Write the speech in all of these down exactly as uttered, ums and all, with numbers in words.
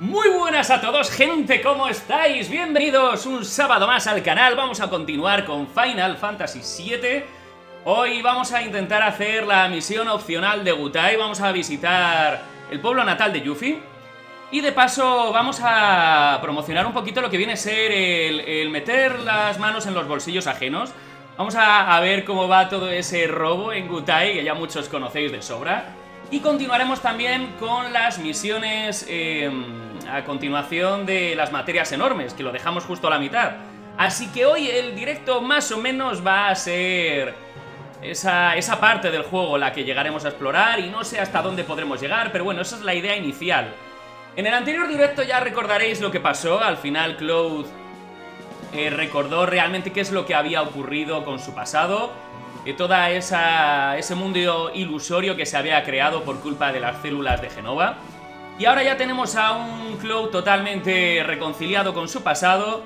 Muy buenas a todos, gente, ¿cómo estáis? Bienvenidos un sábado más al canal. Vamos a continuar con Final Fantasy siete. Hoy vamos a intentar hacer la misión opcional de Wutai. Vamos a visitar el pueblo natal de Yuffie. Y de paso vamos a promocionar un poquito lo que viene a ser el, el meter las manos en los bolsillos ajenos. Vamos a, a ver cómo va todo ese robo en Wutai, que ya muchos conocéis de sobra. Y continuaremos también con las misiones eh, a continuación de las materias enormes, que lo dejamos justo a la mitad. Así que hoy el directo más o menos va a ser esa, esa parte del juego la que llegaremos a explorar, y no sé hasta dónde podremos llegar, pero bueno, esa es la idea inicial. En el anterior directo ya recordaréis lo que pasó. Al final Cloud eh, recordó realmente qué es lo que había ocurrido con su pasado. De todo ese mundo ilusorio que se había creado por culpa de las células de Genova. Y ahora ya tenemos a un Cloud totalmente reconciliado con su pasado.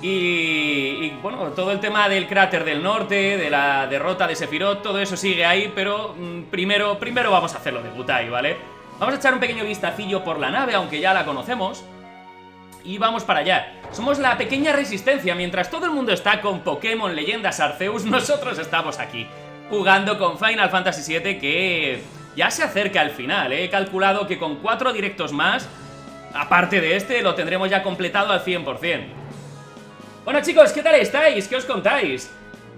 Y, y bueno, todo el tema del Cráter del Norte, de la derrota de Sephiroth, todo eso sigue ahí. Pero primero, primero vamos a hacerlo de Wutai, ¿vale? Vamos a echar un pequeño vistacillo por la nave, aunque ya la conocemos. Y vamos para allá. Somos la pequeña resistencia. Mientras todo el mundo está con Pokémon, leyendas, Arceus, nosotros estamos aquí jugando con Final Fantasy siete, que ya se acerca al final. He calculado que con cuatro directos más, aparte de este, lo tendremos ya completado al cien por cien. Bueno, chicos, ¿qué tal estáis? ¿Qué os contáis?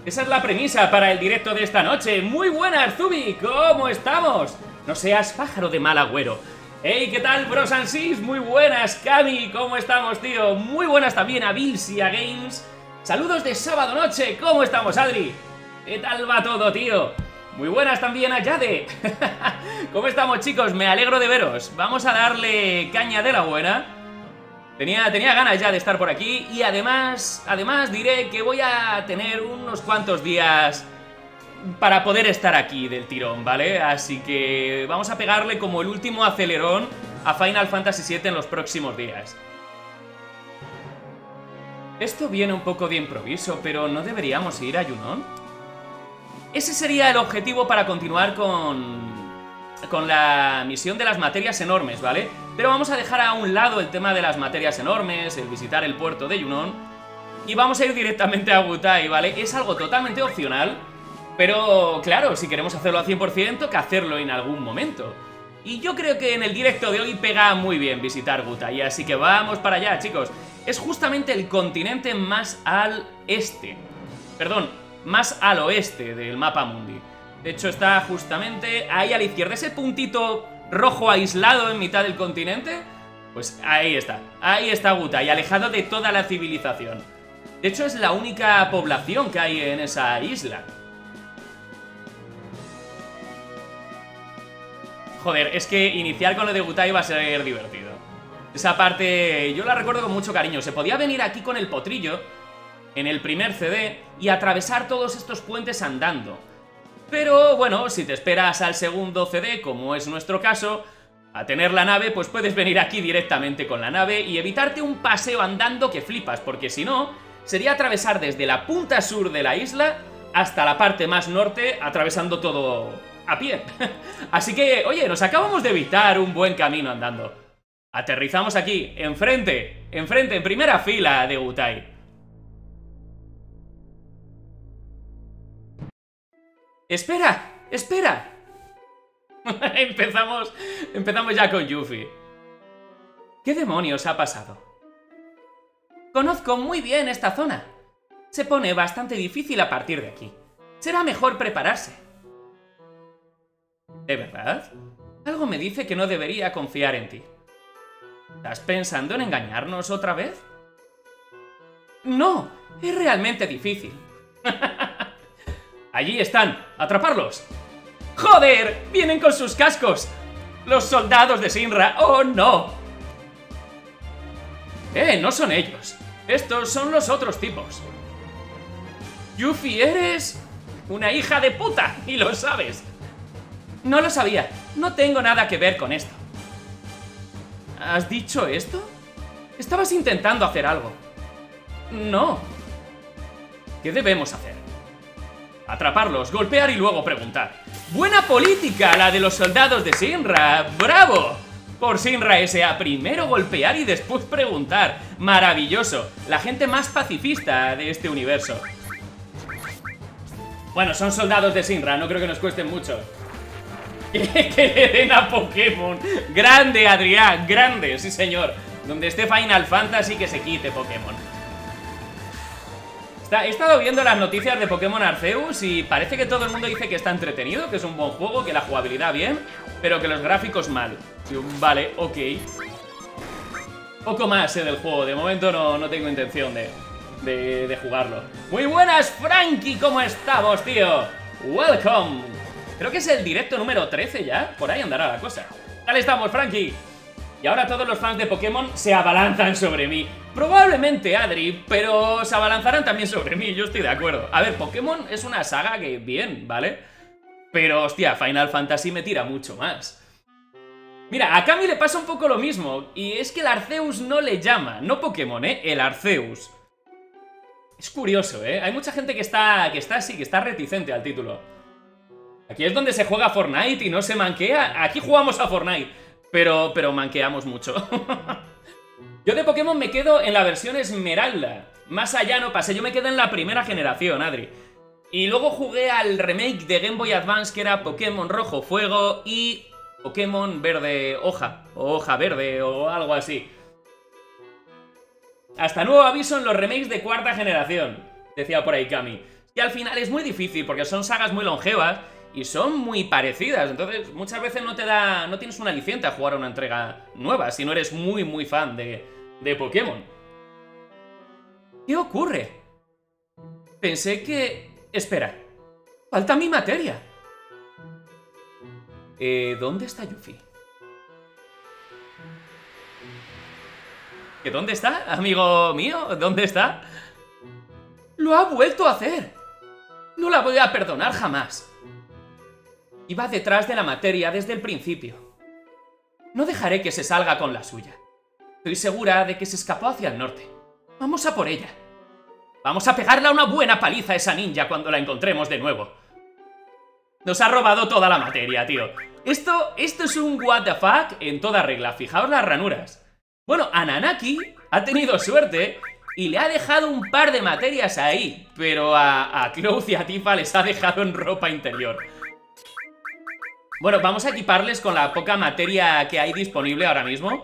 Esa es la premisa para el directo de esta noche. Muy buenas, Zubi, ¿cómo estamos? No seas pájaro de mal agüero. Hey, ¿qué tal, Bros and Sis? Muy buenas, Cami, ¿cómo estamos, tío? Muy buenas también a Vilsia Games. Saludos de sábado noche, ¿cómo estamos, Adri? ¿Qué tal va todo, tío? Muy buenas también a Yade. ¿Cómo estamos, chicos? Me alegro de veros. Vamos a darle caña de la buena. Tenía, tenía ganas ya de estar por aquí. Y además, además diré que voy a tener unos cuantos días para poder estar aquí del tirón, ¿vale? Así que vamos a pegarle como el último acelerón a Final Fantasy siete en los próximos días. Esto viene un poco de improviso, pero ¿no deberíamos ir a Junon? Ese sería el objetivo para continuar con con la misión de las materias enormes, ¿vale? Pero vamos a dejar a un lado el tema de las materias enormes, el visitar el puerto de Junon, y vamos a ir directamente a Wutai, ¿vale? Es algo totalmente opcional. Pero, claro, si queremos hacerlo al cien por cien, toca hacerlo en algún momento. Y yo creo que en el directo de hoy pega muy bien visitar Wutai, así que vamos para allá, chicos. Es justamente el continente más al este. Perdón, más al oeste del mapa mundi. De hecho, está justamente ahí a la izquierda. Ese puntito rojo aislado en mitad del continente, pues ahí está. Ahí está Wutai, alejado de toda la civilización. De hecho, es la única población que hay en esa isla. Joder, es que iniciar con lo de Wutai va a ser divertido. Esa parte yo la recuerdo con mucho cariño. Se podía venir aquí con el potrillo en el primer C D y atravesar todos estos puentes andando. Pero bueno, si te esperas al segundo C D, como es nuestro caso, a tener la nave, pues puedes venir aquí directamente con la nave y evitarte un paseo andando que flipas, porque si no, sería atravesar desde la punta sur de la isla hasta la parte más norte, atravesando todo a pie. Así que, oye, nos acabamos de evitar un buen camino andando. Aterrizamos aquí, enfrente, enfrente, en primera fila de Wutai. ¡Espera! ¡Espera! empezamos, empezamos ya con Yuffie. ¿Qué demonios ha pasado? Conozco muy bien esta zona. Se pone bastante difícil a partir de aquí. Será mejor prepararse. ¿De verdad? Algo me dice que no debería confiar en ti. ¿Estás pensando en engañarnos otra vez? ¡No! Es realmente difícil. ¡Allí están! ¡Atraparlos! ¡Joder! ¡Vienen con sus cascos! ¡Los soldados de Shinra! ¡Oh, no! ¡Eh! ¡No son ellos! ¡Estos son los otros tipos! ¡Yuffie, eres una hija de puta! ¡Y lo sabes! No lo sabía, no tengo nada que ver con esto. ¿Has dicho esto? Estabas intentando hacer algo. No. ¿Qué debemos hacer? Atraparlos, golpear y luego preguntar. ¡Buena política la de los soldados de Shinra! ¡Bravo! por Shinra S A. Primero golpear y después preguntar. Maravilloso. La gente más pacifista de este universo. Bueno, son soldados de Shinra, no creo que nos cuesten mucho. Que le den a Pokémon. Grande, Adrián, grande, sí señor. Donde esté Final Fantasy que se quite Pokémon. Está, he estado viendo las noticias de Pokémon Arceus y parece que todo el mundo dice que está entretenido, que es un buen juego, que la jugabilidad bien, pero que los gráficos mal. Vale, ok. Poco más eh, del juego, de momento no, no tengo intención de, de, de jugarlo. Muy buenas, Frankie, ¿cómo estamos, tío? Welcome. Creo que es el directo número trece ya, por ahí andará la cosa. Dale, estamos, Frankie. Y ahora todos los fans de Pokémon se abalanzan sobre mí. Probablemente, Adri, pero se abalanzarán también sobre mí, yo estoy de acuerdo. A ver, Pokémon es una saga que bien, ¿vale? Pero, hostia, Final Fantasy me tira mucho más. Mira, a Cami le pasa un poco lo mismo. Y es que el Arceus no le llama, no Pokémon, ¿eh? El Arceus. Es curioso, ¿eh? Hay mucha gente que está, que está así, que está reticente al título. Aquí es donde se juega Fortnite y no se manquea. Aquí jugamos a Fortnite. Pero, pero manqueamos mucho. Yo de Pokémon me quedo en la versión Esmeralda. Más allá no pasé, yo me quedo en la primera generación, Adri. Y luego jugué al remake de Game Boy Advance, que era Pokémon Rojo Fuego y Pokémon Verde Hoja, o Hoja Verde, o algo así. Hasta nuevo aviso en los remakes de cuarta generación, decía por ahí Cami. Y al final es muy difícil, porque son sagas muy longevas y son muy parecidas, entonces muchas veces no te da, no tienes un aliciente a jugar a una entrega nueva si no eres muy muy fan de, de Pokémon. ¿Qué ocurre? Pensé que... Espera, falta mi materia. Eh, ¿dónde está Yuffie? ¿Que dónde está, amigo mío? ¿Dónde está? ¡Lo ha vuelto a hacer! No la voy a perdonar jamás. Iba detrás de la materia desde el principio. No dejaré que se salga con la suya. Estoy segura de que se escapó hacia el norte. Vamos a por ella. Vamos a pegarle una buena paliza a esa ninja cuando la encontremos de nuevo. Nos ha robado toda la materia, tío. Esto, esto es un what the fuck en toda regla. Fijaos las ranuras. Bueno, a Nanaki ha tenido suerte y le ha dejado un par de materias ahí. Pero a, a Cloud y a Tifa les ha dejado en ropa interior. Bueno, vamos a equiparles con la poca materia que hay disponible ahora mismo.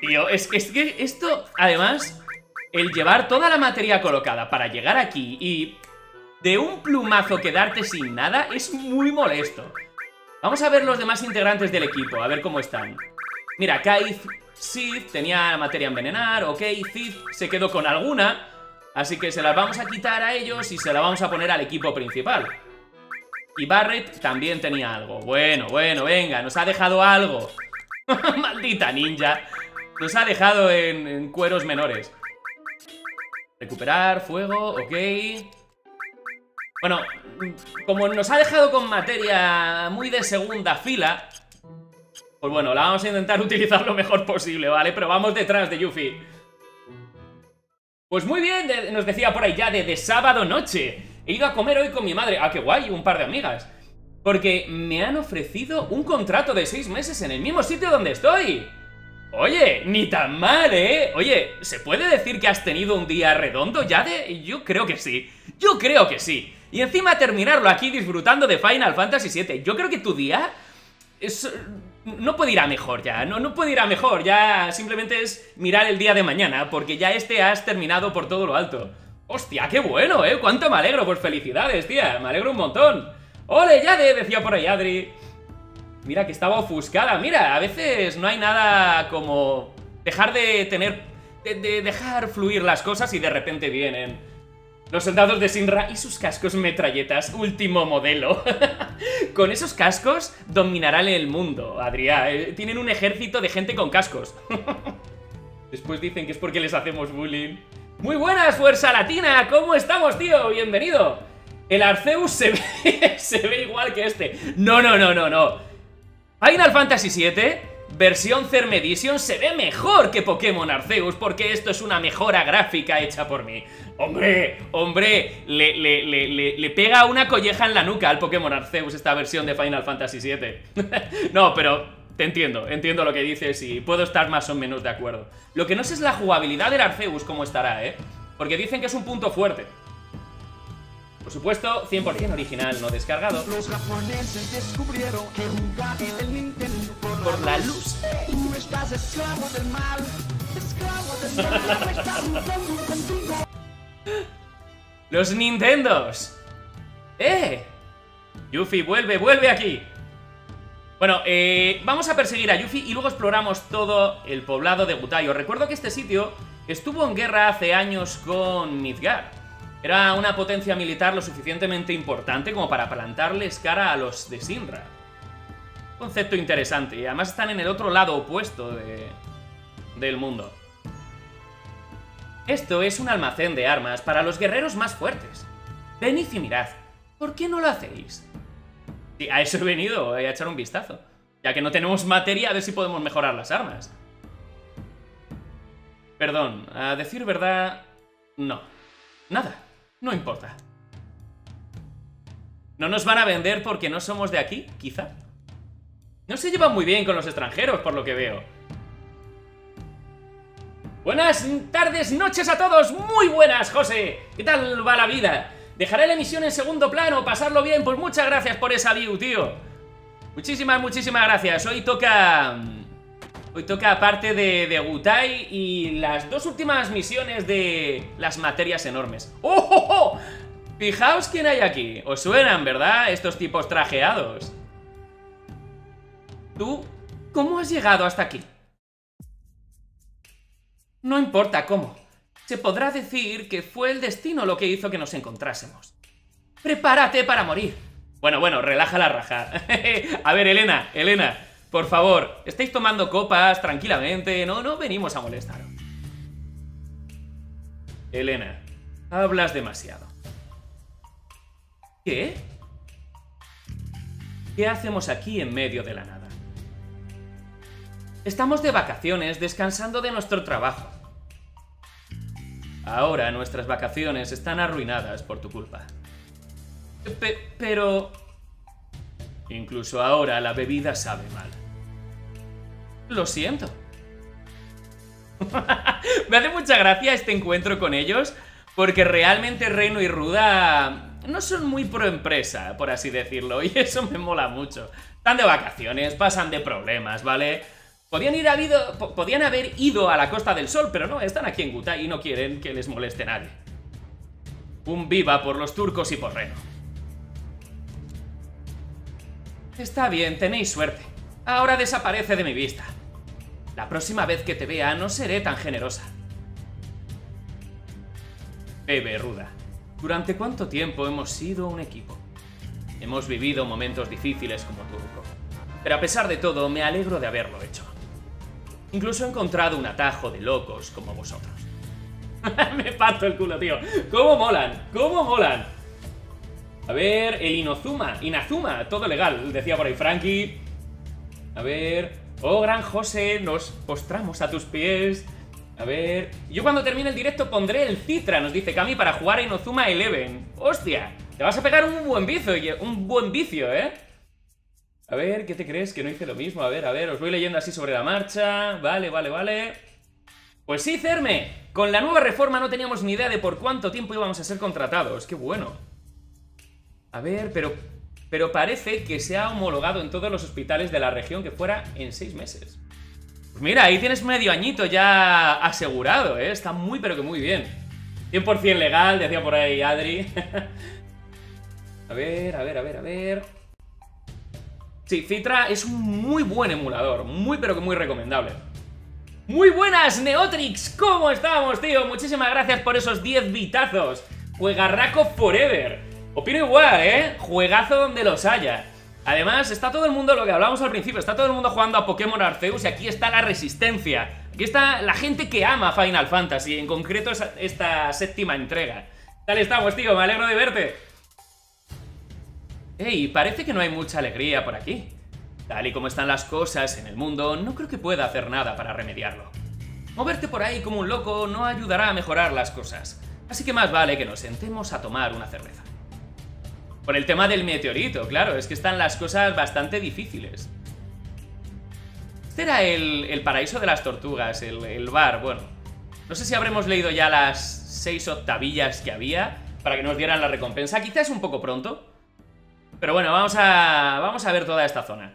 Tío, es, es que esto, además, el llevar toda la materia colocada para llegar aquí y de un plumazo quedarte sin nada es muy molesto. Vamos a ver los demás integrantes del equipo, a ver cómo están. Mira, Kai, Cid tenía materia a envenenar, ok, Cid se quedó con alguna, así que se la vamos a quitar a ellos y se la vamos a poner al equipo principal. Y Barret también tenía algo. Bueno, bueno, venga, nos ha dejado algo. Maldita ninja. Nos ha dejado en, en cueros menores. Recuperar, fuego, ok. Bueno, como nos ha dejado con materia muy de segunda fila, pues bueno, la vamos a intentar utilizar lo mejor posible, ¿vale? Pero vamos detrás de Yuffie. Pues muy bien, de, nos decía por ahí ya de, de sábado noche. He ido a comer hoy con mi madre. Ah, qué guay, un par de amigas. Porque me han ofrecido un contrato de seis meses en el mismo sitio donde estoy. Oye, ni tan mal, ¿eh? Oye, ¿se puede decir que has tenido un día redondo ya de...? Yo creo que sí. Yo creo que sí. Y encima terminarlo aquí disfrutando de Final Fantasy siete. Yo creo que tu día... Es... No puede ir a mejor ya. No, no puede ir a mejor. Ya simplemente es mirar el día de mañana. Porque ya este has terminado por todo lo alto. Hostia, qué bueno, ¿eh? Cuánto me alegro, pues felicidades, tía, me alegro un montón. ¡Ole, Yade! Decía por ahí Adri. Mira que estaba ofuscada. Mira, a veces no hay nada como dejar de tener de, de dejar fluir las cosas y de repente vienen los soldados de Shinra y sus cascos metralletas, último modelo. Con esos cascos dominarán el mundo, Adrián. eh, Tienen un ejército de gente con cascos. Después dicen que es porque les hacemos bullying. Muy buenas, Fuerza Latina, ¿cómo estamos, tío? Bienvenido. El Arceus se ve, se ve igual que este. No, no, no, no, no. Final Fantasy siete versión Cerm Edition se ve mejor que Pokémon Arceus, porque esto es una mejora gráfica hecha por mí. Hombre, hombre, le, le, le, le, le pega una colleja en la nuca al Pokémon Arceus esta versión de Final Fantasy siete. No, pero... te entiendo, entiendo lo que dices y puedo estar más o menos de acuerdo. Lo que no sé es la jugabilidad del Arceus, cómo estará, ¿eh? Porque dicen que es un punto fuerte. Por supuesto, cien por cien original, no descargado. Los japoneses descubrieron que jugar en el Nintendo por la luz. Tú estás esclavo del mal, esclavo del mal, estás jugando contigo. Los Nintendos. ¡Eh! Yuffie, vuelve, vuelve aquí. Bueno, eh, vamos a perseguir a Yuffie y luego exploramos todo el poblado de Wutai. Os recuerdo que este sitio estuvo en guerra hace años con Midgar. Era una potencia militar lo suficientemente importante como para plantarles cara a los de Shinra. Concepto interesante. Y además están en el otro lado opuesto de, del mundo. Esto es un almacén de armas para los guerreros más fuertes. Venid y mirad. ¿Por qué no lo hacéis? A eso he venido, a echar un vistazo. Ya que no tenemos materia, a ver si podemos mejorar las armas. Perdón, a decir verdad... no. Nada, no importa. ¿No nos van a vender porque no somos de aquí, quizá? No se llevan muy bien con los extranjeros, por lo que veo. Buenas tardes, noches a todos. Muy buenas, José. ¿Qué tal va la vida? Dejaré la emisión en segundo plano, pasarlo bien. Pues muchas gracias por esa view, tío. Muchísimas, muchísimas gracias. Hoy toca... hoy toca parte de, de Wutai y las dos últimas misiones de las materias enormes. ¡Oh, oh, oh! Fijaos quién hay aquí. Os suenan, ¿verdad? Estos tipos trajeados. ¿Tú? ¿Cómo has llegado hasta aquí? No importa cómo. Se podrá decir que fue el destino lo que hizo que nos encontrásemos. ¡Prepárate para morir! Bueno, bueno, relaja la raja. A ver, Elena, Elena, por favor, estáis tomando copas tranquilamente, no, no venimos a molestaros. Elena, hablas demasiado. ¿Qué? ¿Qué hacemos aquí en medio de la nada? Estamos de vacaciones, descansando de nuestro trabajo. Ahora nuestras vacaciones están arruinadas por tu culpa. Pe- pero... incluso ahora la bebida sabe mal. Lo siento. Me hace mucha gracia este encuentro con ellos, porque realmente Reno y Ruda no son muy pro empresa, por así decirlo, y eso me mola mucho. Están de vacaciones, pasan de problemas, ¿vale? Podían, ir habido, po podían haber ido a la Costa del Sol, pero no, están aquí en Wutai y no quieren que les moleste nadie. Un viva por los turcos y por Reno. Está bien, tenéis suerte. Ahora desaparece de mi vista. La próxima vez que te vea no seré tan generosa. Bebe, Ruda. ¿Durante cuánto tiempo hemos sido un equipo? Hemos vivido momentos difíciles como turco. Pero a pesar de todo, me alegro de haberlo hecho. Incluso he encontrado un atajo de locos como vosotros. Me parto el culo, tío. ¿Cómo molan? ¿Cómo molan? A ver, el Inozuma, Inazuma, todo legal, decía por ahí Frankie. A ver... oh, gran José, nos postramos a tus pies. A ver... yo cuando termine el directo pondré el Citra, nos dice Cami, para jugar a Inozuma once. ¡Hostia! Te vas a pegar un buen vicio, un buen vicio, ¿eh? A ver, ¿qué te crees? Que no hice lo mismo. A ver, a ver, os voy leyendo así sobre la marcha. Vale, vale, vale. Pues sí, Cerme. Con la nueva reforma no teníamos ni idea de por cuánto tiempo íbamos a ser contratados. Qué bueno. A ver, pero... pero parece que se ha homologado en todos los hospitales de la región que fuera en seis meses. Pues mira, ahí tienes medio añito ya asegurado, ¿eh? Está muy, pero que muy bien. cien por cien legal, decía por ahí Adri. A ver, a ver, a ver, a ver... sí, Citra es un muy buen emulador, muy pero que muy recomendable. Muy buenas, Neotrix, ¿cómo estamos, tío? Muchísimas gracias por esos diez bitazos. Juegarraco forever. Opino igual, ¿eh? Juegazo donde los haya. Además, está todo el mundo, lo que hablábamos al principio, está todo el mundo jugando a Pokémon Arceus y aquí está la resistencia. Aquí está la gente que ama Final Fantasy, en concreto esta séptima entrega. ¿Qué tal estamos, tío? Me alegro de verte. Hey, parece que no hay mucha alegría por aquí. Tal y como están las cosas en el mundo, no creo que pueda hacer nada para remediarlo. Moverte por ahí como un loco no ayudará a mejorar las cosas, así que más vale que nos sentemos a tomar una cerveza. Por el tema del meteorito, claro, es que están las cosas bastante difíciles. Este era el, el paraíso de las tortugas, el, el bar, bueno. No sé si habremos leído ya las seis octavillas que había para que nos dieran la recompensa. Quizás un poco pronto, pero bueno, vamos a, vamos a ver toda esta zona.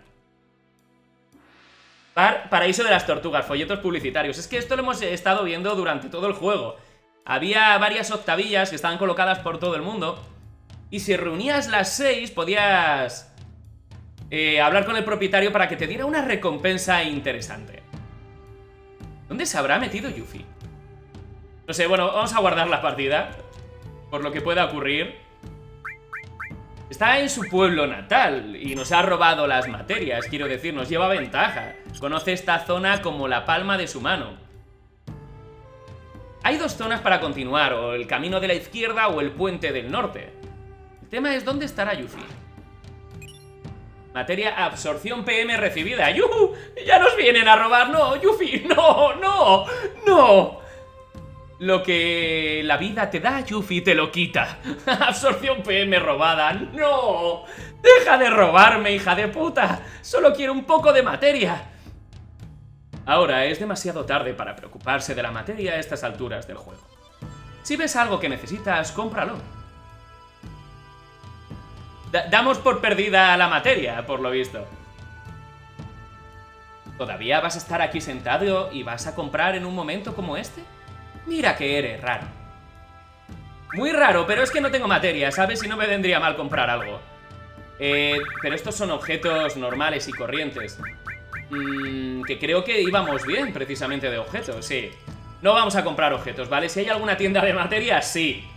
Bar, paraíso de las tortugas, folletos publicitarios. Es que esto lo hemos estado viendo durante todo el juego. Había varias octavillas que estaban colocadas por todo el mundo. Y si reunías las seis, podías eh, hablar con el propietario para que te diera una recompensa interesante. ¿Dónde se habrá metido Yuffie? No sé, bueno, vamos a guardar la partida, por lo que pueda ocurrir. Está en su pueblo natal y nos ha robado las materias, quiero decir, nos lleva ventaja. Conoce esta zona como la palma de su mano. Hay dos zonas para continuar, o el camino de la izquierda o el puente del norte. El tema es dónde estará Yuffie. Materia absorción P M recibida. ¡Yuhu! ¡Ya nos vienen a robar! ¡No, Yuffie! ¡No, no, no! Lo que la vida te da, Yuffie te lo quita. Absorción P M robada. ¡No! ¡Deja de robarme, hija de puta! ¡Solo quiero un poco de materia! Ahora, es demasiado tarde para preocuparse de la materia a estas alturas del juego. Si ves algo que necesitas, cómpralo. Damos por perdida la materia, por lo visto. ¿Todavía vas a estar aquí sentado y vas a comprar en un momento como este? Mira que eres raro. Muy raro, pero es que no tengo materia, ¿sabes? Si no me vendría mal comprar algo. Eh, pero estos son objetos normales y corrientes. Mm, que creo que íbamos bien, precisamente, de objetos, sí. No vamos a comprar objetos, ¿vale? Si hay alguna tienda de materia, sí.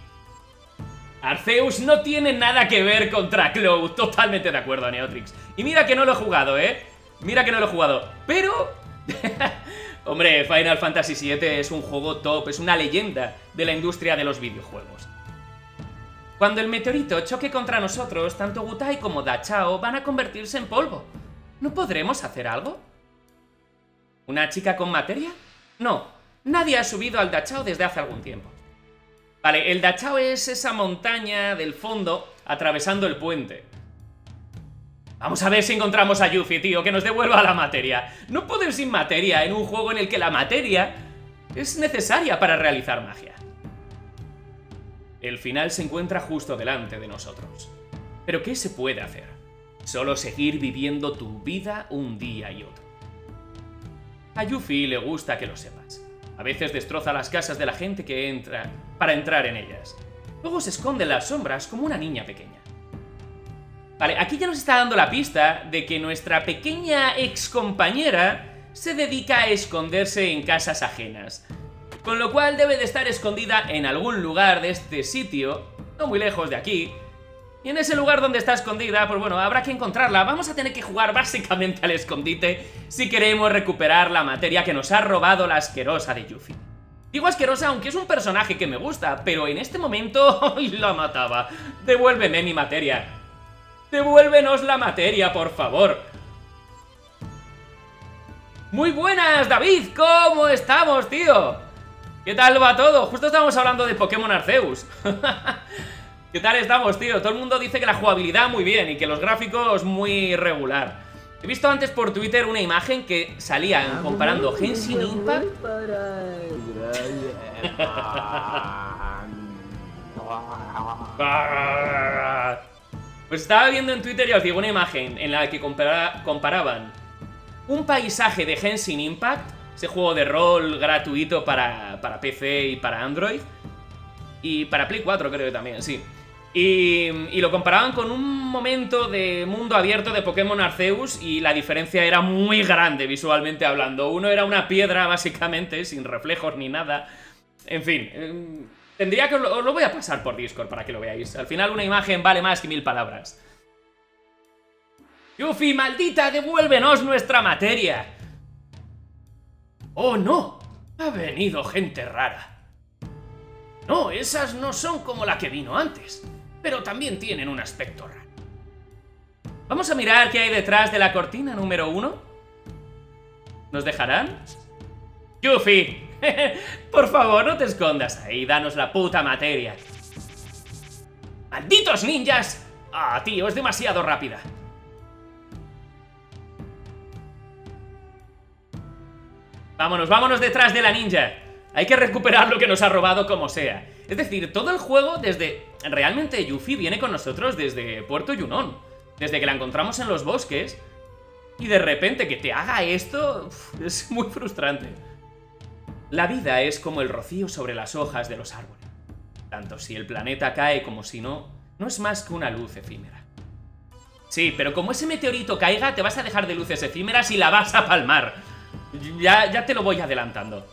Arceus no tiene nada que ver contra Cloud. Totalmente de acuerdo, Neotrix. Y mira que no lo he jugado, ¿eh? Mira que no lo he jugado, pero... Hombre, Final Fantasy siete es un juego top, es una leyenda de la industria de los videojuegos. Cuando el meteorito choque contra nosotros, tanto Wutai como Dachao van a convertirse en polvo. ¿No podremos hacer algo? ¿Una chica con materia? No, nadie ha subido al Dachao desde hace algún tiempo. Vale, el Dachao es esa montaña del fondo atravesando el puente. Vamos a ver si encontramos a Yuffie, tío, que nos devuelva la materia. No puedo ir sin materia en un juego en el que la materia es necesaria para realizar magia. El final se encuentra justo delante de nosotros. ¿Pero qué se puede hacer? Solo seguir viviendo tu vida un día y otro. A Yuffie le gusta que lo sepas. A veces destroza las casas de la gente que entra para entrar en ellas. Luego se esconde en las sombras como una niña pequeña. Vale, aquí ya nos está dando la pista de que nuestra pequeña excompañera se dedica a esconderse en casas ajenas. Con lo cual debe de estar escondida en algún lugar de este sitio, no muy lejos de aquí. Y en ese lugar donde está escondida, pues bueno, habrá que encontrarla. Vamos a tener que jugar básicamente al escondite si queremos recuperar la materia que nos ha robado la asquerosa de Yuffie. Digo asquerosa, aunque es un personaje que me gusta, pero en este momento la mataba. Devuélveme mi materia. Devuélvenos la materia, por favor. Muy buenas, David. ¿Cómo estamos, tío? ¿Qué tal va todo? Justo estábamos hablando de Pokémon Arceus. ¿Qué tal estamos, tío? Todo el mundo dice que la jugabilidad muy bien y que los gráficos muy regular. He visto antes por Twitter una imagen que salían comparando Genshin Impact. Pues estaba viendo en Twitter, ya os digo, una imagen en la que compara comparaban un paisaje de Genshin Impact, ese juego de rol gratuito para, para P C y para Android. Y para Play cuatro creo que también, sí. Y, y lo comparaban con un momento de mundo abierto de Pokémon Arceus y la diferencia era muy grande visualmente hablando. Uno era una piedra básicamente, sin reflejos ni nada. En fin, eh, tendría que... Os lo voy a pasar por Discord para que lo veáis. Al final una imagen vale más que mil palabras. Yuffie, maldita, devuélvenos nuestra materia. ¡Oh no! Ha venido gente rara. No, esas no son como la que vino antes, pero también tienen un aspecto raro. Vamos a mirar qué hay detrás de la cortina número uno. ¿Nos dejarán? ¡Yuffie! Por favor, no te escondas ahí. Danos la puta materia. ¡Malditos ninjas! Ah, tío, es demasiado rápida. Vámonos, vámonos detrás de la ninja. Hay que recuperar lo que nos ha robado como sea. Es decir, todo el juego desde... Realmente Yuffie viene con nosotros desde Puerto Junon. Desde que la encontramos en los bosques. Y de repente que te haga esto... Es muy frustrante. La vida es como el rocío sobre las hojas de los árboles. Tanto si el planeta cae como si no... No es más que una luz efímera. Sí, pero como ese meteorito caiga, te vas a dejar de luces efímeras y la vas a palmar. Ya, ya te lo voy adelantando.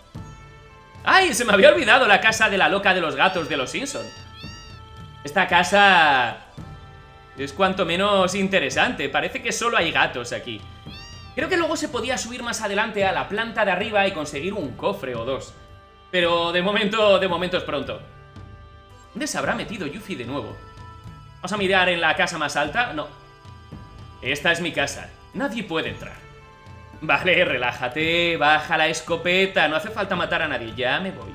¡Ay! Se me había olvidado la casa de la loca de los gatos de los Simpson. Esta casa... es cuanto menos interesante. Parece que solo hay gatos aquí. Creo que luego se podía subir más adelante a la planta de arriba y conseguir un cofre o dos. Pero de momento, de momento es pronto. ¿Dónde se habrá metido Yuffie de nuevo? Vamos a mirar en la casa más alta. No. Esta es mi casa. Nadie puede entrar. Vale, relájate. Baja la escopeta. No hace falta matar a nadie. Ya me voy.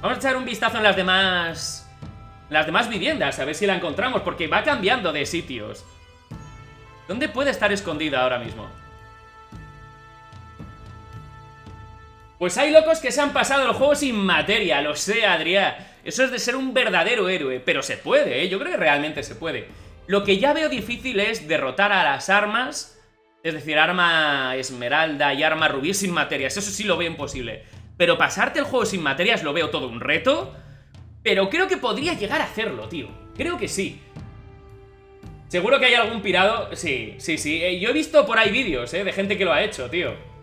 Vamos a echar un vistazo en las demás... Las demás viviendas. A ver si la encontramos. Porque va cambiando de sitios. ¿Dónde puede estar escondida ahora mismo? Pues hay locos que se han pasado el juego sin materia. Lo sé, Adrián. Eso es de ser un verdadero héroe, pero se puede, ¿eh? Yo creo que realmente se puede. Lo que ya veo difícil es derrotar a las armas, es decir, Arma Esmeralda y Arma Rubí sin materias, eso sí lo veo imposible. Pero pasarte el juego sin materias lo veo todo un reto, pero creo que podría llegar a hacerlo, tío. Creo que sí. Seguro que hay algún pirado... Sí, sí, sí. Yo he visto por ahí vídeos, ¿eh? De gente que lo ha hecho, tío.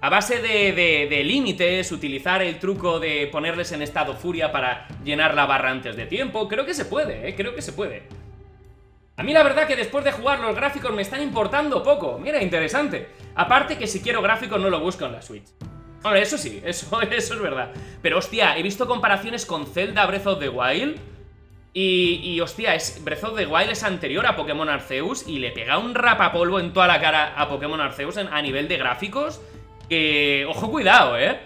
A base de, de, de límites, utilizar el truco de ponerles en estado furia para llenar la barra antes de tiempo. Creo que se puede, ¿eh? Creo que se puede. A mí la verdad que después de jugar los gráficos me están importando poco. Mira, interesante. Aparte que si quiero gráficos no lo busco en la Switch. Bueno, eso sí, eso, eso es verdad. Pero hostia, he visto comparaciones con Zelda Breath of the Wild. Y, y hostia, es, Breath of the Wild es anterior a Pokémon Arceus y le pega un rapapolvo en toda la cara a Pokémon Arceus en, a nivel de gráficos... Que... ojo, cuidado, ¿eh?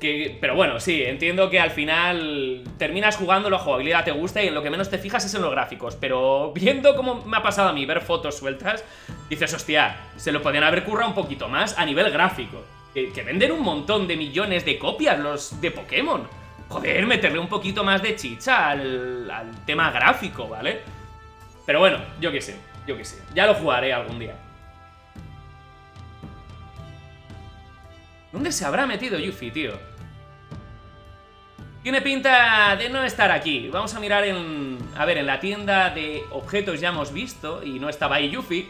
Que, pero bueno, sí, entiendo que al final terminas jugando, la jugabilidad te gusta y en lo que menos te fijas es en los gráficos. Pero viendo cómo me ha pasado a mí ver fotos sueltas, dices, hostia, se lo podían haber currado un poquito más a nivel gráfico. Que, que venden un montón de millones de copias los de Pokémon. Joder, meterle un poquito más de chicha al, al tema gráfico, ¿vale? Pero bueno, yo qué sé, yo qué sé. Ya lo jugaré algún día. ¿Dónde se habrá metido Yuffie, tío? Tiene pinta de no estar aquí. Vamos a mirar en... A ver, en la tienda de objetos ya hemos visto y no estaba ahí Yuffie.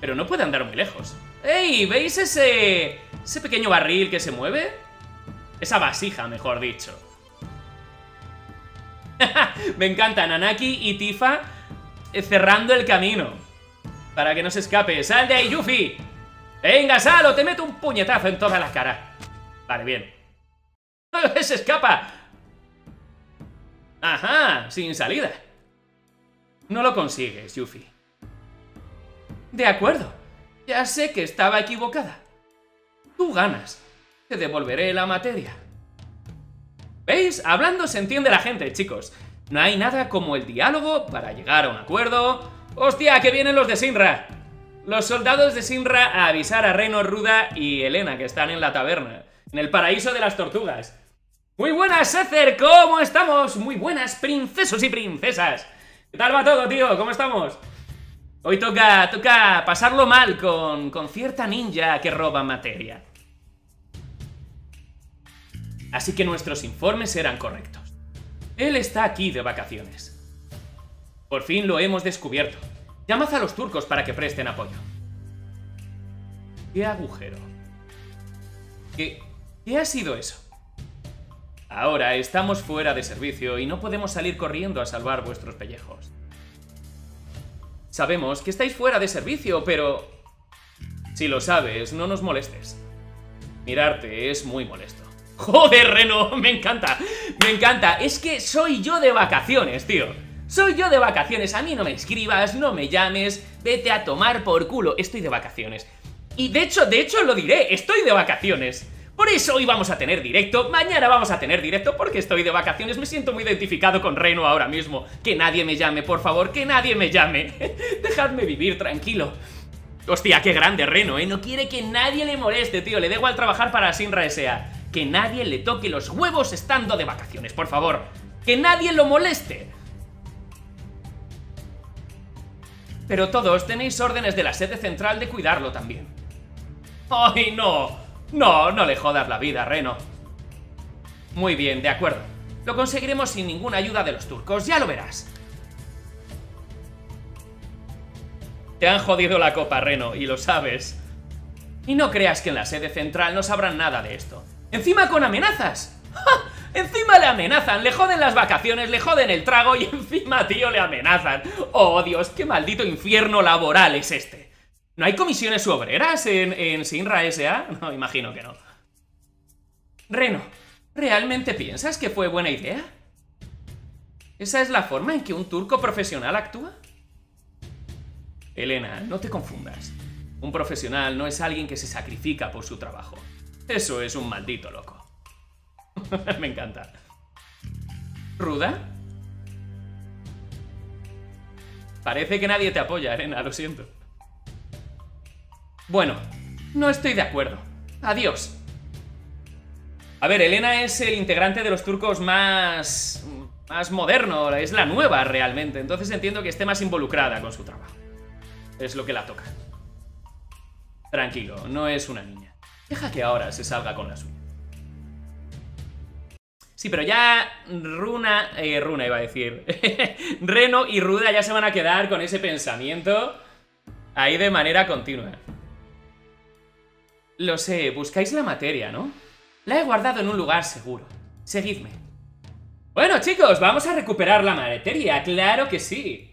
Pero no puede andar muy lejos. ¡Ey! ¿Veis ese... ese pequeño barril que se mueve? Esa vasija, mejor dicho. Me encanta Nanaki y Tifa cerrando el camino. Para que no se escape. ¡Sal de ahí, Yuffie! ¡Venga, Salo! ¡Te meto un puñetazo en toda la cara! Vale, bien. ¡Se escapa! ¡Ajá! ¡Sin salida! No lo consigues, Yuffie. De acuerdo. Ya sé que estaba equivocada. Tú ganas. Te devolveré la materia. ¿Veis? Hablando se entiende la gente, chicos. No hay nada como el diálogo para llegar a un acuerdo. ¡Hostia, que vienen los de Shinra! Los soldados de Shinra a avisar a Reno, Ruda y Elena, que están en la taberna, en el paraíso de las tortugas. ¡Muy buenas, Secer! ¿Cómo estamos? ¡Muy buenas, princesos y princesas! ¿Qué tal va todo, tío? ¿Cómo estamos? Hoy toca, toca pasarlo mal con, con cierta ninja que roba materia. Así que nuestros informes eran correctos. Él está aquí de vacaciones. Por fin lo hemos descubierto. Llamad a los turcos para que presten apoyo. ¿Qué agujero? ¿Qué, qué ha sido eso? Ahora estamos fuera de servicio y no podemos salir corriendo a salvar vuestros pellejos. Sabemos que estáis fuera de servicio, pero... Si lo sabes, no nos molestes. Mirarte es muy molesto. ¡Joder, Reno! ¡Me encanta! ¡Me encanta! Es que soy yo de vacaciones, tío. Soy yo de vacaciones, a mí no me escribas, no me llames, vete a tomar por culo. Estoy de vacaciones. Y de hecho, de hecho lo diré, estoy de vacaciones. Por eso hoy vamos a tener directo, mañana vamos a tener directo porque estoy de vacaciones, me siento muy identificado con Reno ahora mismo. Que nadie me llame, por favor, que nadie me llame. Dejadme vivir tranquilo. Hostia, qué grande Reno, ¿eh? No quiere que nadie le moleste, tío, le da igual trabajar para Shinra S A. Que nadie le toque los huevos estando de vacaciones, por favor. Que nadie lo moleste. Pero todos tenéis órdenes de la sede central de cuidarlo también. ¡Ay, no! No, no le jodas la vida, Reno. Muy bien, de acuerdo. Lo conseguiremos sin ninguna ayuda de los turcos, ya lo verás. Te han jodido la copa, Reno, y lo sabes. Y no creas que en la sede central no sabrán nada de esto. ¡Encima con amenazas! ¡Ja! Encima le amenazan, le joden las vacaciones, le joden el trago y encima, tío, le amenazan. ¡Oh, Dios! ¡Qué maldito infierno laboral es este! ¿No hay comisiones obreras en, en Shinra S A? No, imagino que no. Reno, ¿realmente piensas que fue buena idea? ¿Esa es la forma en que un turco profesional actúa? Elena, no te confundas. Un profesional no es alguien que se sacrifica por su trabajo. Eso es un maldito loco. Me encanta. ¿Ruda? Parece que nadie te apoya, Elena, lo siento. Bueno, no estoy de acuerdo. Adiós. A ver, Elena es el integrante de los turcos más... más moderno, es la nueva realmente, entonces entiendo que esté más involucrada con su trabajo. Es lo que la toca. Tranquilo, no es una niña. Deja que ahora se salga con la suya. Sí, pero ya Runa... Eh, Runa iba a decir. Reno y Ruda ya se van a quedar con ese pensamiento ahí de manera continua. Lo sé, buscáis la materia, ¿no? La he guardado en un lugar seguro. Seguidme. Bueno, chicos, vamos a recuperar la materia, claro que sí.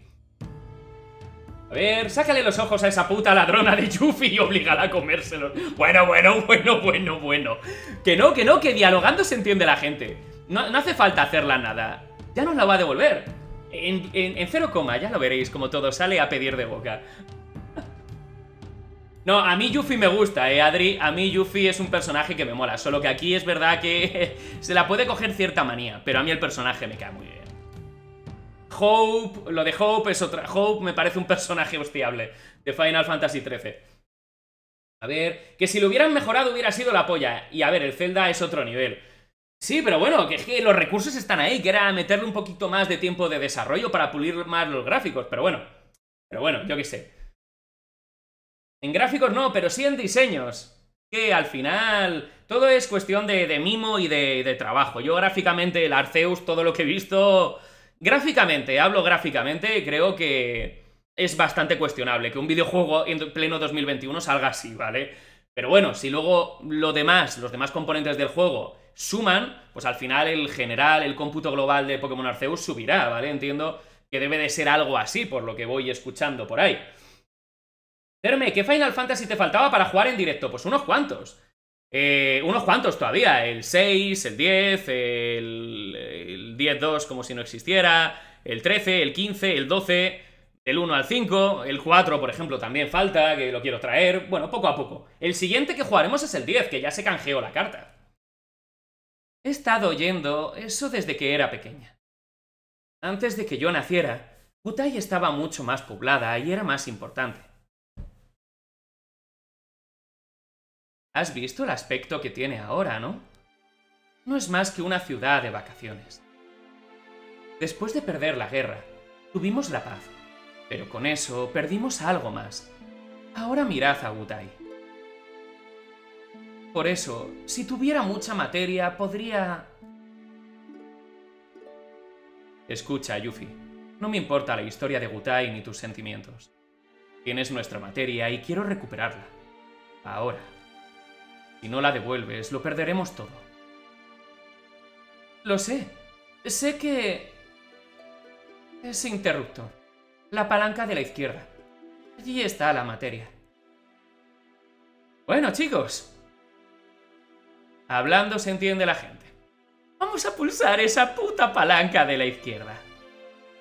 A ver, sácale los ojos a esa puta ladrona de Yuffie y oblígala a comérselos. Bueno, bueno, bueno, bueno, bueno. Que no, que no, que dialogando se entiende la gente. No, no hace falta hacerla nada. Ya nos la va a devolver. En, en, en cero coma, ya lo veréis, como todo sale a pedir de boca. No, a mí Yuffie me gusta, eh, Adri. A mí Yuffie es un personaje que me mola. Solo que aquí es verdad que se la puede coger cierta manía. Pero a mí el personaje me cae muy bien. Hope, lo de Hope es otra... Hope me parece un personaje hostiable de Final Fantasy trece. A ver, que si lo hubieran mejorado hubiera sido la polla. Y a ver, el Zelda es otro nivel. Sí, pero bueno, que es que los recursos están ahí. Que era meterle un poquito más de tiempo de desarrollo para pulir más los gráficos. Pero bueno, pero bueno, yo qué sé. En gráficos no, pero sí en diseños. Que al final todo es cuestión de, de mimo y de, de trabajo. Yo gráficamente, el Arceus, todo lo que he visto... Gráficamente, hablo gráficamente, creo que es bastante cuestionable que un videojuego en pleno dos mil veintiuno salga así, ¿vale? Pero bueno, si luego lo demás, los demás componentes del juego suman, pues al final el general, el cómputo global de Pokémon Arceus subirá, ¿vale? Entiendo que debe de ser algo así, por lo que voy escuchando por ahí. Terme, ¿qué Final Fantasy te faltaba para jugar en directo? Pues unos cuantos. Eh, unos cuantos todavía. El seis, el diez, el, el diez dos como si no existiera, el trece, el quince, el doce, el uno al cinco, el cuatro, por ejemplo, también falta, que lo quiero traer. Bueno, poco a poco. El siguiente que jugaremos es el diez, que ya se canjeó la carta. He estado oyendo eso desde que era pequeña. Antes de que yo naciera, Wutai estaba mucho más poblada y era más importante. Has visto el aspecto que tiene ahora, ¿no? No es más que una ciudad de vacaciones. Después de perder la guerra, tuvimos la paz, pero con eso perdimos algo más. Ahora mirad a Wutai. Por eso, si tuviera mucha materia, podría... Escucha, Yuffie, no me importa la historia de Wutai ni tus sentimientos. Tienes nuestra materia y quiero recuperarla. Ahora. Si no la devuelves, lo perderemos todo. Lo sé. Sé que... Es interruptor. La palanca de la izquierda. Allí está la materia. Bueno, chicos. Hablando se entiende la gente. Vamos a pulsar esa puta palanca de la izquierda.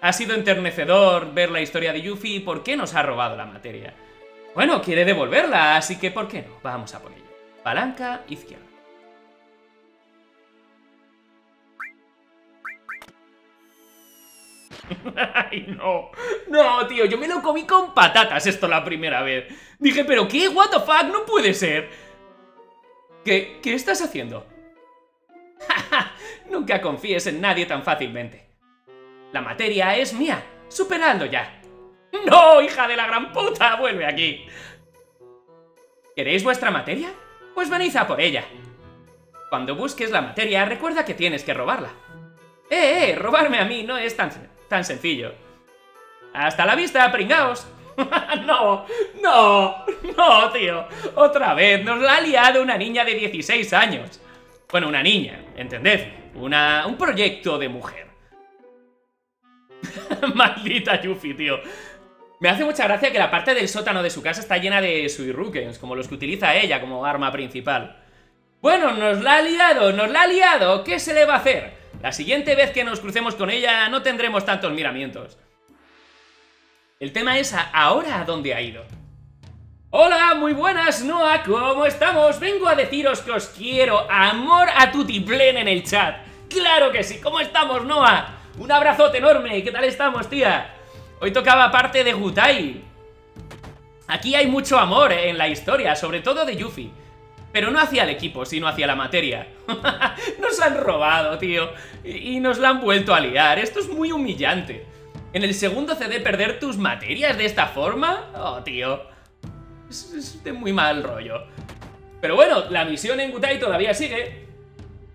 Ha sido enternecedor ver la historia de Yuffie y por qué nos ha robado la materia. Bueno, quiere devolverla, así que ¿por qué no? Vamos a por ello. Palanca izquierda. Ay, no. No, tío, yo me lo comí con patatas esto la primera vez. Dije, pero ¿qué? What the fuck, no puede ser. ¿Qué, qué estás haciendo? Nunca confíes en nadie tan fácilmente. La materia es mía. Superadlo ya. ¡No, hija de la gran puta! ¡Vuelve aquí! ¿Queréis vuestra materia? Pues venid a por ella. Cuando busques la materia, recuerda que tienes que robarla. ¡Eh, eh! Robarme a mí no es tan, tan sencillo. ¡Hasta la vista, pringaos! ¡No! ¡No! ¡No, tío! ¡Otra vez! ¡Nos la ha liado una niña de dieciséis años! Bueno, una niña, ¿entended? Una, un proyecto de mujer. Maldita Yuffie, tío. Me hace mucha gracia que la parte del sótano de su casa está llena de suirukens, como los que utiliza ella como arma principal. Bueno, nos la ha liado, nos la ha liado. ¿Qué se le va a hacer? La siguiente vez que nos crucemos con ella no tendremos tantos miramientos. El tema es a ahora a dónde ha ido. Hola, muy buenas, Noah, ¿cómo estamos? Vengo a deciros que os quiero, amor a tutiplén en el chat. ¡Claro que sí! ¿Cómo estamos, Noah? Un abrazote enorme, ¿qué tal estamos, tía? Hoy tocaba parte de Wutai. Aquí hay mucho amor en la historia, sobre todo de Yuffie. Pero no hacia el equipo, sino hacia la materia. Nos han robado, tío. Y nos la han vuelto a liar. Esto es muy humillante. ¿En el segundo C D perder tus materias de esta forma? Oh, tío. Es, es de muy mal rollo. Pero bueno, la misión en Wutai todavía sigue.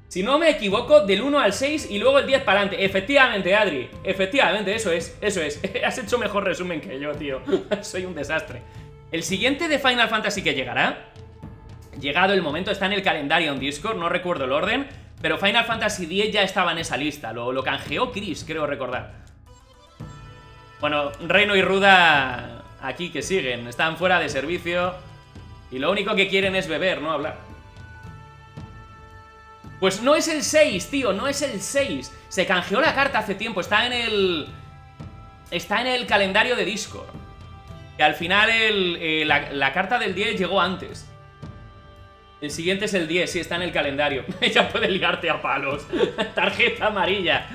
Si no me equivoco, del uno al seis y luego el diez para adelante. Efectivamente, Adri. Efectivamente, eso es, eso es. Has hecho mejor resumen que yo, tío. Soy un desastre. El siguiente de Final Fantasy que llegará... Llegado el momento, está en el calendario en Discord, no recuerdo el orden, pero Final Fantasy diez ya estaba en esa lista, lo, lo canjeó Chris, creo recordar. Bueno, Reno y Ruda aquí que siguen, están fuera de servicio y lo único que quieren es beber, no hablar. Pues no es el seis, tío, no es el seis, se canjeó la carta hace tiempo, está en el... Está en el calendario de Discord, que al final el, eh, la, la carta del diez llegó antes. El siguiente es el diez, sí, está en el calendario. Ya puedes ligarte a palos. Tarjeta amarilla.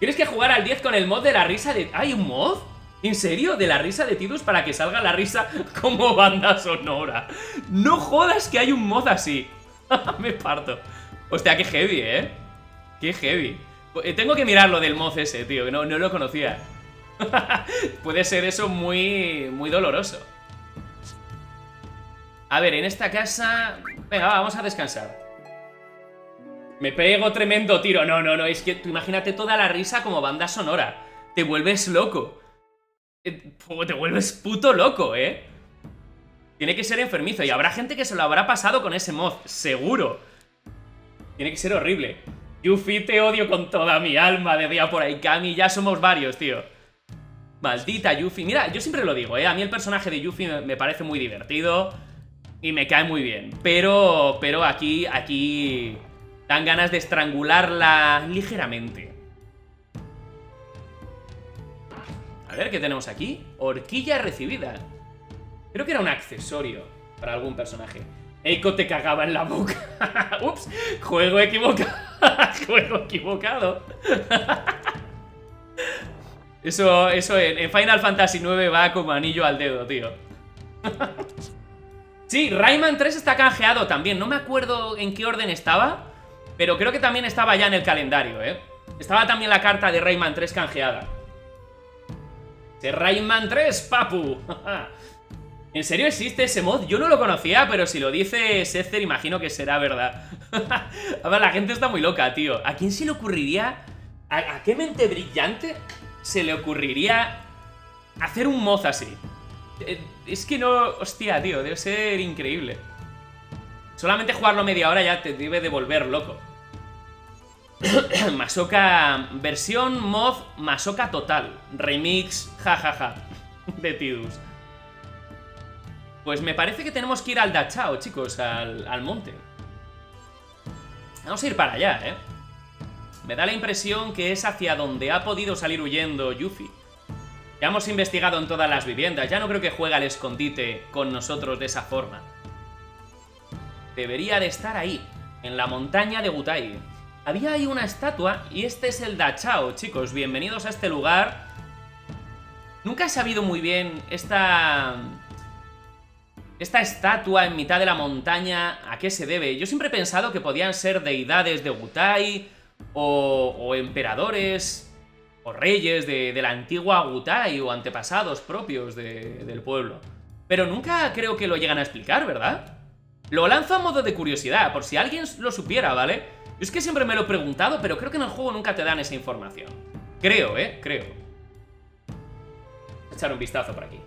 Tienes que jugar al diez con el mod de la risa de... ¿Hay un mod? ¿En serio? De la risa de Tidus para que salga la risa como banda sonora. No jodas que hay un mod así. Me parto. Hostia, qué heavy, ¿eh? Qué heavy. Tengo que mirar lo del mod ese, tío, que no, no lo conocía. Puede ser eso muy, muy doloroso. A ver, en esta casa... Venga, vamos a descansar. Me pego tremendo tiro. No, no, no, es que tú imagínate toda la risa como banda sonora. Te vuelves loco. Te vuelves puto loco, ¿eh? Tiene que ser enfermizo. Y habrá gente que se lo habrá pasado con ese mod, seguro. Tiene que ser horrible. Yuffie, te odio con toda mi alma, decía por ahí Kami. Ya somos varios, tío. Maldita Yuffie. Mira, yo siempre lo digo, ¿eh? A mí el personaje de Yuffie me parece muy divertido... Y me cae muy bien, pero pero aquí, aquí dan ganas de estrangularla ligeramente. A ver, ¿qué tenemos aquí? Horquilla recibida. Creo que era un accesorio para algún personaje. Eiko te cagaba en la boca. Ups, juego equivocado. Juego equivocado. Eso, eso en, en Final Fantasy nueve va como anillo al dedo, tío. Sí, Rayman tres está canjeado también. No me acuerdo en qué orden estaba, pero creo que también estaba ya en el calendario, ¿eh? Estaba también la carta de Rayman tres canjeada. De Rayman tres, papu. ¿En serio existe ese mod? Yo no lo conocía, pero si lo dice Setzer, imagino que será verdad. A ver, la gente está muy loca, tío. ¿A quién se le ocurriría? ¿A, a qué mente brillante se le ocurriría hacer un mod así? Es que no... Hostia, tío, debe ser increíble. Solamente jugarlo media hora ya te debe de volver loco. Masoka... Versión mod Masoka total. Remix, jajaja, ja, ja, de Tidus. Pues me parece que tenemos que ir al Dachao, chicos, al, al monte. Vamos a ir para allá, ¿eh? Me da la impresión que es hacia donde ha podido salir huyendo Yuffie. Ya hemos investigado en todas las viviendas. Ya no creo que juegue al escondite con nosotros de esa forma. Debería de estar ahí, en la montaña de Wutai. Había ahí una estatua y este es el Dachao, chicos. Bienvenidos a este lugar. Nunca he sabido muy bien esta... Esta estatua en mitad de la montaña, ¿a qué se debe? Yo siempre he pensado que podían ser deidades de Wutai o, o emperadores o reyes de, de la antigua Wutai o antepasados propios de, del pueblo. Pero nunca creo que lo llegan a explicar, ¿verdad? Lo lanzo a modo de curiosidad, por si alguien lo supiera, ¿vale? Yo es que siempre me lo he preguntado, pero creo que en el juego nunca te dan esa información. Creo, ¿eh? Creo. Voy a echar un vistazo por aquí.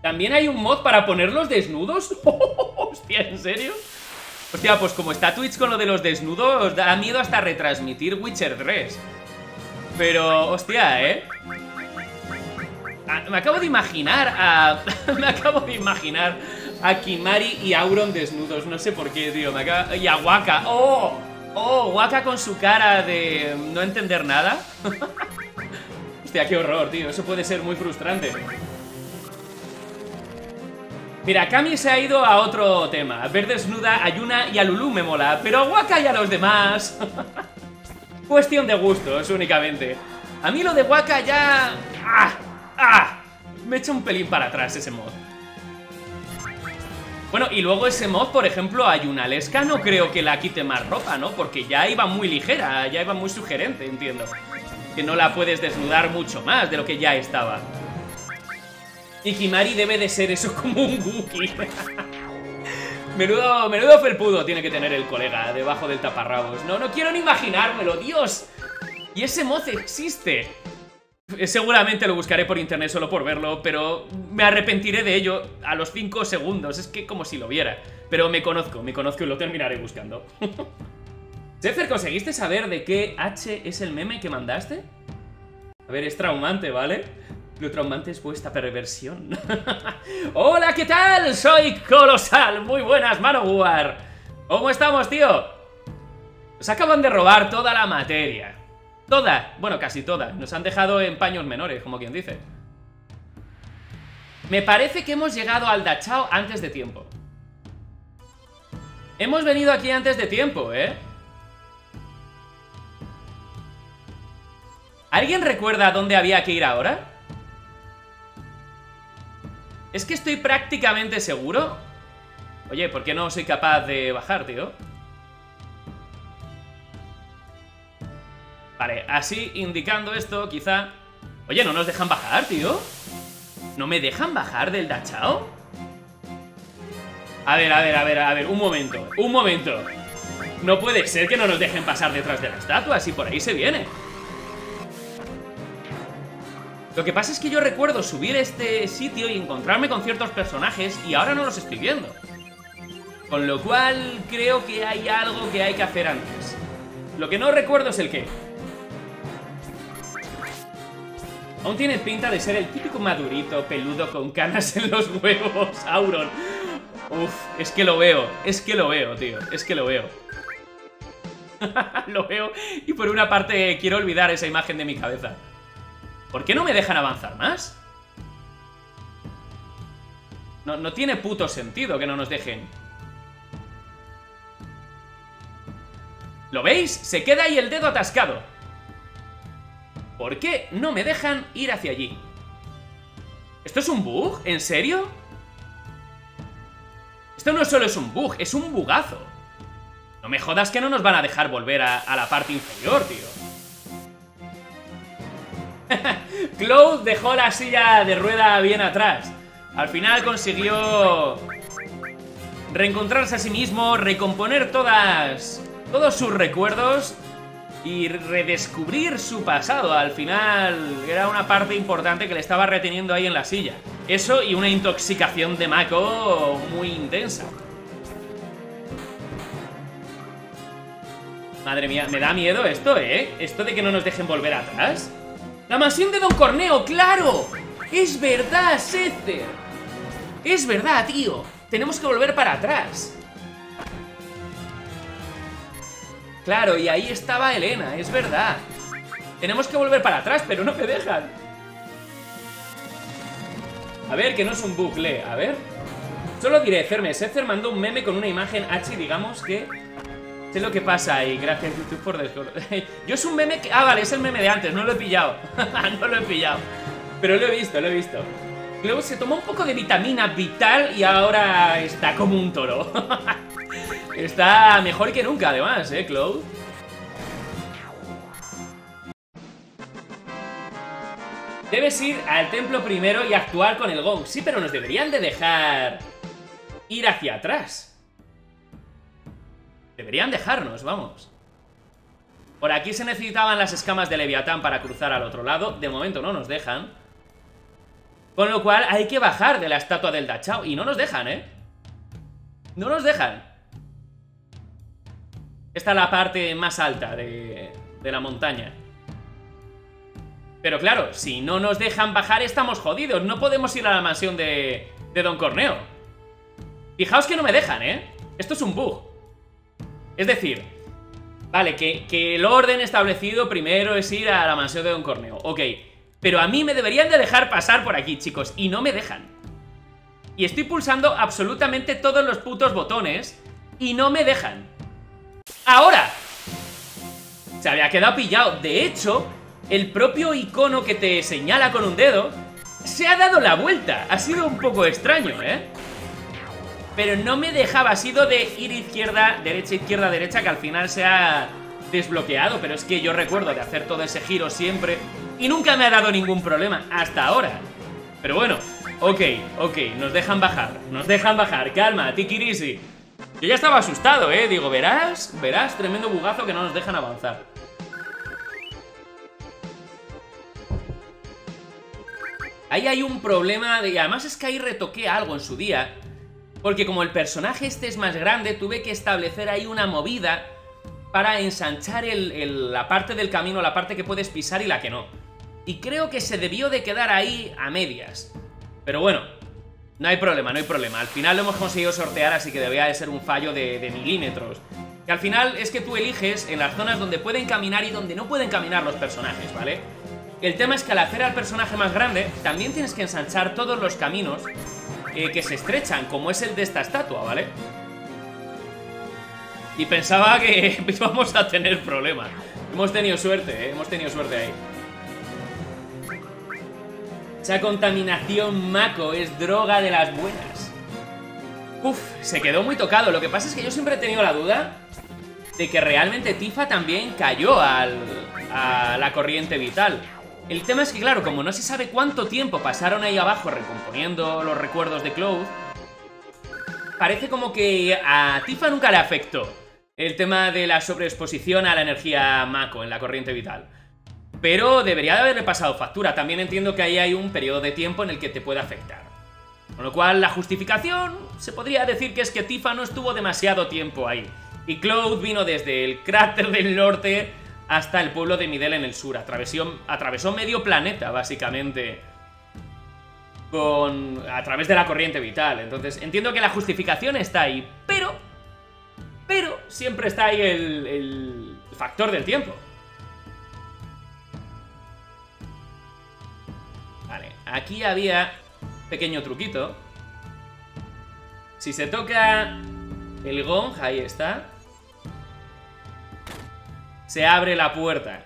¿También hay un mod para ponerlos desnudos? Hostia, ¿en serio? Hostia, pues como está Twitch con lo de los desnudos, da miedo hasta retransmitir Witcher tres. Pero, hostia, ¿eh? Ah, me acabo de imaginar a... me acabo de imaginar a Kimari y Auron desnudos. No sé por qué, tío. Me acabo... Y a Waka. ¡Oh! ¡Oh! Waka con su cara de... no entender nada. Hostia, qué horror, tío. Eso puede ser muy frustrante. Mira, Kami se ha ido a otro tema. A ver desnuda a Yuna y a Lulu me mola, pero a Waka y a los demás... Cuestión de gustos, únicamente. A mí lo de Waka ya... ¡Ah! ¡Ah! Me echa un pelín para atrás ese mod. Bueno, y luego ese mod, por ejemplo, a Yunalesca no creo que la quite más ropa, ¿no? Porque ya iba muy ligera, ya iba muy sugerente, entiendo. Que no la puedes desnudar mucho más de lo que ya estaba. Y Kimari debe de ser eso, como un Wookiee. menudo, menudo felpudo tiene que tener el colega debajo del taparrabos. No, no quiero ni imaginármelo, Dios. Y ese mod existe. Seguramente lo buscaré por internet solo por verlo, pero me arrepentiré de ello a los cinco segundos. Es que como si lo viera. Pero me conozco, me conozco y lo terminaré buscando. Sefer, ¿conseguiste saber de qué H es el meme que mandaste? A ver, es traumante, ¿vale? Lo traumante es vuestra perversión. ¡Hola! ¿Qué tal? Soy Colosal. Muy buenas, Manowar. ¿Cómo estamos, tío? Nos acaban de robar toda la materia. Toda. Bueno, casi toda. Nos han dejado en paños menores, como quien dice. Me parece que hemos llegado al Dachao antes de tiempo. Hemos venido aquí antes de tiempo, ¿eh? ¿Alguien recuerda dónde había que ir ahora? Es que estoy prácticamente seguro. Oye, ¿por qué no soy capaz de bajar, tío? Vale, así indicando esto, quizá... Oye, ¿no nos dejan bajar, tío? ¿No me dejan bajar del Dachao? A ver, a ver, a ver, a ver, un momento, un momento. No puede ser que no nos dejen pasar detrás de la estatua, si por ahí se viene. Lo que pasa es que yo recuerdo subir este sitio y encontrarme con ciertos personajes y ahora no los estoy viendo. Con lo cual creo que hay algo que hay que hacer antes. Lo que no recuerdo es el qué. Aún tiene pinta de ser el típico madurito peludo con canas en los huevos, Auron. Uf, es que lo veo, es que lo veo, tío, es que lo veo. Lo veo y por una parte quiero olvidar esa imagen de mi cabeza. ¿Por qué no me dejan avanzar más? No, no tiene puto sentido que no nos dejen. ¿Lo veis? Se queda ahí el dedo atascado. ¿Por qué no me dejan ir hacia allí? ¿Esto es un bug? ¿En serio? Esto no solo es un bug, es un bugazo. No me jodas que no nos van a dejar volver a, a la parte inferior, tío. Cloud dejó la silla de rueda bien atrás. Al final consiguió reencontrarse a sí mismo, recomponer todas, todos sus recuerdos y redescubrir su pasado. Al final era una parte importante que le estaba reteniendo ahí en la silla. Eso y una intoxicación de Mako muy intensa. Madre mía, me da miedo esto, ¿eh? Esto de que no nos dejen volver atrás. ¡La mansión de Don Corneo! ¡Claro! ¡Es verdad, Sether! ¡Es verdad, tío! Tenemos que volver para atrás. Claro, y ahí estaba Elena, es verdad. Tenemos que volver para atrás, pero no me dejan. A ver, que no es un bucle, a ver. Solo diré, Ferme, Setzer mandó un meme con una imagen H, digamos que... Sé lo que pasa ahí, gracias YouTube por Discord. Yo es un meme que... Ah, vale, es el meme de antes, no lo he pillado. No lo he pillado. Pero lo he visto, lo he visto. Luego se tomó un poco de vitamina vital y ahora está como un toro. Está mejor que nunca, además, ¿eh, Cloud? Debes ir al templo primero y actuar con el gong. Sí, pero nos deberían de dejar ir hacia atrás. Deberían dejarnos, vamos. Por aquí se necesitaban las escamas de Leviatán para cruzar al otro lado. De momento no nos dejan. Con lo cual hay que bajar de la estatua del Dachau. Y no nos dejan, ¿eh? No nos dejan. Esta es la parte más alta de, de la montaña. Pero claro, si no nos dejan bajar estamos jodidos. No podemos ir a la mansión de, de Don Corneo. Fijaos que no me dejan, ¿eh? Esto es un bug. Es decir, vale, que, que el orden establecido primero es ir a la mansión de Don Corneo. Ok, pero a mí me deberían de dejar pasar por aquí, chicos. Y no me dejan. Y estoy pulsando absolutamente todos los putos botones y no me dejan. ¡Ahora! Se había quedado pillado. De hecho... El propio icono que te señala con un dedo se ha dado la vuelta. Ha sido un poco extraño, ¿eh? Pero no me dejaba. Ha sido de ir izquierda, derecha, izquierda, derecha, que al final se ha desbloqueado. Pero es que yo recuerdo de hacer todo ese giro siempre y nunca me ha dado ningún problema hasta ahora. Pero bueno, ok, ok, nos dejan bajar. Nos dejan bajar, calma, tikirisi. Yo ya estaba asustado, ¿eh? Digo, verás, verás, tremendo bugazo que no nos dejan avanzar. Ahí hay un problema de... Además es que ahí retoqué algo en su día. Porque como el personaje este es más grande, tuve que establecer ahí una movida para ensanchar el, el, la parte del camino, la parte que puedes pisar y la que no. Y creo que se debió de quedar ahí a medias. Pero bueno, no hay problema, no hay problema. Al final lo hemos conseguido sortear, así que debía de ser un fallo de, de milímetros. Que al final es que tú eliges en las zonas donde pueden caminar y donde no pueden caminar los personajes, ¿vale? El tema es que al hacer al personaje más grande, también tienes que ensanchar todos los caminos eh, que se estrechan, como es el de esta estatua, ¿vale? Y pensaba que íbamos a tener problemas. Hemos tenido suerte, ¿eh? Hemos tenido suerte ahí. Esa contaminación maco es droga de las buenas. Uf, se quedó muy tocado. Lo que pasa es que yo siempre he tenido la duda de que realmente Tifa también cayó al, a la corriente vital. El tema es que, claro, como no se sabe cuánto tiempo pasaron ahí abajo recomponiendo los recuerdos de Cloud, parece como que a Tifa nunca le afectó el tema de la sobreexposición a la energía maco en la corriente vital. Pero debería de haberle pasado factura. También entiendo que ahí hay un periodo de tiempo en el que te puede afectar. Con lo cual, la justificación se podría decir que es que Tifa no estuvo demasiado tiempo ahí. Y Cloud vino desde el Cráter del Norte hasta el pueblo de Midel en el sur. Atravesó, atravesó medio planeta, básicamente, con, a través de la corriente vital. Entonces, entiendo que la justificación está ahí, pero... Pero siempre está ahí el, el factor del tiempo. Vale, aquí había un pequeño truquito. Si se toca el gong, ahí está, se abre la puerta.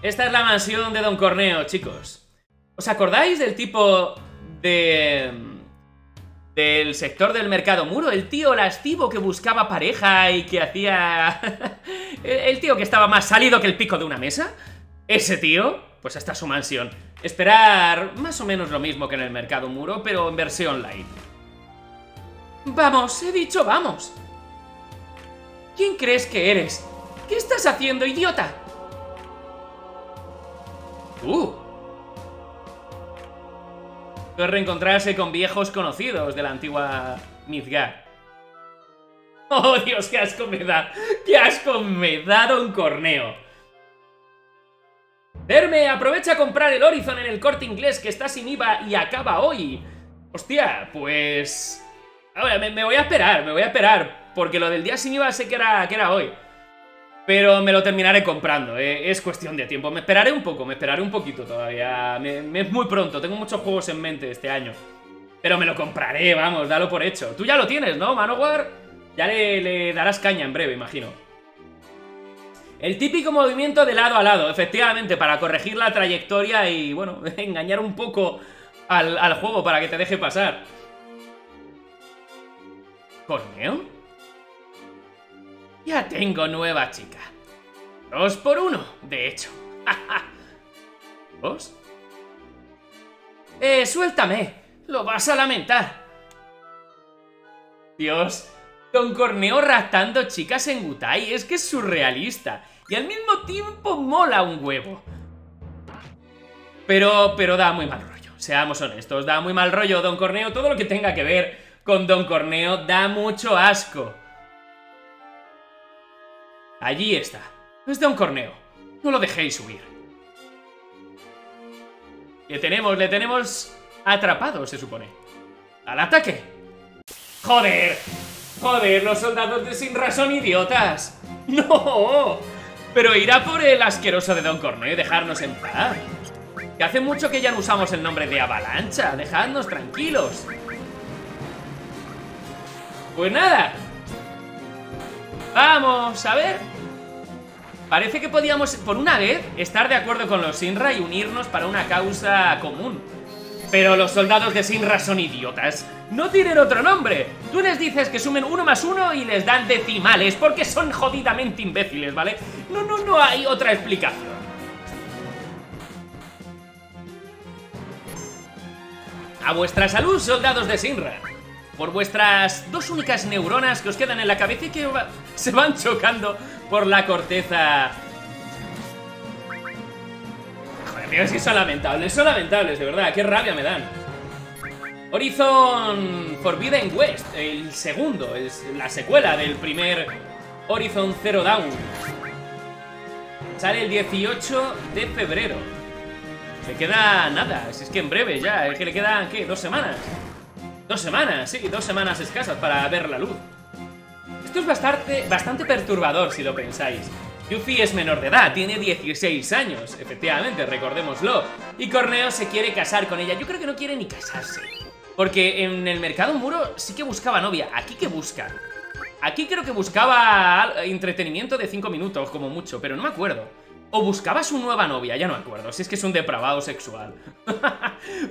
Esta es la mansión de Don Corneo, chicos. ¿Os acordáis del tipo de... del sector del mercado muro? El tío lascivo que buscaba pareja y que hacía... el tío que estaba más salido que el pico de una mesa. Ese tío, pues hasta su mansión. Esperar más o menos lo mismo que en el mercado muro, pero en versión light. Vamos, he dicho vamos. ¿Quién crees que eres? ¿Qué estás haciendo, idiota? ¡Uh! Es reencontrarse con viejos conocidos de la antigua Midgar. ¡Oh, Dios! ¡Qué asco me da! ¡Qué asco me da Don Corneo! Verme, aprovecha a comprar el Horizon en el Corte Inglés, que está sin I V A y acaba hoy. Hostia, pues... Ahora, me, me voy a esperar, me voy a esperar. Porque lo del día sin I V A sé que era, que era hoy. Pero me lo terminaré comprando, eh. Es cuestión de tiempo. Me esperaré un poco, me esperaré un poquito todavía. Me, me es muy pronto, tengo muchos juegos en mente este año. Pero me lo compraré, vamos, dalo por hecho. Tú ya lo tienes, ¿no, Manowar? Ya le, le darás caña en breve, imagino. El típico movimiento de lado a lado, efectivamente, para corregir la trayectoria y, bueno, engañar un poco al, al juego para que te deje pasar. ¿Corneo? Ya tengo nueva chica. Dos por uno, de hecho. ¿Vos? Eh, suéltame. Lo vas a lamentar. Dios, Don Corneo raptando chicas en Wutai. Es que es surrealista. Y al mismo tiempo mola un huevo. Pero, pero da muy mal rollo. Seamos honestos, da muy mal rollo Don Corneo. Todo lo que tenga que ver con Don Corneo da mucho asco. Allí está. Es Don Corneo. No lo dejéis huir. Le tenemos, le tenemos atrapado, se supone. ¡Al ataque! ¡Joder! ¡Joder! Los soldados de Shinra son idiotas. ¡No! Pero irá por el asqueroso de Don Corneo y dejarnos en paz. Que hace mucho que ya no usamos el nombre de Avalancha. Dejadnos tranquilos. Pues nada. Vamos, a ver. Parece que podíamos, por una vez, estar de acuerdo con los Shinra y unirnos para una causa común. Pero los soldados de Shinra son idiotas. No tienen otro nombre. Tú les dices que sumen uno más uno y les dan decimales, porque son jodidamente imbéciles, ¿vale? No, no, no hay otra explicación. A vuestra salud, soldados de Shinra. Por vuestras dos únicas neuronas que os quedan en la cabeza y que se van chocando por la corteza. Joder, tío, es que son lamentables, son lamentables, de verdad, qué rabia me dan. Horizon Forbidden West, el segundo, es la secuela del primer Horizon Zero Dawn. Sale el dieciocho de febrero. Se queda nada, si es que en breve ya, es que le quedan, ¿qué? Dos semanas. Dos semanas, sí, dos semanas escasas para ver la luz. Esto es bastante, bastante perturbador si lo pensáis. Yuffie es menor de edad, tiene dieciséis años, efectivamente, recordémoslo. Y Corneo se quiere casar con ella. Yo creo que no quiere ni casarse, porque en el mercado muro sí que buscaba novia. Aquí que busca. Aquí creo que buscaba entretenimiento de cinco minutos como mucho, pero no me acuerdo. O buscaba su nueva novia, ya no me acuerdo, si es que es un depravado sexual.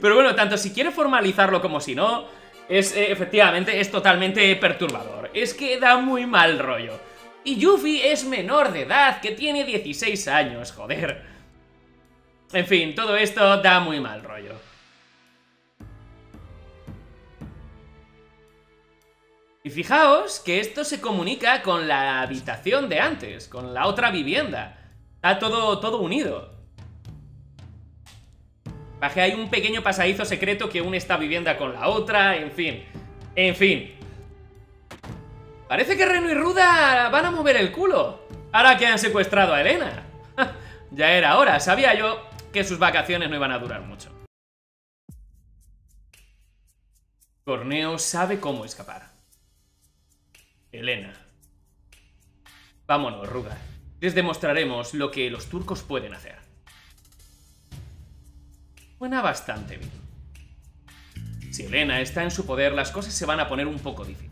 Pero bueno, tanto si quiere formalizarlo como si no, es eh, efectivamente, es totalmente perturbador. Es que da muy mal rollo. Y Yuffie es menor de edad, que tiene dieciséis años, joder. En fin, todo esto da muy mal rollo. Y fijaos que esto se comunica con la habitación de antes, con la otra vivienda. Está todo, todo unido. Bajé, hay un pequeño pasadizo secreto que une esta vivienda con la otra, en fin. En fin. Parece que Reno y Ruda van a mover el culo. Ahora que han secuestrado a Elena. Ya era hora, sabía yo que sus vacaciones no iban a durar mucho. Corneo sabe cómo escapar. Elena. Vámonos, Ruda. Les demostraremos lo que los turcos pueden hacer. Suena bastante bien. Si Elena está en su poder, las cosas se van a poner un poco difíciles.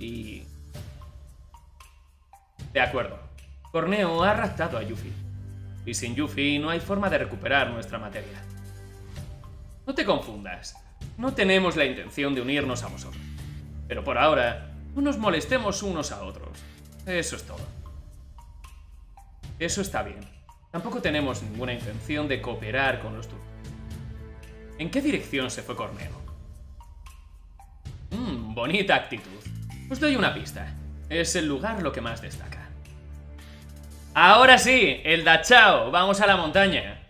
Y... de acuerdo. Corneo ha raptado a Yuffie. Y sin Yuffie no hay forma de recuperar nuestra materia. No te confundas. No tenemos la intención de unirnos a vosotros. Pero por ahora, no nos molestemos unos a otros. Eso es todo. Eso está bien. Tampoco tenemos ninguna intención de cooperar con los turcos. ¿En qué dirección se fue Corneo? Mmm, bonita actitud. Os doy una pista. Es el lugar lo que más destaca. Ahora sí, el dachao. Vamos a la montaña.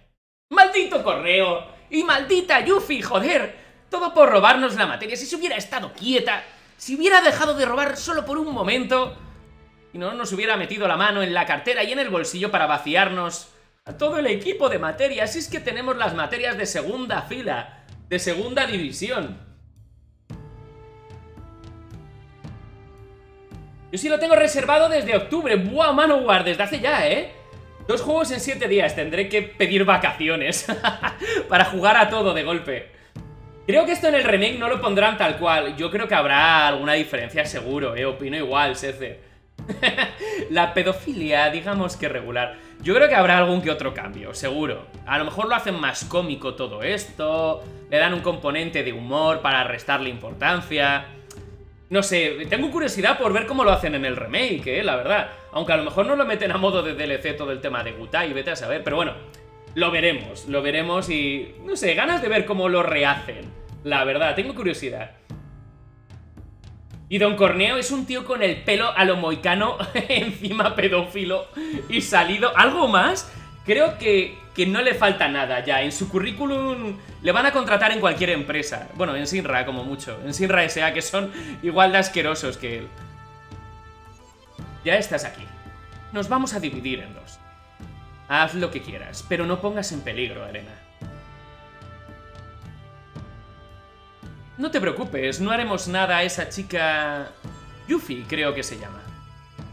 ¡Maldito Corneo! ¡Y maldita Yuffie, joder! Todo por robarnos la materia. Si se hubiera estado quieta, si hubiera dejado de robar solo por un momento... y no nos hubiera metido la mano en la cartera y en el bolsillo para vaciarnos a todo el equipo de materias. Si es que tenemos las materias de segunda fila, de segunda división. Yo sí lo tengo reservado desde octubre. Buah, Manowar, desde hace ya, ¿eh? Dos juegos en siete días. Tendré que pedir vacaciones para jugar a todo de golpe. Creo que esto en el remake no lo pondrán tal cual. Yo creo que habrá alguna diferencia seguro, ¿eh? Opino igual, Sece. La pedofilia, digamos que regular. Yo creo que habrá algún que otro cambio, seguro. A lo mejor lo hacen más cómico todo esto. Le dan un componente de humor para restarle importancia. No sé, tengo curiosidad por ver cómo lo hacen en el remake, eh, la verdad. Aunque a lo mejor no lo meten a modo de D L C todo el tema de Wutai, vete a saber. Pero bueno, lo veremos, lo veremos y... no sé, ganas de ver cómo lo rehacen. La verdad, tengo curiosidad. Y Don Corneo es un tío con el pelo a lo moicano, encima pedófilo y salido. ¿Algo más? Creo que, que no le falta nada ya. En su currículum le van a contratar en cualquier empresa. Bueno, en Shinra como mucho. En Shinra S A, que son igual de asquerosos que él. Ya estás aquí. Nos vamos a dividir en dos. Haz lo que quieras, pero no pongas en peligro, Elena. No te preocupes, no haremos nada a esa chica... Yuffie, creo que se llama.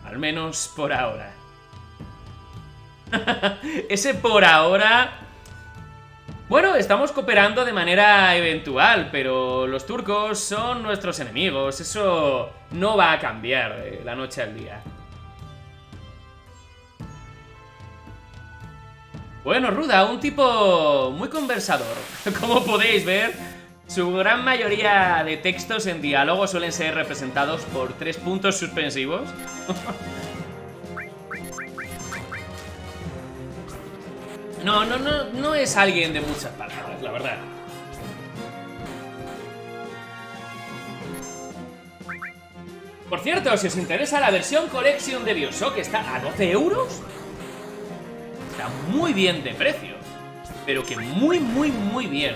Al menos por ahora. Ese por ahora... Bueno, estamos cooperando de manera eventual, pero los turcos son nuestros enemigos. Eso no va a cambiar de la noche al día. Bueno, Ruda, un tipo muy conversador. Como podéis ver, su gran mayoría de textos en diálogo suelen ser representados por tres puntos suspensivos. No, no, no, no es alguien de muchas palabras, la verdad. Por cierto, si os interesa la versión Collection de Bioshock, está a doce euros. Está muy bien de precio. Pero que muy, muy, muy bien.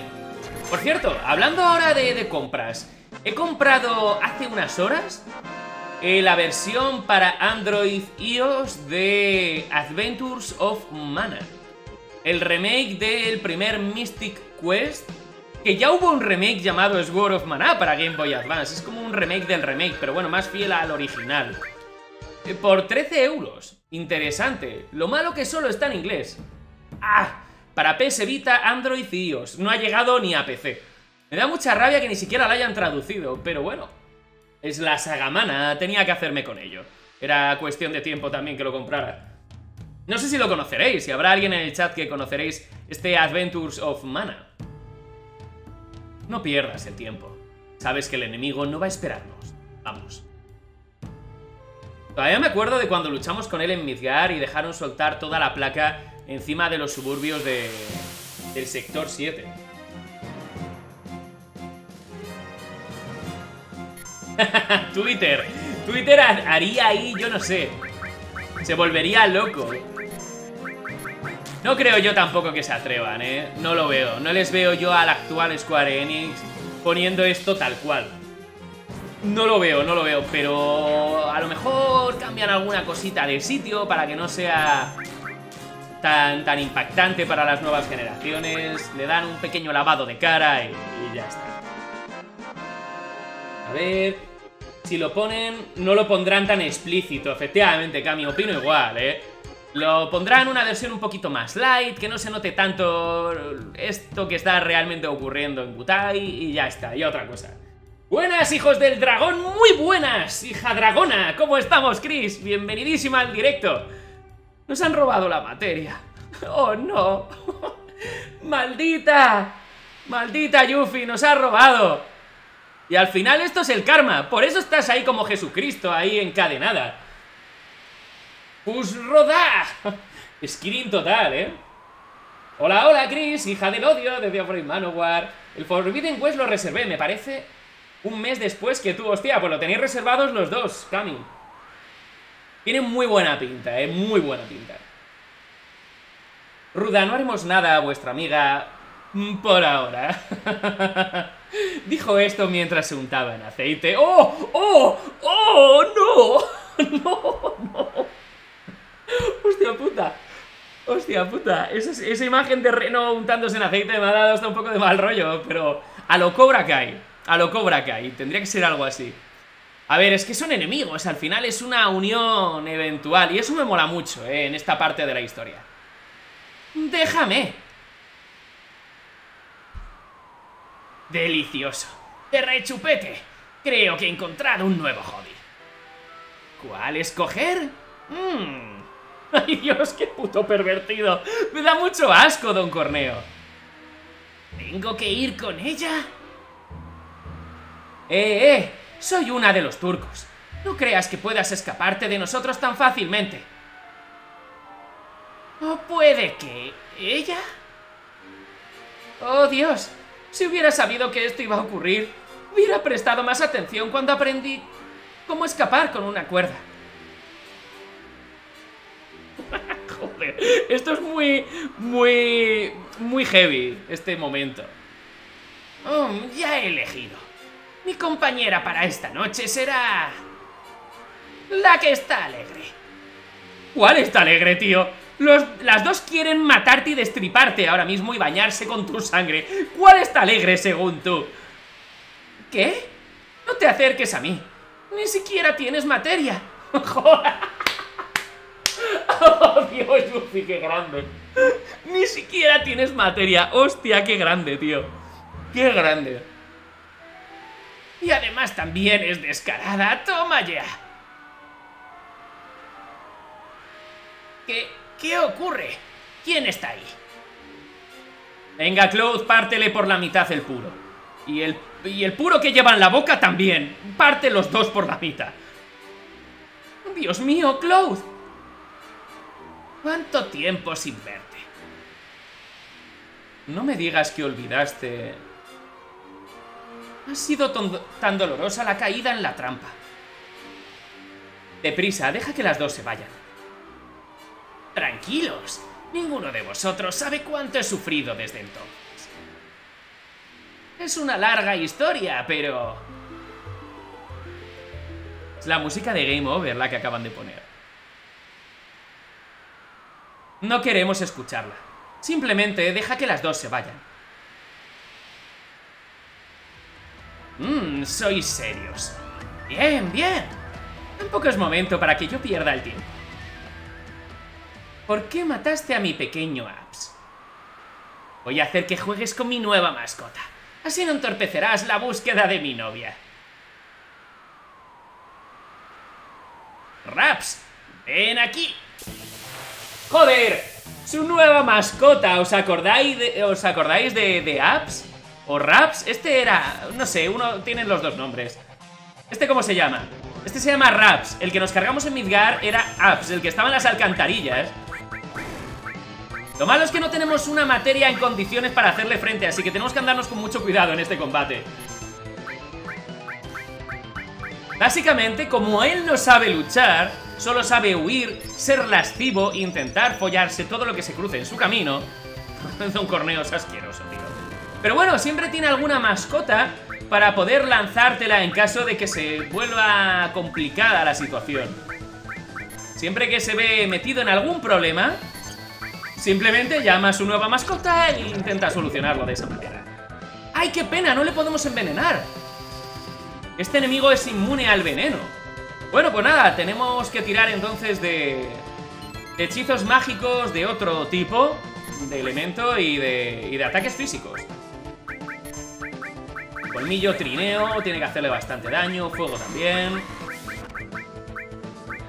Por cierto, hablando ahora de, de compras, he comprado hace unas horas eh, la versión para Android iOS de Adventures of Mana. El remake del primer Mystic Quest, que ya hubo un remake llamado Sword of Mana para Game Boy Advance. Es como un remake del remake, pero bueno, más fiel al original. Por trece euros. Interesante. Lo malo que solo está en inglés. ¡Ah! Para P S Vita, Android y iOS. No ha llegado ni a P C. Me da mucha rabia que ni siquiera la hayan traducido, pero bueno. Es la saga Mana, tenía que hacerme con ello. Era cuestión de tiempo también que lo comprara. No sé si lo conoceréis, si habrá alguien en el chat que conoceréis este Adventures of Mana. No pierdas el tiempo. Sabes que el enemigo no va a esperarnos. Vamos. Todavía me acuerdo de cuando luchamos con él en Midgar y dejaron soltar toda la placa encima de los suburbios de... del sector siete. Twitter. Twitter haría ahí, yo no sé. Se volvería loco. No creo yo tampoco que se atrevan, ¿eh? No lo veo. No les veo yo al actual Square Enix poniendo esto tal cual. No lo veo, no lo veo. Pero a lo mejor cambian alguna cosita de sitio para que no sea tan, tan impactante para las nuevas generaciones. Le dan un pequeño lavado de cara y, y ya está. A ver... si lo ponen, no lo pondrán tan explícito. Efectivamente, Cami, opino igual, ¿eh? Lo pondrán en una versión un poquito más light, que no se note tanto esto que está realmente ocurriendo en Wutai y ya está, y otra cosa. Buenas, hijos del dragón, muy buenas, hija dragona. ¿Cómo estamos, Chris? Bienvenidísima al directo. Nos han robado la materia. Oh, no. Maldita, maldita Yuffie, nos ha robado. Y al final esto es el karma. Por eso estás ahí como Jesucristo, ahí encadenada. ¡Pues rodá! Skin total, ¿eh? Hola, hola, Chris, hija del odio, de Diablo Manowar. El Forbidden West lo reservé, me parece, un mes después que tú. Hostia, pues lo tenéis reservados los dos, Cami. Tiene muy buena pinta, ¿eh? Muy buena pinta. Ruda, no haremos nada a vuestra amiga... por ahora. Dijo esto mientras se untaba en aceite. ¡Oh! ¡Oh! ¡Oh! ¡No! ¡No! ¡No! ¡Hostia puta! ¡Hostia puta! Esa, esa imagen de Reno untándose en aceite me ha dado hasta un poco de mal rollo, pero... a lo Cobra Kai. A lo Cobra Kai. Tendría que ser algo así. A ver, es que son enemigos, al final es una unión eventual. Y eso me mola mucho, eh, en esta parte de la historia. Déjame. Delicioso. De rechupete. Creo que he encontrado un nuevo hobby. ¿Cuál escoger? Mmm. Ay, Dios, qué puto pervertido. Me da mucho asco, Don Corneo. ¿Tengo que ir con ella? Eh, eh. Soy una de los turcos. No creas que puedas escaparte de nosotros tan fácilmente. ¿O puede que... ella? Oh, Dios. Si hubiera sabido que esto iba a ocurrir, hubiera prestado más atención cuando aprendí cómo escapar con una cuerda. Joder, esto es muy... muy... muy heavy, este momento. Oh, ya he elegido. Mi compañera para esta noche será... la que está alegre. ¿Cuál está alegre, tío? Los, las dos quieren matarte y destriparte ahora mismo y bañarse con tu sangre. ¿Cuál está alegre, según tú? ¿Qué? No te acerques a mí. Ni siquiera tienes materia. ¡Joder! ¡Oh, Dios, Yuffie, qué grande! Ni siquiera tienes materia. ¡Hostia, qué grande, tío! ¡Qué grande! Y además también es descarada. ¡Toma ya! ¿Qué, qué ocurre? ¿Quién está ahí? Venga, Cloud, pártele por la mitad el puro. Y el, y el puro que lleva en la boca también. Parte los dos por la mitad. ¡Dios mío, Cloud! ¿Cuánto tiempo sin verte? No me digas que olvidaste... Ha sido tan dolorosa la caída en la trampa. Deprisa, deja que las dos se vayan. Tranquilos, ninguno de vosotros sabe cuánto he sufrido desde entonces. Es una larga historia, pero... Es la música de Game Over la que acaban de poner. No queremos escucharla. Simplemente deja que las dos se vayan. Mmm, sois serios. Bien, bien. Tampoco es momento para que yo pierda el tiempo. ¿Por qué mataste a mi pequeño Abs? Voy a hacer que juegues con mi nueva mascota. Así no entorpecerás la búsqueda de mi novia. Raps, ven aquí. ¡Joder! Su nueva mascota. ¿Os acordáis de, os acordáis de, de Abs? ¿O Raps? Este era... no sé, uno... tienen los dos nombres. ¿Este cómo se llama? Este se llama Raps. El que nos cargamos en Midgar era Abs, el que estaba en las alcantarillas. Lo malo es que no tenemos una materia en condiciones para hacerle frente, así que tenemos que andarnos con mucho cuidado en este combate. Básicamente, como él no sabe luchar, solo sabe huir, ser lascivo, intentar follarse todo lo que se cruce en su camino. Don Corneo es asqueroso, tío. Pero bueno, siempre tiene alguna mascota para poder lanzártela en caso de que se vuelva complicada la situación. Siempre que se ve metido en algún problema, simplemente llama a su nueva mascota e intenta solucionarlo de esa manera. ¡Ay, qué pena! No le podemos envenenar. Este enemigo es inmune al veneno. Bueno, pues nada, tenemos que tirar entonces de, de hechizos mágicos de otro tipo, de elemento y de, y de ataques físicos. Colmillo, trineo, tiene que hacerle bastante daño. Fuego también.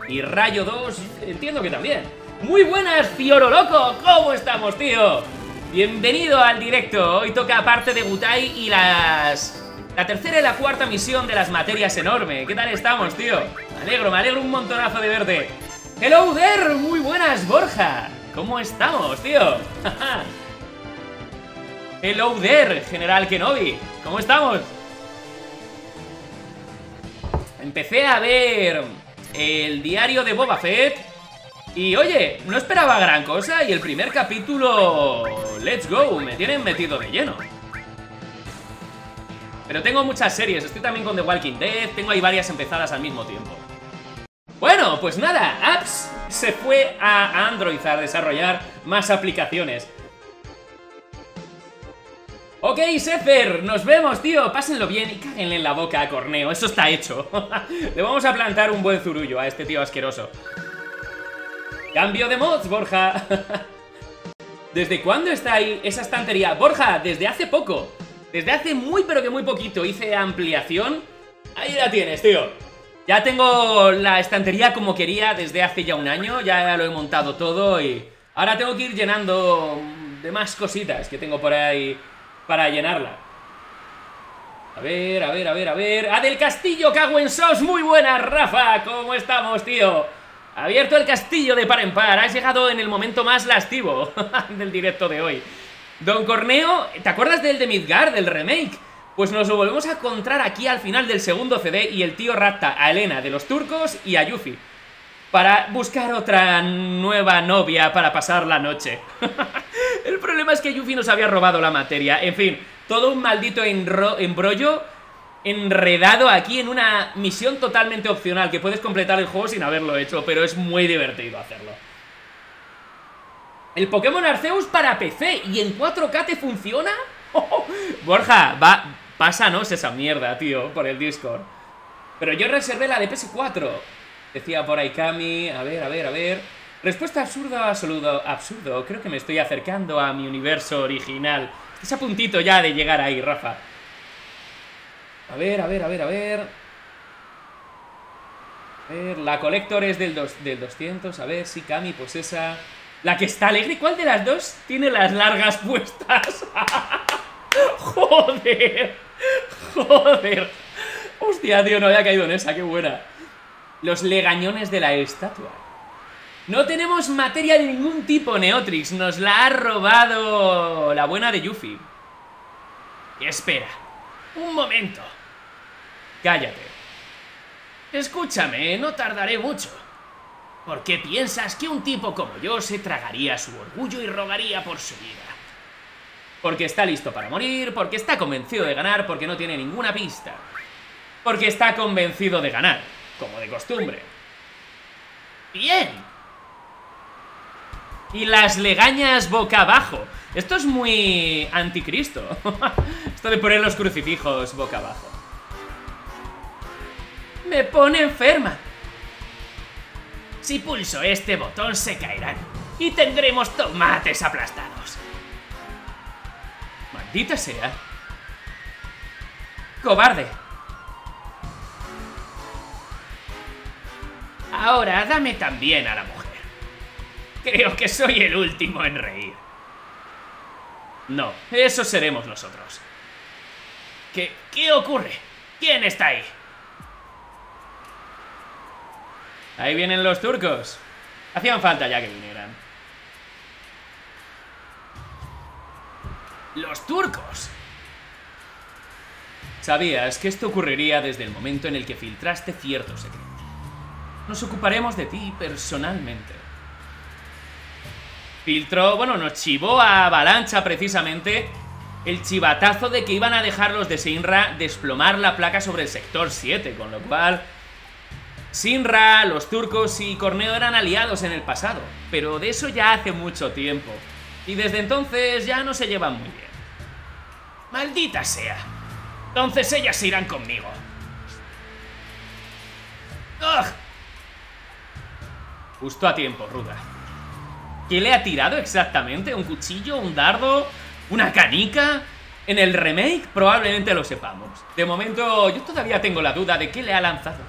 Y rayo dos, entiendo que también. ¡Muy buenas, Fioro Loco! ¿Cómo estamos, tío? Bienvenido al directo. Hoy toca parte de Wutai y las... la tercera y la cuarta misión de las materias enorme. ¿Qué tal estamos, tío? Me alegro, me alegro un montonazo de verte. ¡Hello there! ¡Muy buenas, Borja! ¿Cómo estamos, tío? ¡Hello there, General Kenobi! ¿Cómo estamos? Empecé a ver el diario de Boba Fett y, oye, no esperaba gran cosa y el primer capítulo... ¡Let's go! Me tienen metido de lleno. Pero tengo muchas series, estoy también con The Walking Dead, tengo ahí varias empezadas al mismo tiempo. Bueno, pues nada, Apps se fue a Android a desarrollar más aplicaciones. Ok, Sepher, nos vemos, tío. Pásenlo bien y cáguenle en la boca a Corneo. Eso está hecho. Le vamos a plantar un buen zurullo a este tío asqueroso. Cambio de mods, Borja. ¿Desde cuándo está ahí esa estantería? Borja, desde hace poco. Desde hace muy pero que muy poquito hice ampliación. Ahí la tienes, tío. Ya tengo la estantería como quería desde hace ya un año. Ya lo he montado todo y ahora tengo que ir llenando de más cositas que tengo por ahí para llenarla. A ver, a ver, a ver, a ver. ¡Ah, del castillo, cago en sos! Muy buena, Rafa. ¿Cómo estamos, tío? Abierto el castillo de par en par. Has llegado en el momento más lastivo del directo de hoy. Don Corneo, ¿te acuerdas del de Midgar, del remake? Pues nos lo volvemos a encontrar aquí al final del segundo C D y el tío rapta a Elena de los turcos y a Yuffie para buscar otra nueva novia para pasar la noche. El problema es que Yuffie nos había robado la materia. En fin, todo un maldito embrollo enredado aquí en una misión totalmente opcional que puedes completar el juego sin haberlo hecho, pero es muy divertido hacerlo. El Pokémon Arceus para P C y en cuatro K te funciona. Oh, Borja, va, pásanos esa mierda, tío, por el Discord. Pero yo reservé la de P S cuatro. Decía por ahí Kami, a ver, a ver, a ver. Respuesta absurda, absoluto, absurdo. Creo que me estoy acercando a mi universo original. Es a puntito ya de llegar ahí, Rafa. A ver, a ver, a ver, a ver. A ver, la Collector es del, dos, del doscientos. A ver, sí, Kami, pues esa... La que está alegre, ¿cuál de las dos tiene las largas puestas? Joder, joder. Hostia, tío, no había caído en esa, qué buena. Los legañones de la estatua. No tenemos materia de ningún tipo, Neotrix. Nos la ha robado la buena de Yuffie. Y espera, un momento. Cállate. Escúchame, no tardaré mucho. ¿Por qué piensas que un tipo como yo se tragaría su orgullo y rogaría por su vida? Porque está listo para morir, porque está convencido de ganar, porque no tiene ninguna pista. Porque está convencido de ganar, como de costumbre. ¡Bien! Y las legañas boca abajo. Esto es muy anticristo. Esto de poner los crucifijos boca abajo. Me pone enferma. Si pulso este botón se caerán y tendremos tomates aplastados. Maldita sea. Cobarde. Ahora dame también a la mujer. Creo que soy el último en reír. No, eso seremos nosotros. ¿Qué, qué ocurre? ¿Quién está ahí? Ahí vienen los turcos. Hacían falta ya que vinieran. ¡Los turcos! Sabías que esto ocurriría desde el momento en el que filtraste cierto secreto. Nos ocuparemos de ti personalmente. Filtró, bueno, nos chivó a Avalancha precisamente el chivatazo de que iban a dejar los de Shinra desplomar la placa sobre el sector siete, con lo cual... Shinra, los turcos y Corneo eran aliados en el pasado, pero de eso ya hace mucho tiempo. Y desde entonces ya no se llevan muy bien. ¡Maldita sea! Entonces ellas se irán conmigo. ¡Ugh! Justo a tiempo, Ruda. ¿Qué le ha tirado exactamente? ¿Un cuchillo? ¿Un dardo? ¿Una canica? En el remake probablemente lo sepamos. De momento yo todavía tengo la duda de qué le ha lanzado.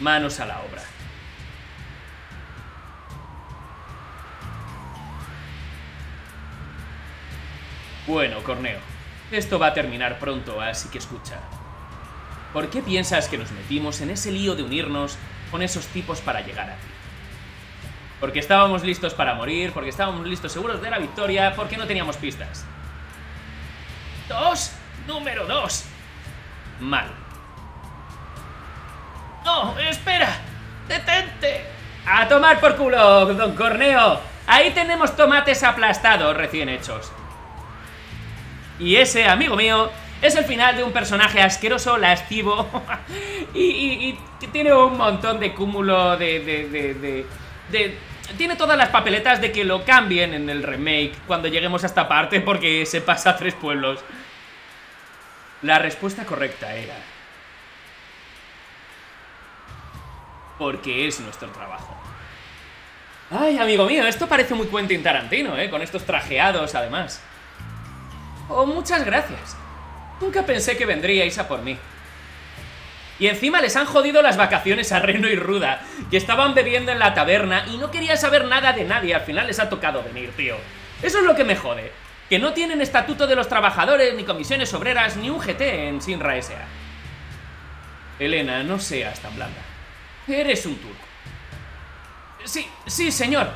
Manos a la obra. Bueno, Corneo, esto va a terminar pronto, así que escucha. ¿Por qué piensas que nos metimos en ese lío de unirnos con esos tipos para llegar a ti? Porque estábamos listos para morir, porque estábamos listos seguros de la victoria, porque no teníamos pistas. Dos, número dos. Mal. ¡No! ¡Espera! ¡Detente! ¡A tomar por culo, Don Corneo! Ahí tenemos tomates aplastados recién hechos. Y ese, amigo mío, es el final de un personaje asqueroso, lascivo y, y, y que tiene un montón de cúmulo de, de, de, de, de tiene todas las papeletas de que lo cambien en el remake cuando lleguemos a esta parte, porque se pasa a tres pueblos. La respuesta correcta era... porque es nuestro trabajo. Ay, amigo mío, esto parece muy Quentin Tarantino, ¿eh? Con estos trajeados, además. Oh, muchas gracias. Nunca pensé que vendríais a por mí. Y encima les han jodido las vacaciones a Reno y Ruda, que estaban bebiendo en la taberna y no querían saber nada de nadie. Al final les ha tocado venir, tío. Eso es lo que me jode. Que no tienen estatuto de los trabajadores, ni comisiones obreras, ni un G T en Shinra S A. Elena, no seas tan blanda. Eres un turco. Sí, sí, señor.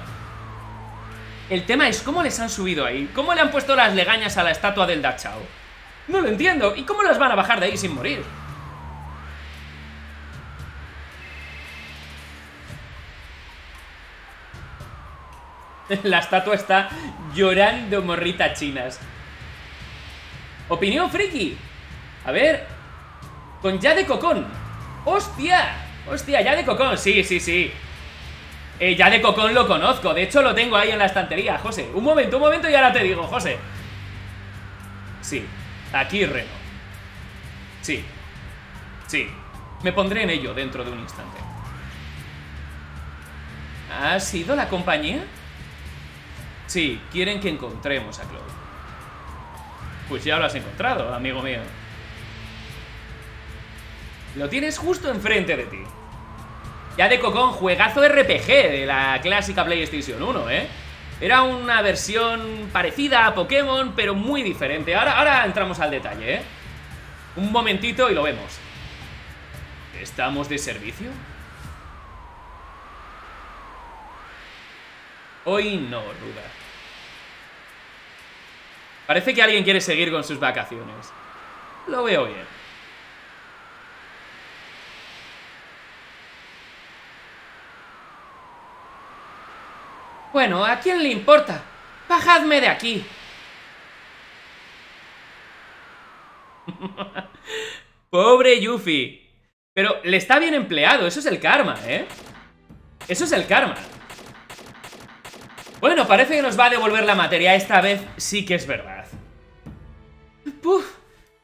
El tema es cómo les han subido ahí, cómo le han puesto las legañas a la estatua del Dachau. No lo entiendo. ¿Y cómo las van a bajar de ahí sin morir? La estatua está llorando morritas chinas. Opinión friki. A ver. Con ya de cocón. ¡Hostia! ¡Hostia! Ya de cocón. Sí, sí, sí. Eh, ya de cocón lo conozco. De hecho, lo tengo ahí en la estantería, José. Un momento, un momento y ahora te digo, José. Sí. Aquí Reno. Sí. Sí. Me pondré en ello dentro de un instante. ¿Ha sido la compañía? Sí, quieren que encontremos a Cloud. Pues ya lo has encontrado, amigo mío. Lo tienes justo enfrente de ti. Ya de cocón, juegazo R P G de la clásica PlayStation uno, ¿eh? Era una versión parecida a Pokémon, pero muy diferente. Ahora, ahora entramos al detalle, ¿eh? Un momentito y lo vemos. ¿Estamos de servicio? Hoy no, Ruda. Parece que alguien quiere seguir con sus vacaciones. Lo veo bien. Bueno, ¿a quién le importa? ¡Bajadme de aquí! Pobre Yuffie. Pero le está bien empleado, eso es el karma, ¿eh? Eso es el karma. Bueno, parece que nos va a devolver la materia. Esta vez sí que es verdad. Puf,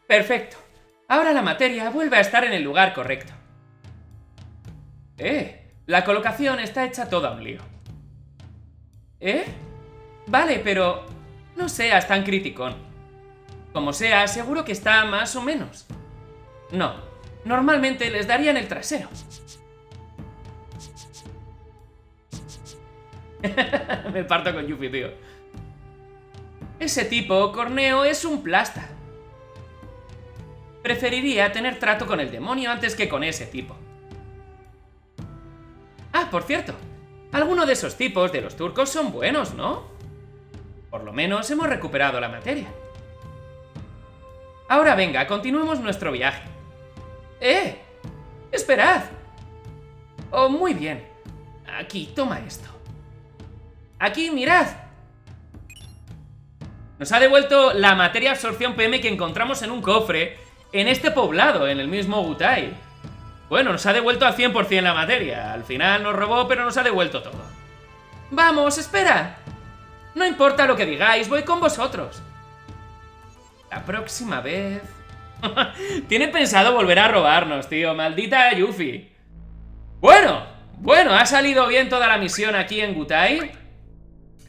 perfecto. Ahora la materia vuelve a estar en el lugar correcto. Eh, la colocación está hecha toda un lío. ¿Eh? Vale, pero no seas tan criticón. Como sea, seguro que está más o menos. No, normalmente les darían el trasero. Me parto con Yuffie, tío. Ese tipo, Corneo, es un plasta. Preferiría tener trato con el demonio antes que con ese tipo. Ah, por cierto, algunos de esos tipos de los turcos son buenos, ¿no? Por lo menos hemos recuperado la materia. Ahora venga, continuemos nuestro viaje. ¡Eh! ¡Esperad! Oh, muy bien. Aquí, toma esto. ¡Aquí, mirad! Nos ha devuelto la materia absorción P M que encontramos en un cofre en este poblado, en el mismo Wutai. Bueno, nos ha devuelto al cien por cien la materia. Al final nos robó, pero nos ha devuelto todo. ¡Vamos, espera! No importa lo que digáis, voy con vosotros. La próxima vez... Tiene pensado volver a robarnos, tío. Maldita Yuffie. Bueno, bueno, ha salido bien toda la misión aquí en Wutai.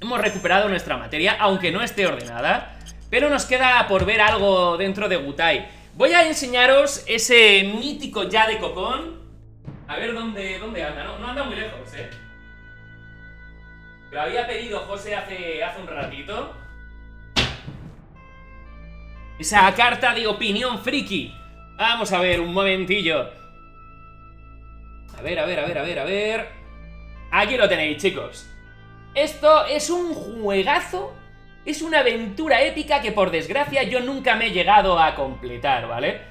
Hemos recuperado nuestra materia, aunque no esté ordenada, pero nos queda por ver algo dentro de Wutai. Voy a enseñaros ese mítico ya de cocón. A ver dónde, dónde anda. No, no anda muy lejos, eh. Lo había pedido José hace, hace un ratito. Esa carta de opinión friki. Vamos a ver, un momentillo. A ver, a ver, a ver, a ver, a ver. Aquí lo tenéis, chicos. Esto es un juegazo, es una aventura épica que por desgracia yo nunca me he llegado a completar, ¿vale?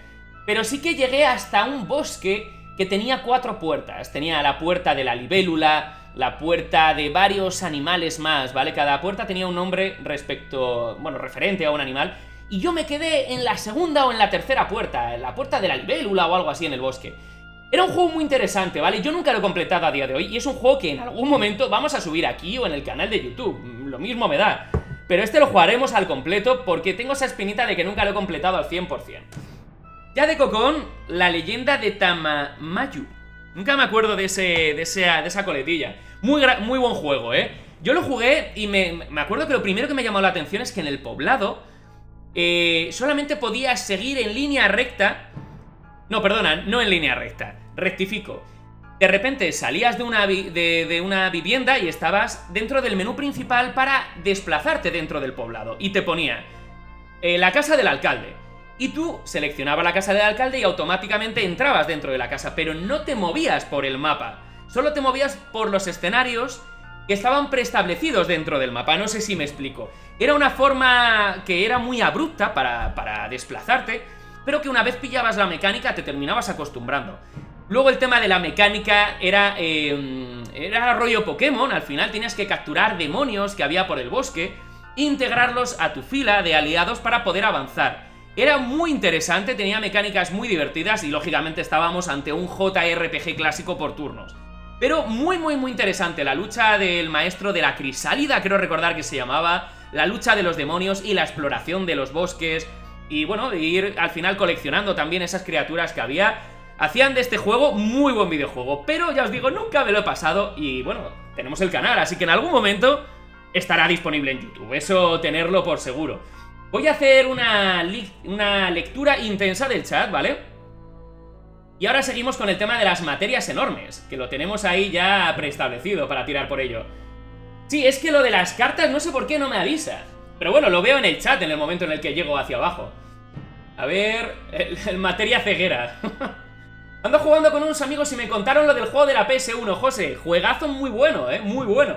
Pero sí que llegué hasta un bosque que tenía cuatro puertas. Tenía la puerta de la libélula, la puerta de varios animales más, ¿vale? Cada puerta tenía un nombre respecto, bueno, referente a un animal. Y yo me quedé en la segunda o en la tercera puerta, en la puerta de la libélula o algo así en el bosque. Era un juego muy interesante, ¿vale? Yo nunca lo he completado a día de hoy y es un juego que en algún momento vamos a subir aquí o en el canal de YouTube, lo mismo me da. Pero este lo jugaremos al completo porque tengo esa espinita de que nunca lo he completado al cien por cien. Ya de Cocón, la leyenda de Tamamayu. Nunca me acuerdo de, ese, de, esa, de esa coletilla. Muy, muy buen juego, ¿eh? Yo lo jugué y me, me acuerdo que lo primero que me llamó la atención es que en el poblado eh, solamente podías seguir en línea recta. No, perdona, no en línea recta, rectifico. De repente salías de una, vi de, de una vivienda y estabas dentro del menú principal para desplazarte dentro del poblado. Y te ponía eh, la casa del alcalde. Y tú seleccionabas la casa del alcalde y automáticamente entrabas dentro de la casa, pero no te movías por el mapa. Solo te movías por los escenarios que estaban preestablecidos dentro del mapa. No sé si me explico. Era una forma que era muy abrupta para, para desplazarte, pero que una vez pillabas la mecánica te terminabas acostumbrando. Luego el tema de la mecánica era, eh, era rollo Pokémon. Al final tenías que capturar demonios que había por el bosque, integrarlos a tu fila de aliados para poder avanzar. Era muy interesante, tenía mecánicas muy divertidas y lógicamente estábamos ante un J R P G clásico por turnos. Pero muy muy muy interesante, la lucha del maestro de la crisálida, creo recordar que se llamaba, la lucha de los demonios y la exploración de los bosques. Y bueno, ir al final coleccionando también esas criaturas que había. Hacían de este juego muy buen videojuego, pero ya os digo, nunca me lo he pasado. Y bueno, tenemos el canal, así que en algún momento estará disponible en YouTube, eso tenerlo por seguro. Voy a hacer una, una lectura intensa del chat, ¿vale? Y ahora seguimos con el tema de las materias enormes, que lo tenemos ahí ya preestablecido para tirar por ello. Sí, es que lo de las cartas no sé por qué no me avisa. Pero bueno, lo veo en el chat en el momento en el que llego hacia abajo. A ver... El, el materia ceguera. Ando jugando con unos amigos y me contaron lo del juego de la P S uno, José. Juegazo muy bueno, ¿eh? Muy bueno.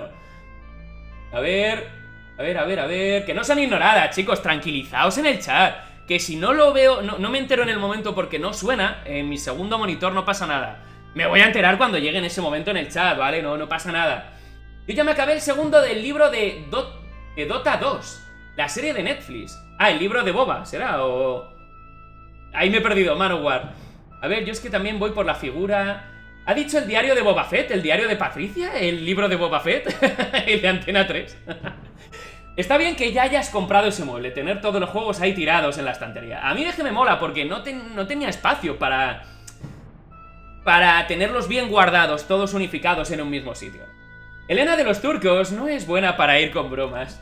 A ver... A ver, a ver, a ver... Que no sean ignoradas, chicos. Tranquilizaos en el chat. Que si no lo veo... No, no me entero en el momento porque no suena. En mi segundo monitor no pasa nada. Me voy a enterar cuando llegue en ese momento en el chat, ¿vale? No, no pasa nada. Yo ya me acabé el segundo del libro de, Do de Dota dos. La serie de Netflix. Ah, el libro de Boba, ¿será? O... Ahí me he perdido, Manowar. A ver, yo es que también voy por la figura... ¿Ha dicho el diario de Boba Fett? ¿El diario de Patricia? ¿El libro de Boba Fett? El de Antena tres. Está bien que ya hayas comprado ese mueble, tener todos los juegos ahí tirados en la estantería. A mí es que me mola porque no, te, no tenía espacio para... Para tenerlos bien guardados, todos unificados en un mismo sitio. Elena de los Turcos no es buena para ir con bromas.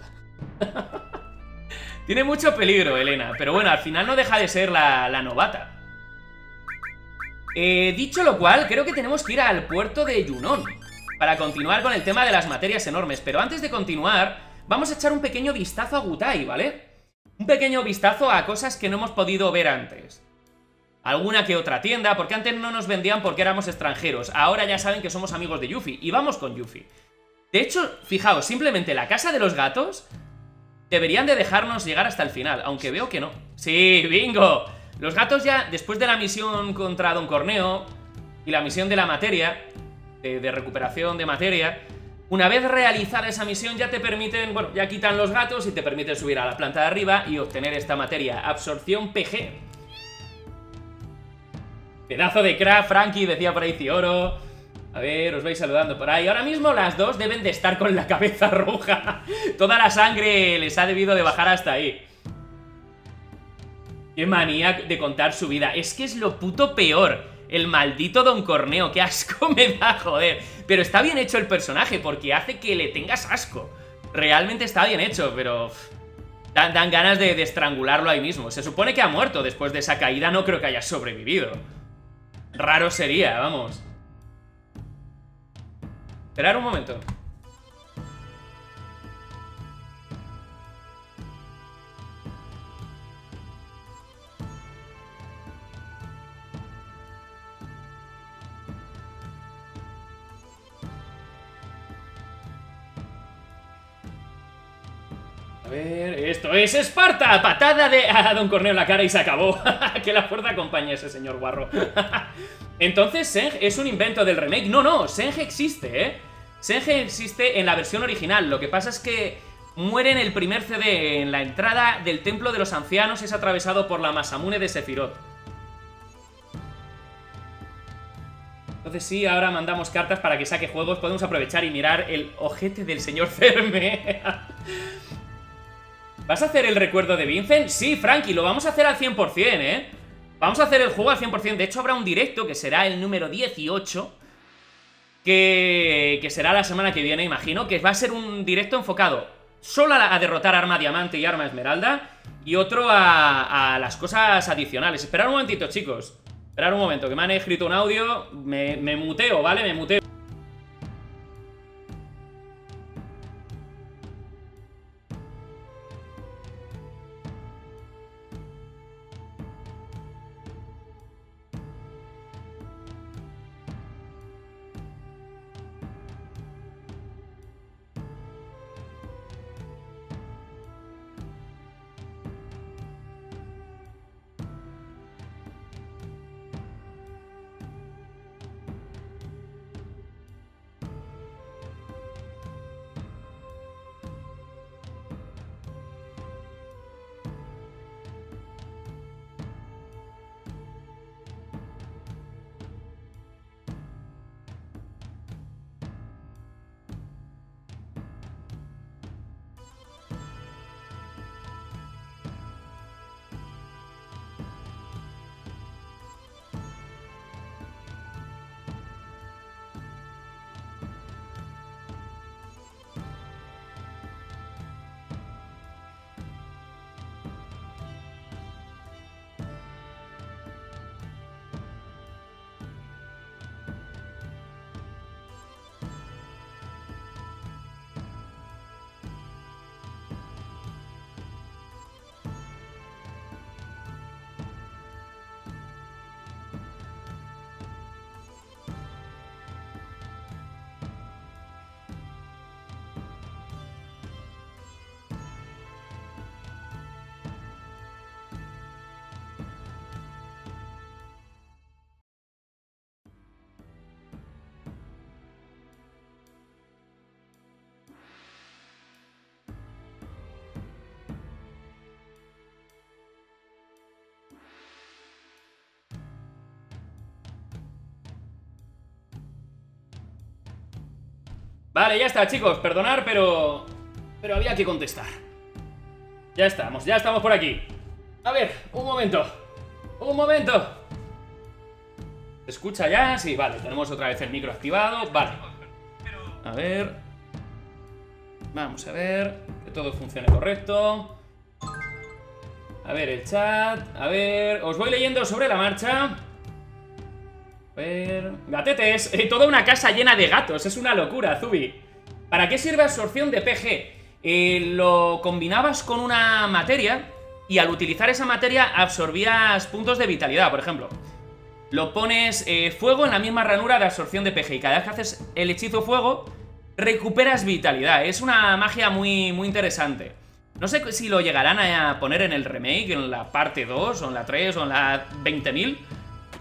Tiene mucho peligro, Elena, pero bueno, al final no deja de ser la, la novata. Eh, dicho lo cual, creo que tenemos que ir al puerto de Junon para continuar con el tema de las materias enormes. Pero antes de continuar... Vamos a echar un pequeño vistazo a Wutai, ¿vale? Un pequeño vistazo a cosas que no hemos podido ver antes. Alguna que otra tienda, porque antes no nos vendían porque éramos extranjeros. Ahora ya saben que somos amigos de Yuffie y vamos con Yuffie. De hecho, fijaos, simplemente la casa de los gatos deberían de dejarnos llegar hasta el final, aunque veo que no. ¡Sí, bingo! Los gatos ya, después de la misión contra Don Corneo y la misión de la materia, de, de recuperación de materia... Una vez realizada esa misión ya te permiten, bueno, ya quitan los gatos y te permiten subir a la planta de arriba y obtener esta materia, absorción P G. Pedazo de crack, Frankie, decía por ahí Cioro. A ver, os vais saludando por ahí. Ahora mismo las dos deben de estar con la cabeza roja. Toda la sangre les ha debido de bajar hasta ahí. Qué manía de contar su vida. Es que es lo puto peor. El maldito Don Corneo, qué asco me da, joder. Pero está bien hecho el personaje porque hace que le tengas asco. Realmente está bien hecho, pero... Dan, dan ganas de, de estrangularlo ahí mismo. Se supone que ha muerto después de esa caída, no creo que haya sobrevivido. Raro sería, vamos. Esperar un momento. A ver, esto es Esparta, patada de a Don Corneo en la cara y se acabó. Que la fuerza acompañe a ese señor guarro. Entonces, Seng es un invento del remake. No, no, Seng existe, ¿eh? Seng existe en la versión original. Lo que pasa es que muere en el primer C D, en la entrada del Templo de los Ancianos, es atravesado por la Masamune de Sephiroth. Entonces sí, ahora mandamos cartas para que saque juegos. Podemos aprovechar y mirar el ojete del señor Ferme. ¿Vas a hacer el recuerdo de Vincent? Sí, Frankie, lo vamos a hacer al cien por cien, ¿eh? Vamos a hacer el juego al cien por cien. De hecho, habrá un directo que será el número dieciocho, que, que será la semana que viene, imagino. Que va a ser un directo enfocado solo a, la, a derrotar Arma Diamante y Arma Esmeralda, y otro a, a las cosas adicionales. Esperad un momentito, chicos. Esperar un momento, que me han escrito un audio. Me, me muteo, ¿vale? Me muteo. Vale, ya está, chicos, perdonar, pero... Pero había que contestar. Ya estamos, ya estamos por aquí. A ver, un momento. Un momento. ¿Se escucha ya? Sí, vale, tenemos otra vez el micro activado. Vale. A ver. Vamos a ver. Que todo funcione correcto. A ver el chat. A ver, os voy leyendo sobre la marcha. A ver... Gatetes, eh, toda una casa llena de gatos, es una locura, Zubi. ¿Para qué sirve absorción de P G? Eh, lo combinabas con una materia y al utilizar esa materia absorbías puntos de vitalidad, por ejemplo. Lo pones eh, fuego en la misma ranura de absorción de P G y cada vez que haces el hechizo fuego recuperas vitalidad. Es una magia muy, muy interesante. No sé si lo llegarán a poner en el remake, en la parte dos, o en la tres, o en la veinte mil...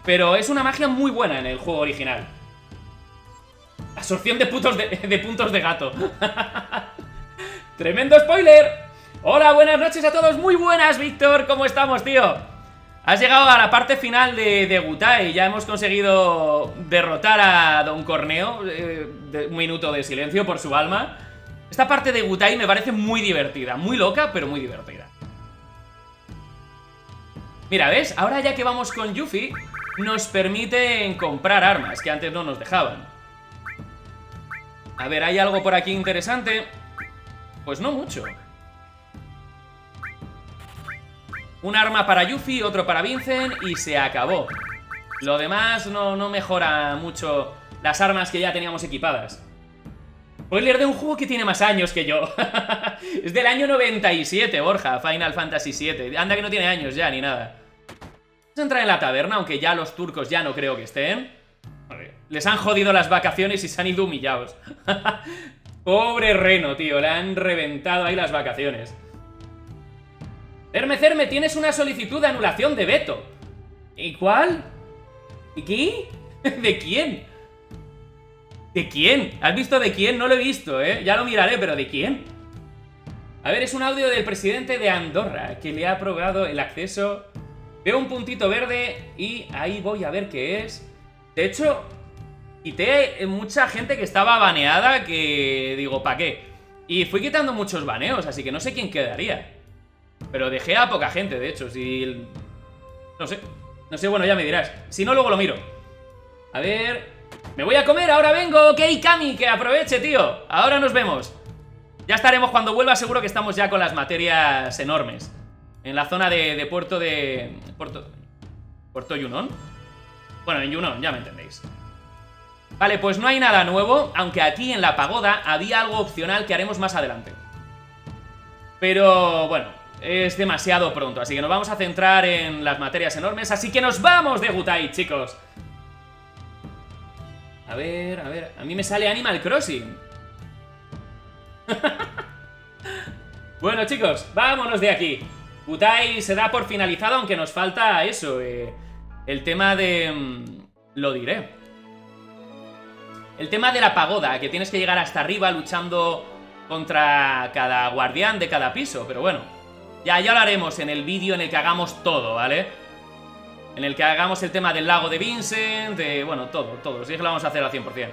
Pero es una magia muy buena en el juego original. Absorción de, putos de, de puntos de gato. ¡Tremendo spoiler! Hola, buenas noches a todos. Muy buenas, Víctor. ¿Cómo estamos, tío? Has llegado a la parte final de, de Wutai. Ya hemos conseguido derrotar a Don Corneo. Eh, de, un minuto de silencio por su alma. Esta parte de Wutai me parece muy divertida. Muy loca, pero muy divertida. Mira, ¿ves? Ahora ya que vamos con Yuffie... Nos permiten comprar armas que antes no nos dejaban. A ver, ¿hay algo por aquí interesante? Pues no mucho. Un arma para Yuffie, otro para Vincent y se acabó. Lo demás no, no mejora mucho las armas que ya teníamos equipadas. Voy a leer de un juego que tiene más años que yo. Es del año noventa y siete, Borja, Final Fantasy siete. Anda que no tiene años ya ni nada. Entrar en la taberna, aunque ya los turcos ya no creo que estén. Les han jodido las vacaciones y se han ido humillados. Pobre Reno, tío, le han reventado ahí las vacaciones. Cerme, Cerme, tienes una solicitud de anulación de veto. ¿Y cuál? ¿Y qué? ¿De quién? ¿De quién? ¿Has visto de quién? No lo he visto, ¿eh? Ya lo miraré, pero ¿de quién? A ver, es un audio del presidente de Andorra que le ha aprobado el acceso... Veo un puntito verde y ahí voy a ver qué es. De hecho, Quité mucha gente que estaba baneada, que digo, ¿para qué? Y fui quitando muchos baneos, así que no sé quién quedaría. Pero dejé a poca gente, de hecho, si... No sé, no sé, bueno, ya me dirás. Si no, luego lo miro. A ver... Me voy a comer, ahora vengo, ok, Kami, que aproveche, tío. Ahora nos vemos. Ya estaremos cuando vuelva, seguro que estamos ya con las materias enormes. En la zona de, de puerto de... Puerto... ¿Puerto Junon? Bueno, en Junon, ya me entendéis. Vale, pues no hay nada nuevo, aunque aquí en la pagoda había algo opcional que haremos más adelante. Pero, bueno, es demasiado pronto, así que nos vamos a centrar en las materias enormes. Así que nos vamos de Wutai, chicos. A ver, a ver, a mí me sale Animal Crossing. Bueno, chicos, vámonos de aquí. Wutai se da por finalizado, aunque nos falta eso, eh, el tema de... Lo diré. El tema de la pagoda, que tienes que llegar hasta arriba luchando contra cada guardián de cada piso, pero bueno. Ya, ya lo haremos en el vídeo en el que hagamos todo, ¿vale? En el que hagamos el tema del lago de Vincent, de... bueno, todo, todo. Sí que lo vamos a hacer al cien por cien.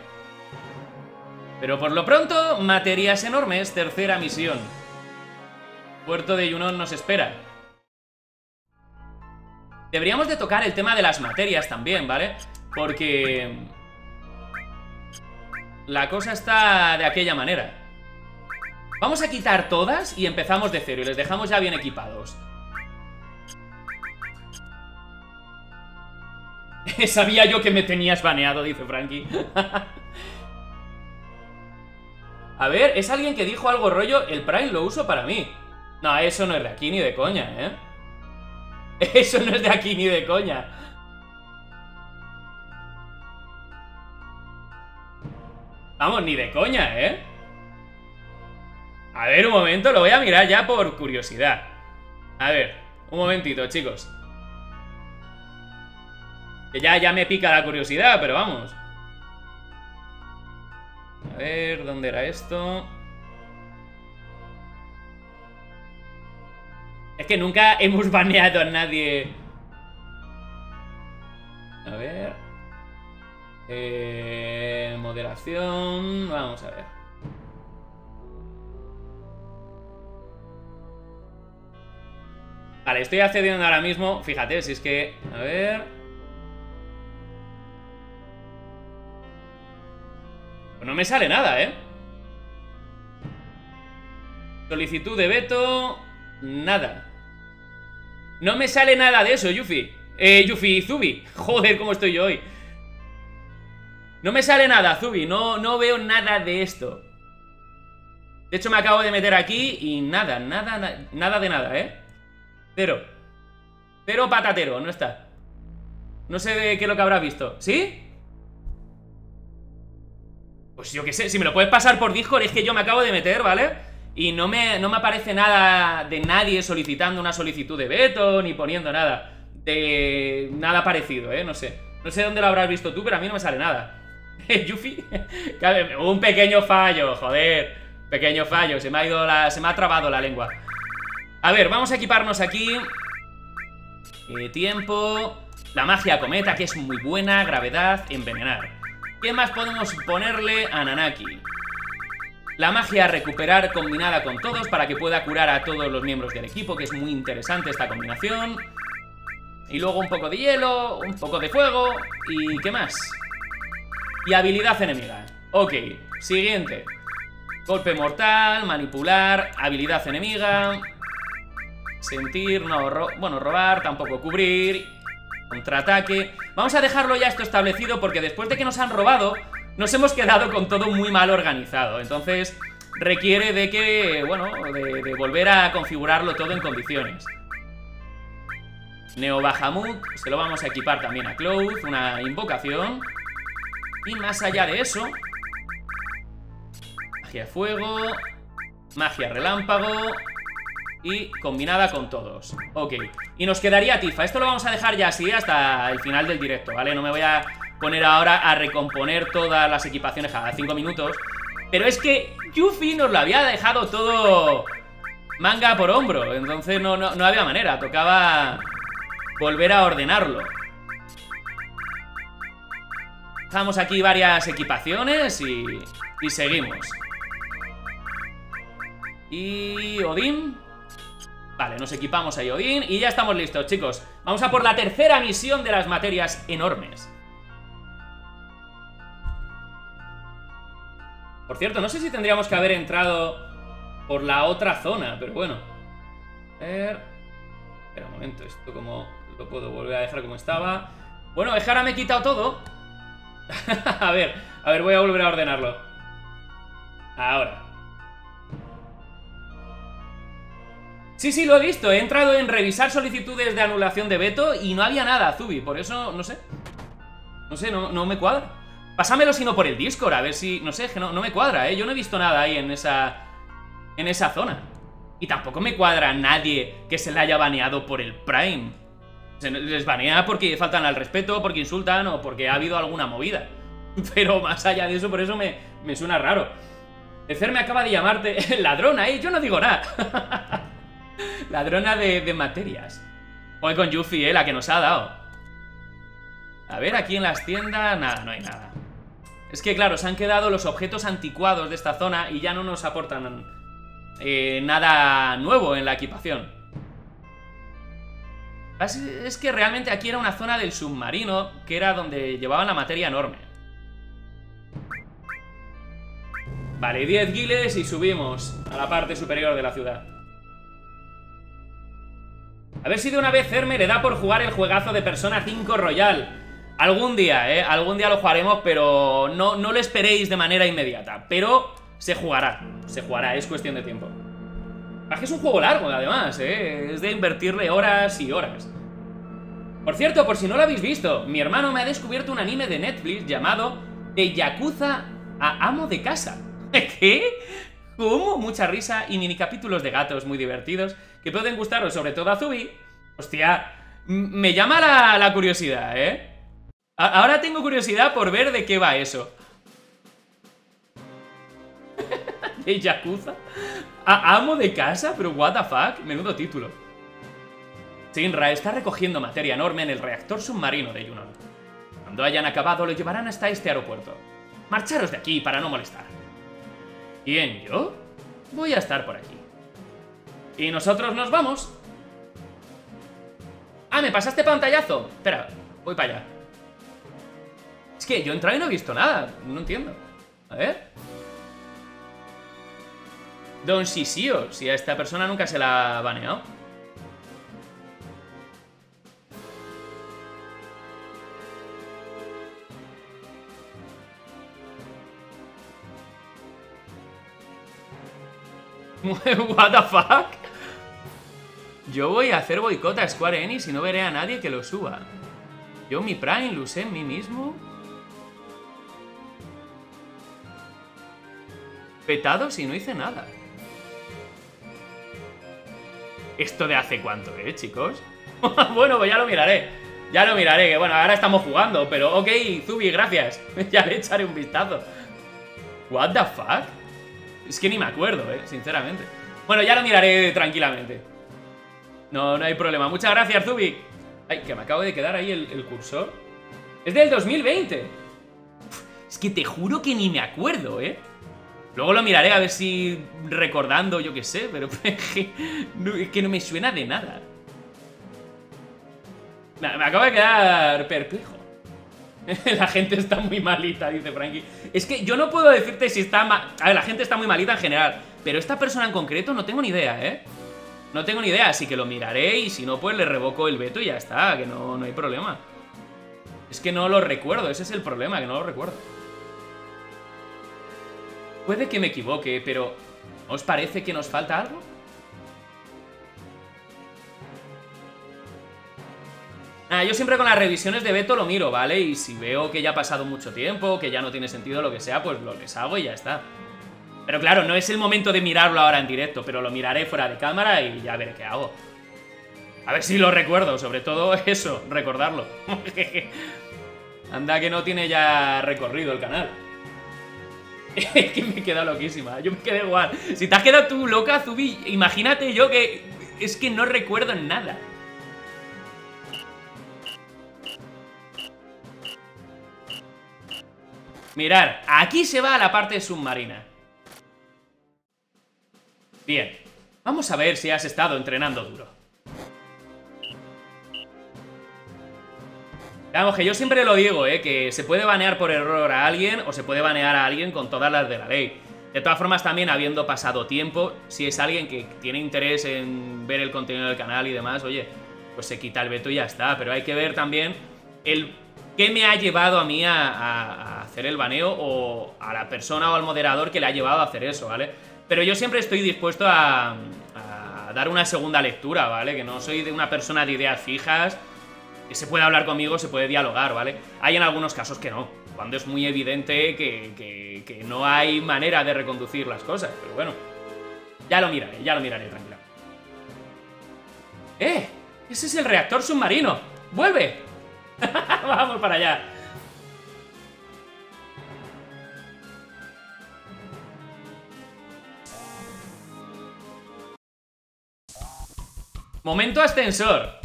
Pero por lo pronto, materias enormes, tercera misión. Puerto de Junon nos espera. Deberíamos de tocar el tema de las materias también, ¿vale? Porque... la cosa está de aquella manera. Vamos a quitar todas y empezamos de cero y les dejamos ya bien equipados. Sabía yo que me tenías baneado, dice Frankie. A ver, es alguien que dijo algo rollo, el Prime lo uso para mí. No, eso no es de aquí ni de coña, ¿eh? Eso no es de aquí ni de coña. Vamos, ni de coña, ¿eh? A ver, un momento, lo voy a mirar ya por curiosidad. A ver, un momentito, chicos. Que ya, ya me pica la curiosidad, pero vamos. A ver, ¿dónde era esto? Es que nunca hemos baneado a nadie. A ver. Eh, moderación. Vamos a ver. Vale, estoy accediendo ahora mismo. Fíjate, si es que... A ver... No me sale nada, ¿eh? Solicitud de veto... Nada. No me sale nada de eso, Yuffie. Eh, Yuffie, Zubi. Joder, cómo estoy yo hoy. No me sale nada, Zubi. No, no veo nada de esto. De hecho, me acabo de meter aquí y nada, nada, na- nada de nada, ¿eh? Cero. Cero patatero, no está. No sé de qué es lo que habrá visto. ¿Sí? Pues yo qué sé, si me lo puedes pasar por Discord, es que yo me acabo de meter, ¿vale? Y no me, no me aparece nada de nadie solicitando una solicitud de veto, ni poniendo nada. De nada parecido, ¿eh? No sé. No sé dónde lo habrás visto tú, pero a mí no me sale nada. Yuffie, un pequeño fallo, joder. Pequeño fallo, se me ha ido la... se me ha trabado la lengua. A ver, vamos a equiparnos aquí. Eh, tiempo. La magia cometa, que es muy buena. Gravedad, envenenar. ¿Qué más podemos ponerle a Nanaki? La magia recuperar combinada con todos para que pueda curar a todos los miembros del equipo, que es muy interesante esta combinación. Y luego un poco de hielo, un poco de fuego y ¿qué más? Y habilidad enemiga. Ok, siguiente. Golpe mortal, manipular, habilidad enemiga. Sentir, no, ro- bueno, robar, tampoco cubrir... Contraataque. Vamos a dejarlo ya esto establecido porque después de que nos han robado, nos hemos quedado con todo muy mal organizado. Entonces requiere de que, bueno, de, de volver a configurarlo todo en condiciones. Neo Bahamut, se lo vamos a equipar también a Cloud, una invocación. Y más allá de eso, magia fuego, magia relámpago... Y combinada con todos. Ok. Y nos quedaría Tifa. Esto lo vamos a dejar ya así hasta el final del directo, ¿vale? No me voy a poner ahora a recomponer todas las equipaciones cada cinco minutos. Pero es que Yuffie nos lo había dejado todo manga por hombro. Entonces no, no, no había manera. Tocaba volver a ordenarlo. Dejamos aquí varias equipaciones y, y seguimos. Y Odín. Vale, nos equipamos ahí Odín y ya estamos listos, chicos. Vamos a por la tercera misión de las materias enormes. Por cierto, no sé si tendríamos que haber entrado por la otra zona, pero bueno. A ver... Espera un momento, esto como... Lo puedo volver a dejar como estaba. Bueno, es que ahora me he quitado todo. A ver, a ver, voy a volver a ordenarlo. Ahora. Sí, sí, lo he visto. He entrado en revisar solicitudes de anulación de veto y no había nada, Zubi. Por eso, no sé. No sé, no, no me cuadra. Pásamelo sino por el Discord, a ver si... No sé, es que no, no me cuadra, ¿eh? Yo no he visto nada ahí en esa... En esa zona. Y tampoco me cuadra a nadie que se le haya baneado por el Prime. Se les banea porque faltan al respeto, porque insultan o porque ha habido alguna movida. Pero más allá de eso, por eso me, me suena raro. El Fer me acaba de llamarte ladrona, ¿eh? Yo no digo nada. Ladrona de, de materias. Voy con Yuffie, ¿eh? La que nos ha dado. A ver, aquí en las tiendas... Nada, no hay nada. Es que claro, se han quedado los objetos anticuados de esta zona y ya no nos aportan eh, nada nuevo en la equipación. Es que realmente aquí era una zona del submarino, que era donde llevaban la materia enorme. Vale, diez guiles y subimos a la parte superior de la ciudad. A ver si de una vez Herme le da por jugar el juegazo de Persona cinco Royal. Algún día, eh, algún día lo jugaremos, pero no, no lo esperéis de manera inmediata. Pero se jugará, se jugará, es cuestión de tiempo. Es que es un juego largo, además, eh, es de invertirle horas y horas. Por cierto, por si no lo habéis visto, mi hermano me ha descubierto un anime de Netflix llamado De Yakuza a Amo de Casa. ¿Qué? ¿Cómo? Mucha risa y mini capítulos de gatos muy divertidos que pueden gustaros, sobre todo a Zubi. Hostia, me llama la, la curiosidad, ¿eh? Ahora tengo curiosidad por ver de qué va eso. ¿De Yakuza? ¿A amo de casa? Pero what the fuck, menudo título. Shinra está recogiendo materia enorme en el reactor submarino de Junon. Cuando hayan acabado lo llevarán hasta este aeropuerto. Marcharos de aquí para no molestar. ¿Quién, yo? Voy a estar por aquí. Y nosotros nos vamos. Ah, me pasaste pantallazo. Espera, voy para allá. Es que yo he entrado y no he visto nada. No entiendo. A ver. Don Sisio. Si a esta persona nunca se la ha baneado. What the fuck. Yo voy a hacer boicot a Square Enix y no veré a nadie que lo suba. Yo mi Prime lo usé en mí mismo. Petado si no hice nada. ¿Esto de hace cuánto, eh, chicos? Bueno, pues ya lo miraré. Ya lo miraré, que bueno, ahora estamos jugando. Pero ok, Zubi, gracias. Ya le echaré un vistazo. What the fuck. Es que ni me acuerdo, eh, sinceramente. Bueno, ya lo miraré tranquilamente. No, no hay problema, muchas gracias, Zubi. Ay, que me acabo de quedar ahí el, el cursor. Es del dos mil veinte. Es que te juro que ni me acuerdo, eh. Luego lo miraré a ver si recordando, yo qué sé, pero es que no, es que no me suena de nada. Nah, me acabo de quedar perplejo. La gente está muy malita, dice Frankie. Es que yo no puedo decirte si está mal... A ver, la gente está muy malita en general, pero esta persona en concreto no tengo ni idea, ¿eh? No tengo ni idea, así que lo miraré y si no, pues le revoco el veto y ya está, que no, no hay problema. Es que no lo recuerdo, ese es el problema, que no lo recuerdo. Puede que me equivoque, pero ¿os parece que nos falta algo? Ah, yo siempre con las revisiones de veto lo miro, ¿vale? Y si veo que ya ha pasado mucho tiempo, que ya no tiene sentido lo que sea, pues lo les hago y ya está. Pero claro, no es el momento de mirarlo ahora en directo, pero lo miraré fuera de cámara y ya veré qué hago. A ver si lo recuerdo, sobre todo eso, recordarlo. Anda que no tiene ya recorrido el canal. Es que me he quedado loquísima, yo me quedé igual. Si te has quedado tú loca, Zubi, imagínate yo que... Es que no recuerdo nada. Mirad, aquí se va a la parte submarina. Bien, vamos a ver si has estado entrenando duro. Vamos, que yo siempre lo digo, ¿eh? Que se puede banear por error a alguien o se puede banear a alguien con todas las de la ley. De todas formas, también habiendo pasado tiempo, si es alguien que tiene interés en ver el contenido del canal y demás, oye, pues se quita el veto y ya está. Pero hay que ver también el qué me ha llevado a mí a, a, a hacer el baneo, o a la persona o al moderador que le ha llevado a hacer eso, ¿vale? Pero yo siempre estoy dispuesto a, a dar una segunda lectura, ¿vale? Que no soy de una persona de ideas fijas. Que se puede hablar conmigo, se puede dialogar, ¿vale? Hay en algunos casos que no, cuando es muy evidente que, que, que no hay manera de reconducir las cosas, pero bueno, ya lo miraré, ya lo miraré, tranquila. ¡Eh! ¡Ese es el reactor submarino! ¡Vuelve! ¡Vamos para allá! Momento ascensor.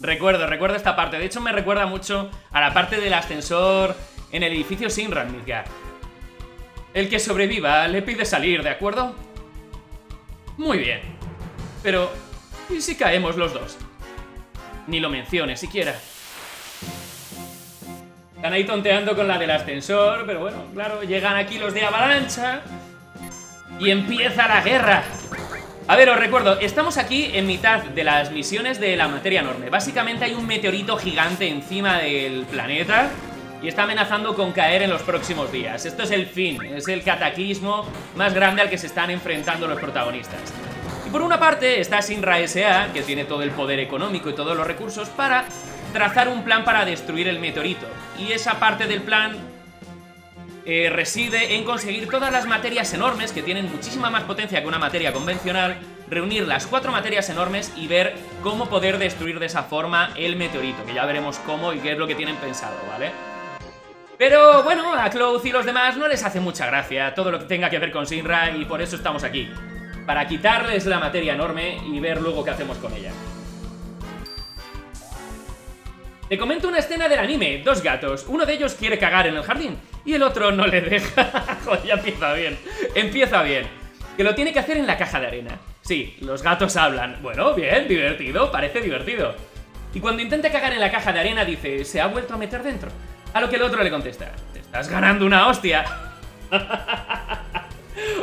Recuerdo, recuerdo esta parte. De hecho, me recuerda mucho a la parte del ascensor en el edificio Shinra en Midgar. El que sobreviva le pide salir, ¿de acuerdo? Muy bien. Pero, ¿y si caemos los dos? Ni lo mencione siquiera. Están ahí tonteando con la del ascensor, pero bueno, claro, llegan aquí los de Avalancha y empieza la guerra. A ver, os recuerdo, estamos aquí en mitad de las misiones de la materia enorme. Básicamente hay un meteorito gigante encima del planeta y está amenazando con caer en los próximos días. Esto es el fin, es el cataclismo más grande al que se están enfrentando los protagonistas. Y por una parte está Shinra S A, que tiene todo el poder económico y todos los recursos para trazar un plan para destruir el meteorito. Y esa parte del plan Eh, reside en conseguir todas las materias enormes, que tienen muchísima más potencia que una materia convencional, reunir las cuatro materias enormes y ver cómo poder destruir de esa forma el meteorito, que ya veremos cómo y qué es lo que tienen pensado, ¿vale? Pero bueno, a Cloud y los demás no les hace mucha gracia todo lo que tenga que ver con Shinra, y por eso estamos aquí, para quitarles la materia enorme y ver luego qué hacemos con ella. Te comento una escena del anime. Dos gatos, uno de ellos quiere cagar en el jardín y el otro no le deja. Joder, ya empieza bien, empieza bien. Que lo tiene que hacer en la caja de arena. Sí, los gatos hablan. Bueno, bien, divertido, parece divertido. Y cuando intenta cagar en la caja de arena dice, se ha vuelto a meter dentro. A lo que el otro le contesta, te estás ganando una hostia.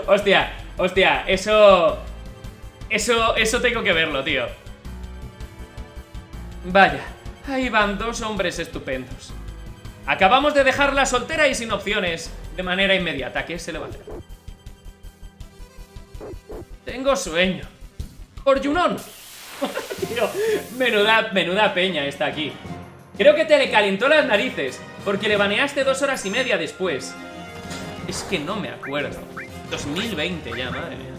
Hostia, hostia, eso... Eso, eso tengo que verlo, tío. Vaya. Ahí van dos hombres estupendos. Acabamos de dejarla soltera y sin opciones de manera inmediata. ¿Qué se le va a hacer? Tengo sueño. Por Junon. Tío, menuda, menuda peña está aquí. Creo que te le calentó las narices porque le baneaste dos horas y media después. Es que no me acuerdo. dos mil veinte ya, madre mía.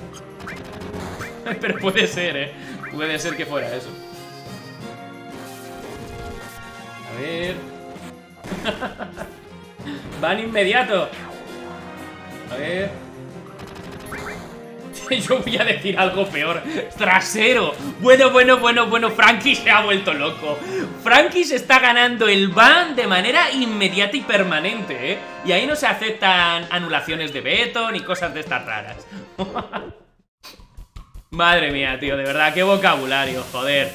Pero puede ser, ¿eh? Puede ser que fuera eso. A ver. Van inmediato. A ver. Yo voy a decir algo peor. Trasero. Bueno, bueno, bueno, bueno. Frankie se ha vuelto loco. Frankie se está ganando el ban de manera inmediata y permanente, ¿eh? Y ahí no se aceptan anulaciones de veto ni cosas de estas raras. Madre mía, tío. De verdad, qué vocabulario. Joder.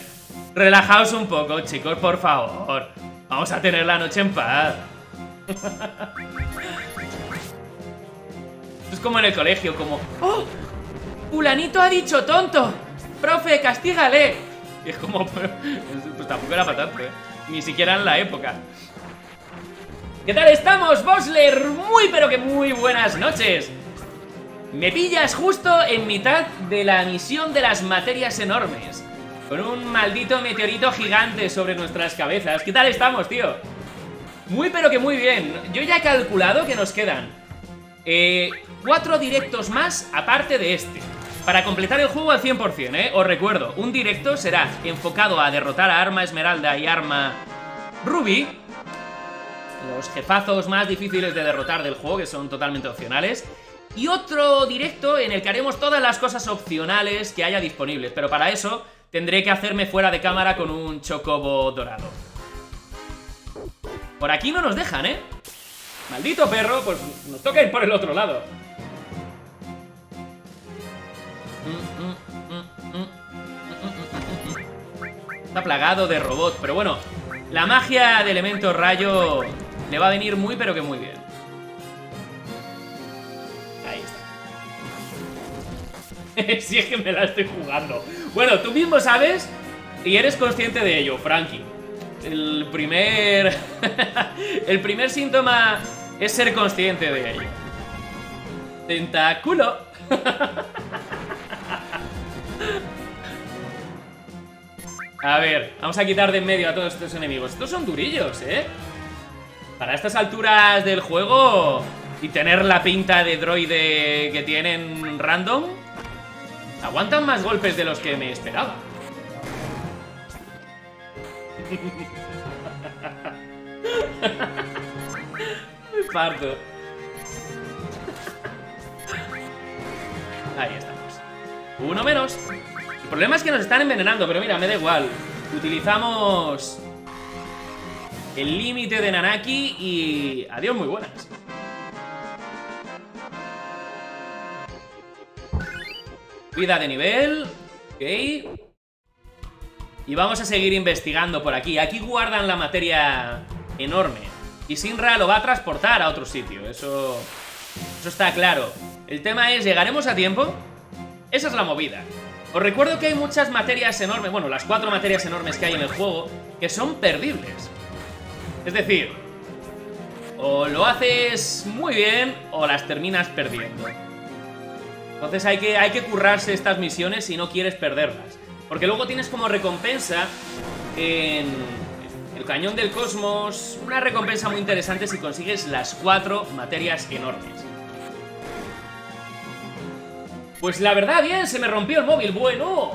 Relajaos un poco, chicos, por favor. Vamos a tener la noche en paz. Esto es como en el colegio, como... ¡Oh! ¡Fulanito ha dicho tonto! ¡Profe, castígale! Y es como... Pues tampoco era para tanto, ¿eh? Ni siquiera en la época. ¿Qué tal estamos, Bosler? Muy, pero que muy buenas noches. Me pillas justo en mitad de la misión de las materias enormes, con un maldito meteorito gigante sobre nuestras cabezas. ¿Qué tal estamos, tío? Muy pero que muy bien. Yo ya he calculado que nos quedan eh, cuatro directos más aparte de este, para completar el juego al cien por cien, ¿eh? Os recuerdo, un directo será enfocado a derrotar a Arma Esmeralda y Arma Rubí, los jefazos más difíciles de derrotar del juego, que son totalmente opcionales. Y otro directo en el que haremos todas las cosas opcionales que haya disponibles, pero para eso tendré que hacerme fuera de cámara con un chocobo dorado. Por aquí no nos dejan, ¿eh? Maldito perro, pues nos toca ir por el otro lado. Está plagado de robots, pero bueno, la magia de elemento rayo le va a venir muy pero que muy bien. Ahí está. Si es que me la estoy jugando. Bueno, tú mismo sabes y eres consciente de ello, Frankie. El primer... el primer síntoma es ser consciente de ello. Tentáculo. A ver, vamos a quitar de en medio a todos estos enemigos. Estos son durillos, ¿eh? Para estas alturas del juego y tener la pinta de droide que tienen random, aguantan más golpes de los que me esperaba. Me parto. Ahí estamos. Uno menos. El problema es que nos están envenenando, pero mira, me da igual. Utilizamos el límite de Nanaki y... adiós, muy buenas. Vida de nivel. Ok. Y vamos a seguir investigando por aquí. Aquí guardan la materia enorme. Y Shinra lo va a transportar a otro sitio. Eso... eso está claro. El tema es, ¿llegaremos a tiempo? Esa es la movida. Os recuerdo que hay muchas materias enormes, bueno, las cuatro materias enormes que hay en el juego, que son perdibles. Es decir, o lo haces muy bien o las terminas perdiendo. Entonces hay que, hay que currarse estas misiones si no quieres perderlas. Porque luego tienes como recompensa en el Cañón del Cosmos una recompensa muy interesante si consigues las cuatro materias enormes. Pues la verdad, bien, se me rompió el móvil. Bueno,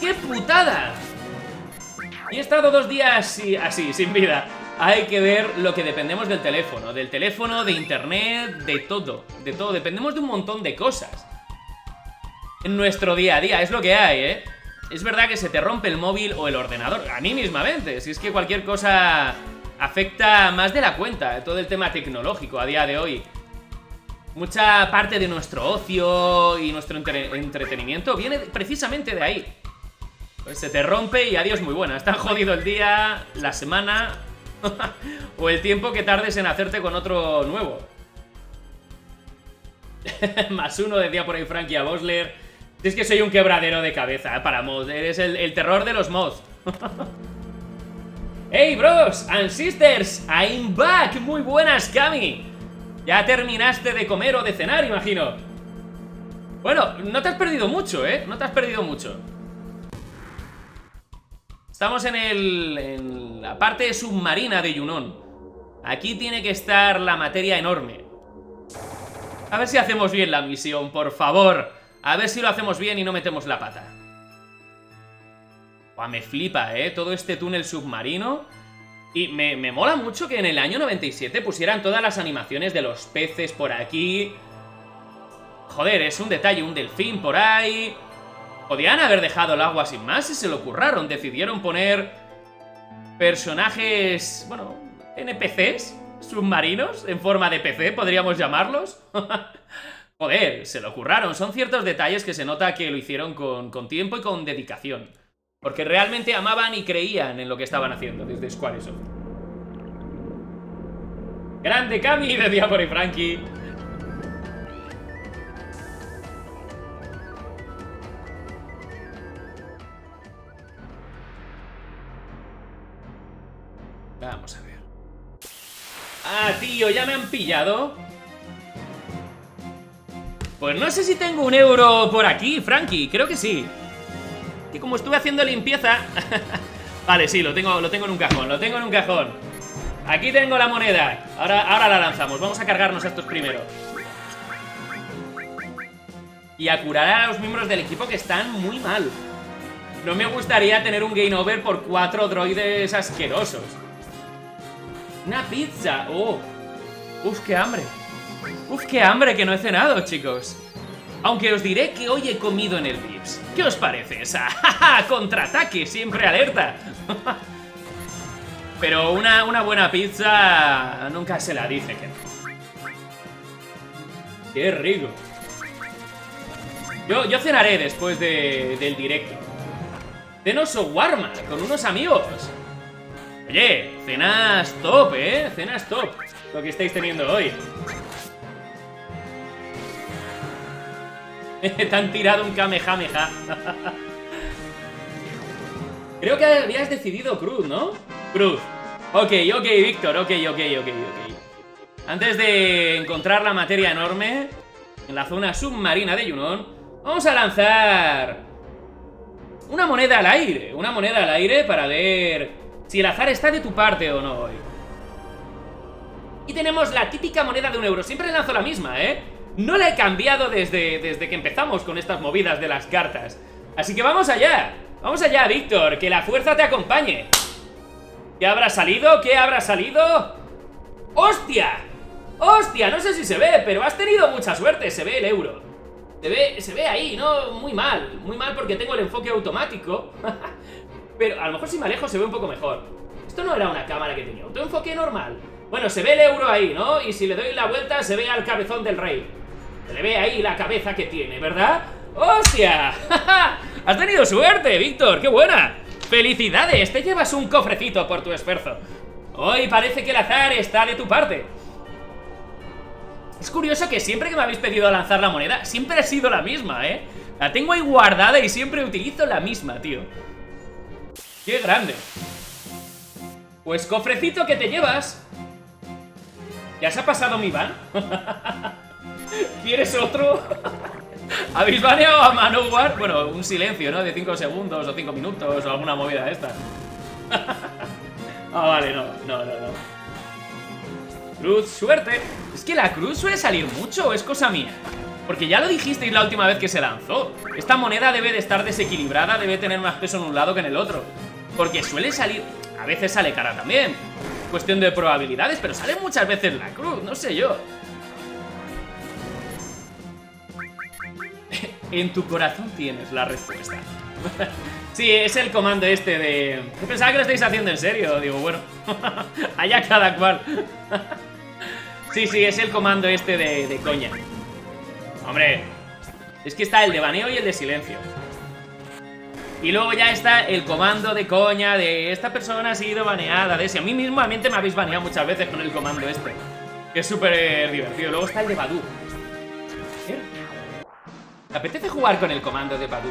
¡qué putada! Y he estado dos días así, sin vida. Hay que ver lo que dependemos del teléfono. Del teléfono, de internet, de todo. De todo, dependemos de un montón de cosas. En nuestro día a día, es lo que hay, ¿eh? Es verdad que se te rompe el móvil o el ordenador. A mí mismamente, si es que cualquier cosa afecta más de la cuenta. Todo el tema tecnológico a día de hoy. Mucha parte de nuestro ocio y nuestro entre entretenimiento viene precisamente de ahí. Pues se te rompe y adiós muy buena. Está jodido el día, la semana o el tiempo que tardes en hacerte con otro nuevo. Más uno decía por ahí Frankie a Bosler. Es que soy un quebradero de cabeza para mods. Eres el, el terror de los mods. Hey bros and sisters, I'm back. Muy buenas, Cami. Ya terminaste de comer o de cenar, imagino. Bueno, no te has perdido mucho, ¿eh? No te has perdido mucho. Estamos en, el, en la parte submarina de Junon. Aquí tiene que estar la materia enorme. A ver si hacemos bien la misión, por favor. A ver si lo hacemos bien y no metemos la pata. Buah, me flipa, ¿eh? Todo este túnel submarino... Y me, me mola mucho que en el año noventa y siete pusieran todas las animaciones de los peces por aquí. Joder, es un detalle, un delfín por ahí. Podían haber dejado el agua sin más si se lo curraron. Decidieron poner personajes, bueno, N P Cs, submarinos, en forma de P C, podríamos llamarlos. Joder, se lo curraron. Son ciertos detalles que se nota que lo hicieron con, con tiempo y con dedicación. Porque realmente amaban y creían en lo que estaban haciendo desde Squaresoft. ¡Grande Cami! Decía por ahí Frankie. Vamos a ver. ¡Ah, tío! ¿Ya me han pillado? Pues no sé si tengo un euro por aquí, Frankie. Creo que sí. Que como estuve haciendo limpieza... Vale, sí, lo tengo, lo tengo en un cajón, lo tengo en un cajón. Aquí tengo la moneda. Ahora, ahora la lanzamos. Vamos a cargarnos a estos primero. Y a curar a los miembros del equipo que están muy mal. No me gustaría tener un game over por cuatro droides asquerosos. Una pizza. Oh. Uf, qué hambre. Uf, qué hambre que no he cenado, chicos. Aunque os diré que hoy he comido en el Vips. ¿Qué os parece esa? ¡Ja, ja! ¡Contraataque! Siempre alerta. Pero una, una buena pizza nunca se la dice, gente. ¡Qué rico! Yo, yo cenaré después de, del directo. Cenos o warma con unos amigos. Oye, cenas top, ¿eh? Cenas top. Lo que estáis teniendo hoy. Te han tirado un kamehameha. Creo que habías decidido Cruz, ¿no? Cruz. Ok, ok, Víctor. Ok, ok, ok, ok. Antes de encontrar la materia enorme en la zona submarina de Junon, vamos a lanzar una moneda al aire. Una moneda al aire para ver si el azar está de tu parte o no hoy. Y tenemos la típica moneda de un euro. Siempre lanzo la misma, ¿eh? No la he cambiado desde, desde que empezamos con estas movidas de las cartas. Así que vamos allá. Vamos allá, Víctor. Que la fuerza te acompañe. ¿Qué habrá salido? ¿Qué habrá salido? ¡Hostia! ¡Hostia! No sé si se ve, pero has tenido mucha suerte. Se ve el euro. Se ve, se ve ahí, ¿no? Muy mal. Muy mal porque tengo el enfoque automático. Pero a lo mejor si me alejo se ve un poco mejor. Esto no era una cámara que tenía autoenfoque normal. Bueno, se ve el euro ahí, ¿no? Y si le doy la vuelta se ve al cabezón del rey. Se le ve ahí la cabeza que tiene, ¿verdad? ¡Hostia! ¡Has tenido suerte, Víctor! ¡Qué buena! ¡Felicidades! Te llevas un cofrecito por tu esfuerzo. Hoy parece que el azar está de tu parte. Es curioso que siempre que me habéis pedido lanzar la moneda, siempre ha sido la misma, ¿eh? La tengo ahí guardada y siempre utilizo la misma, tío. ¡Qué grande! Pues cofrecito que te llevas. ¿Ya se ha pasado mi ban? ¿Quieres otro? ¿Habéis baneado a Manowar? Bueno, un silencio, ¿no? De cinco segundos o cinco minutos o alguna movida de esta. Ah, vale, no, no, no, no. Cruz, suerte. Es que la cruz suele salir mucho, ¿o es cosa mía? Porque ya lo dijisteis la última vez que se lanzó. Esta moneda debe de estar desequilibrada, debe tener más peso en un lado que en el otro. Porque suele salir... A veces sale cara también. Cuestión de probabilidades, pero sale muchas veces la cruz, no sé yo. En tu corazón tienes la respuesta. Sí, es el comando este de... Yo pensaba que lo estáis haciendo en serio. Digo, bueno, allá cada cual. Sí, sí, es el comando este de, de coña. Hombre, es que está el de baneo y el de silencio. Y luego ya está el comando de coña de esta persona ha sido baneada. De si a mí mismamente me habéis baneado muchas veces con el comando este, que es súper divertido. Luego está el de Badu. ¿Te apetece jugar con el comando de Badu?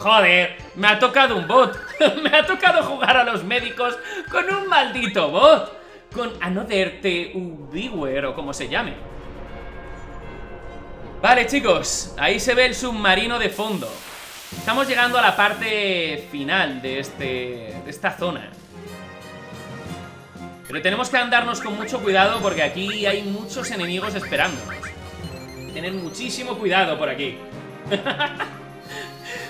Joder, me ha tocado un bot. Me ha tocado jugar a los médicos con un maldito bot. Con Another T V-Viewer o como se llame. Vale, chicos, ahí se ve el submarino de fondo. Estamos llegando a la parte final de, este, de esta zona. Pero tenemos que andarnos con mucho cuidado porque aquí hay muchos enemigos esperándonos. Hay que tener muchísimo cuidado por aquí.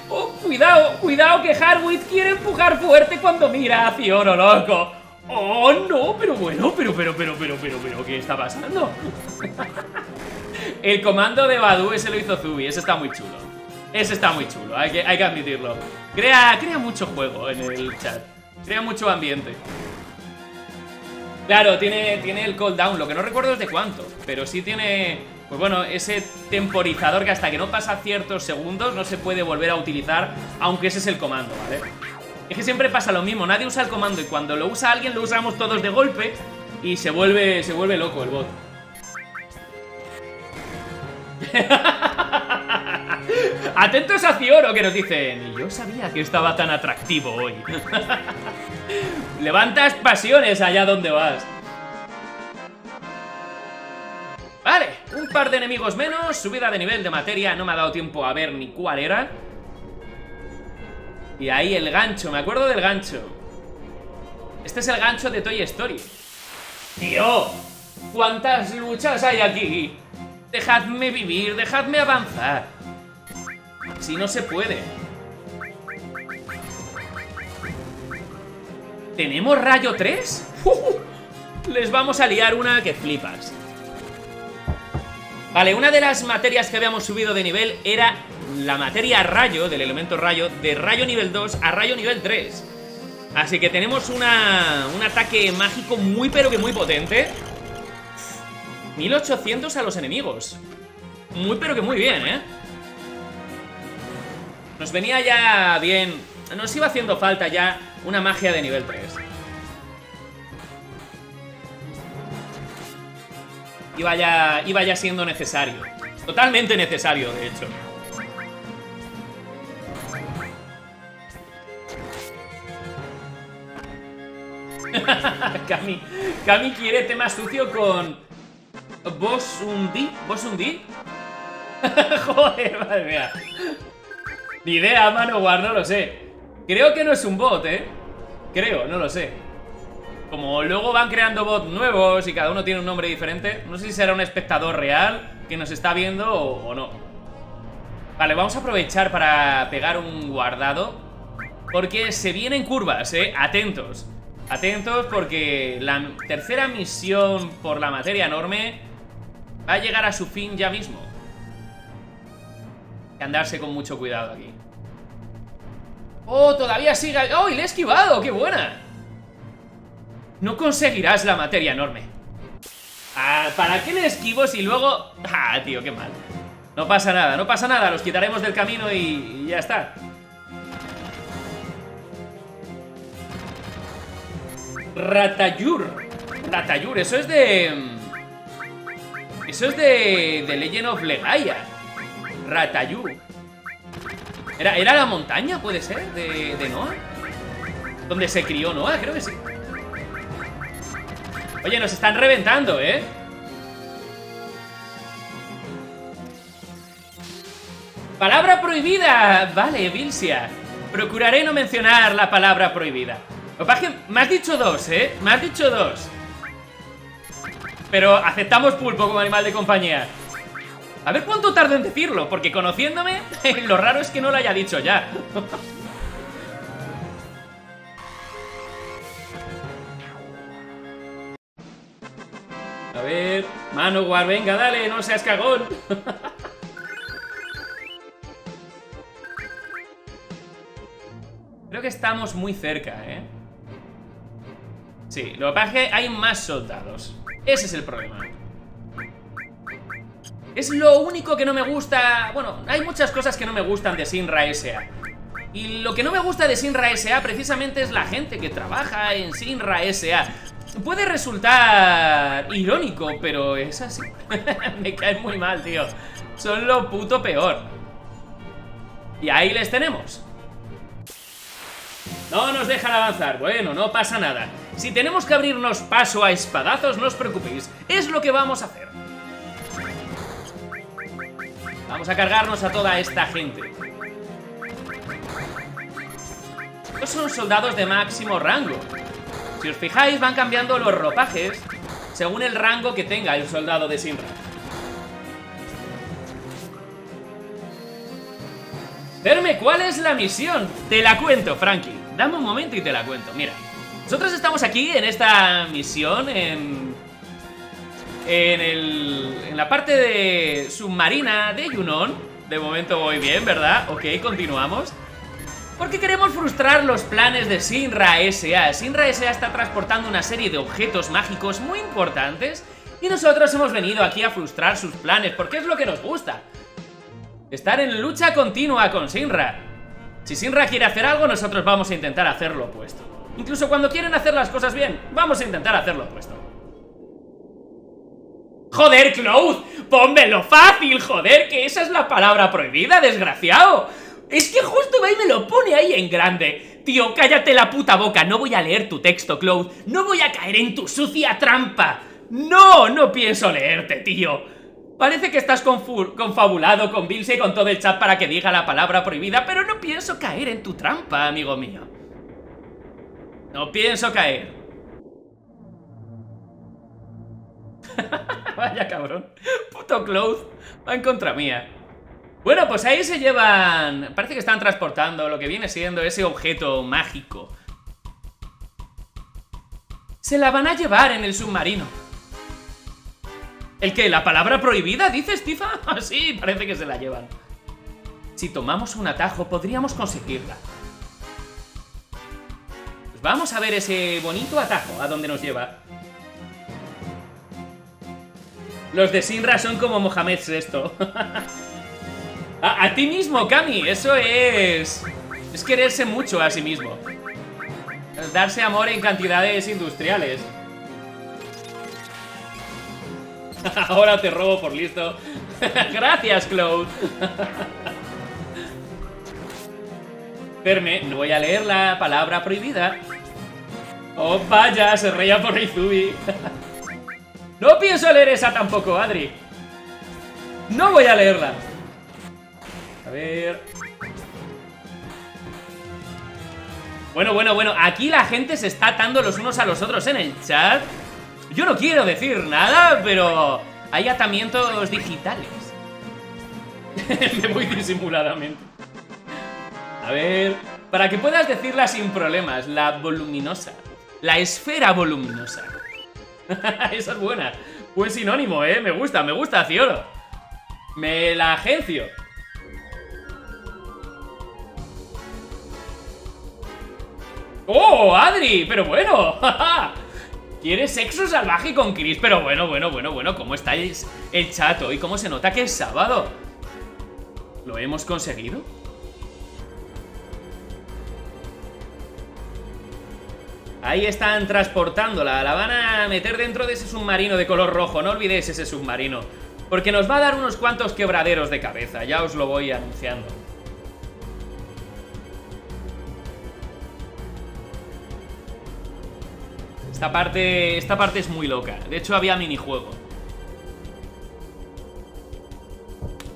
Oh, cuidado, cuidado que Harwitz quiere empujar fuerte cuando mira a Fioro, loco. Oh, no, pero bueno, pero, pero, pero, pero, pero, pero, ¿qué está pasando? El comando de Badu, ese lo hizo Zubi, ese está muy chulo. Ese está muy chulo, hay que, hay que admitirlo. Crea, crea mucho juego en el chat, crea mucho ambiente. Claro, tiene, tiene el cooldown, lo que no recuerdo es de cuánto, pero sí tiene... Pues bueno, ese temporizador que hasta que no pasa ciertos segundos no se puede volver a utilizar, aunque ese es el comando, ¿vale? Es que siempre pasa lo mismo, nadie usa el comando y cuando lo usa alguien lo usamos todos de golpe y se vuelve, se vuelve loco el bot. Atentos a Cioro que nos dicen, yo sabía que estaba tan atractivo hoy. Levantas pasiones allá donde vas. Vale, un par de enemigos menos, subida de nivel de materia, no me ha dado tiempo a ver ni cuál era. Y ahí el gancho, me acuerdo del gancho. Este es el gancho de Toy Story. Tío, ¿cuántas luchas hay aquí? Dejadme vivir, dejadme avanzar. Si no se puede. ¿Tenemos rayo tres? Uh, les vamos a liar una que flipas. Vale, una de las materias que habíamos subido de nivel era la materia rayo, del elemento rayo, de rayo nivel dos a rayo nivel tres. Así que tenemos una, un ataque mágico muy pero que muy potente. mil ochocientos a los enemigos. Muy pero que muy bien, ¿eh? Nos venía ya bien. Nos iba haciendo falta ya una magia de nivel tres. Iba ya, iba ya siendo necesario. Totalmente necesario, de hecho. Cami, Cami quiere tema sucio con ¿Vos hundí? ¿Vos hundí? Joder, madre mía. Ni idea, Manowar, no lo sé. Creo que no es un bot, ¿eh? Creo, no lo sé. Como luego van creando bots nuevos y cada uno tiene un nombre diferente, no sé si será un espectador real que nos está viendo o, o no. Vale, vamos a aprovechar para pegar un guardado, porque se vienen curvas, ¿eh? Atentos. Atentos porque la tercera misión por la materia enorme va a llegar a su fin ya mismo. Hay que andarse con mucho cuidado aquí. ¡Oh, todavía sigue! ¡Oh, y le he esquivado! ¡Qué buena! No conseguirás la materia enorme. Ah, ¿para qué le esquivo si luego...? ¡Ah, tío, qué mal! No pasa nada, no pasa nada. Los quitaremos del camino y, y ya está. Ratayur. Ratayur, eso es de... Eso es de... de Legend of Legaia. Ratayur. ¿Era, ¿Era la montaña, puede ser? De, de Noah. ¿Dónde se crió Noah? Creo que sí. Oye, nos están reventando, ¿eh? Palabra prohibida. Vale, Vilsia. Procuraré no mencionar la palabra prohibida. Me has dicho dos, ¿eh? Me has dicho dos. Pero aceptamos pulpo como animal de compañía. A ver cuánto tardo en decirlo, porque conociéndome, lo raro es que no lo haya dicho ya. A ver... Manowar, venga, dale, no seas cagón. Creo que estamos muy cerca, ¿eh? Sí, lo que pasa es que hay más soldados. Ese es el problema. Es lo único que no me gusta... Bueno, hay muchas cosas que no me gustan de Shinra S A. Y lo que no me gusta de Shinra S A precisamente es la gente que trabaja en Shinra S A. Puede resultar irónico, pero es así. Me cae muy mal, tío. Son lo puto peor. Y ahí les tenemos. No nos dejan avanzar. Bueno, no pasa nada. Si tenemos que abrirnos paso a espadazos, no os preocupéis. Es lo que vamos a hacer. Vamos a cargarnos a toda esta gente. Estos son soldados de máximo rango. Si os fijáis, van cambiando los ropajes según el rango que tenga el soldado de Shinra. Verme, ¿cuál es la misión? Te la cuento, Frankie. Dame un momento y te la cuento. Mira. Nosotros estamos aquí en esta misión, en, en, el, en la parte de submarina de Junon. De momento voy bien, ¿verdad? Ok, continuamos. Porque queremos frustrar los planes de Shinra S A. Shinra S A está transportando una serie de objetos mágicos muy importantes y nosotros hemos venido aquí a frustrar sus planes, porque es lo que nos gusta. Estar en lucha continua con Shinra. Si Shinra quiere hacer algo, nosotros vamos a intentar hacer lo opuesto. Incluso cuando quieren hacer las cosas bien, vamos a intentar hacer lo opuesto. ¡Joder, Cloud! ¡Pónmelo fácil, joder! ¡Que esa es la palabra prohibida, desgraciado! Es que justo va y me lo pone ahí en grande. Tío, cállate la puta boca. No voy a leer tu texto, Cloud. No voy a caer en tu sucia trampa. No, no pienso leerte, tío. Parece que estás confabulado con Vilse y con todo el chat para que diga la palabra prohibida, pero no pienso caer en tu trampa, amigo mío. No pienso caer. Vaya cabrón. Puto Cloud. Va en contra mía. Bueno, pues ahí se llevan... Parece que están transportando lo que viene siendo ese objeto mágico. Se la van a llevar en el submarino. ¿El qué? ¿La palabra prohibida, dices, Tifa? Sí, parece que se la llevan. Si tomamos un atajo, podríamos conseguirla. Pues vamos a ver ese bonito atajo, a dónde nos lleva. Los de Shinra son como Mohamed sexto. a, a ti mismo, Kami, eso es... Es quererse mucho a sí mismo. Darse amor en cantidades industriales. Ahora te robo por listo. Gracias, Cloud. Perme, no voy a leer la palabra prohibida. Oh, vaya, se reía por Izubi. No pienso leer esa tampoco, Adri. No voy a leerla. A ver... Bueno, bueno, bueno. Aquí la gente se está atando los unos a los otros en el chat. Yo no quiero decir nada, pero... Hay atamientos digitales. Muy disimuladamente. A ver... Para que puedas decirla sin problemas. La voluminosa. La esfera voluminosa. Esa es buena. Buen sinónimo, ¿eh? Me gusta, me gusta, Cioro. Me la agencio. ¡Oh, Adri! ¡Pero bueno! ¿Quieres sexo salvaje con Chris? Pero bueno, bueno, bueno, bueno. ¿Cómo está el, el chat hoy? ¿Cómo se nota que es sábado? ¿Lo hemos conseguido? Ahí están transportándola, la van a meter dentro de ese submarino de color rojo, no olvidéis ese submarino, porque nos va a dar unos cuantos quebraderos de cabeza, ya os lo voy anunciando. Esta parte, esta parte es muy loca, de hecho había minijuego.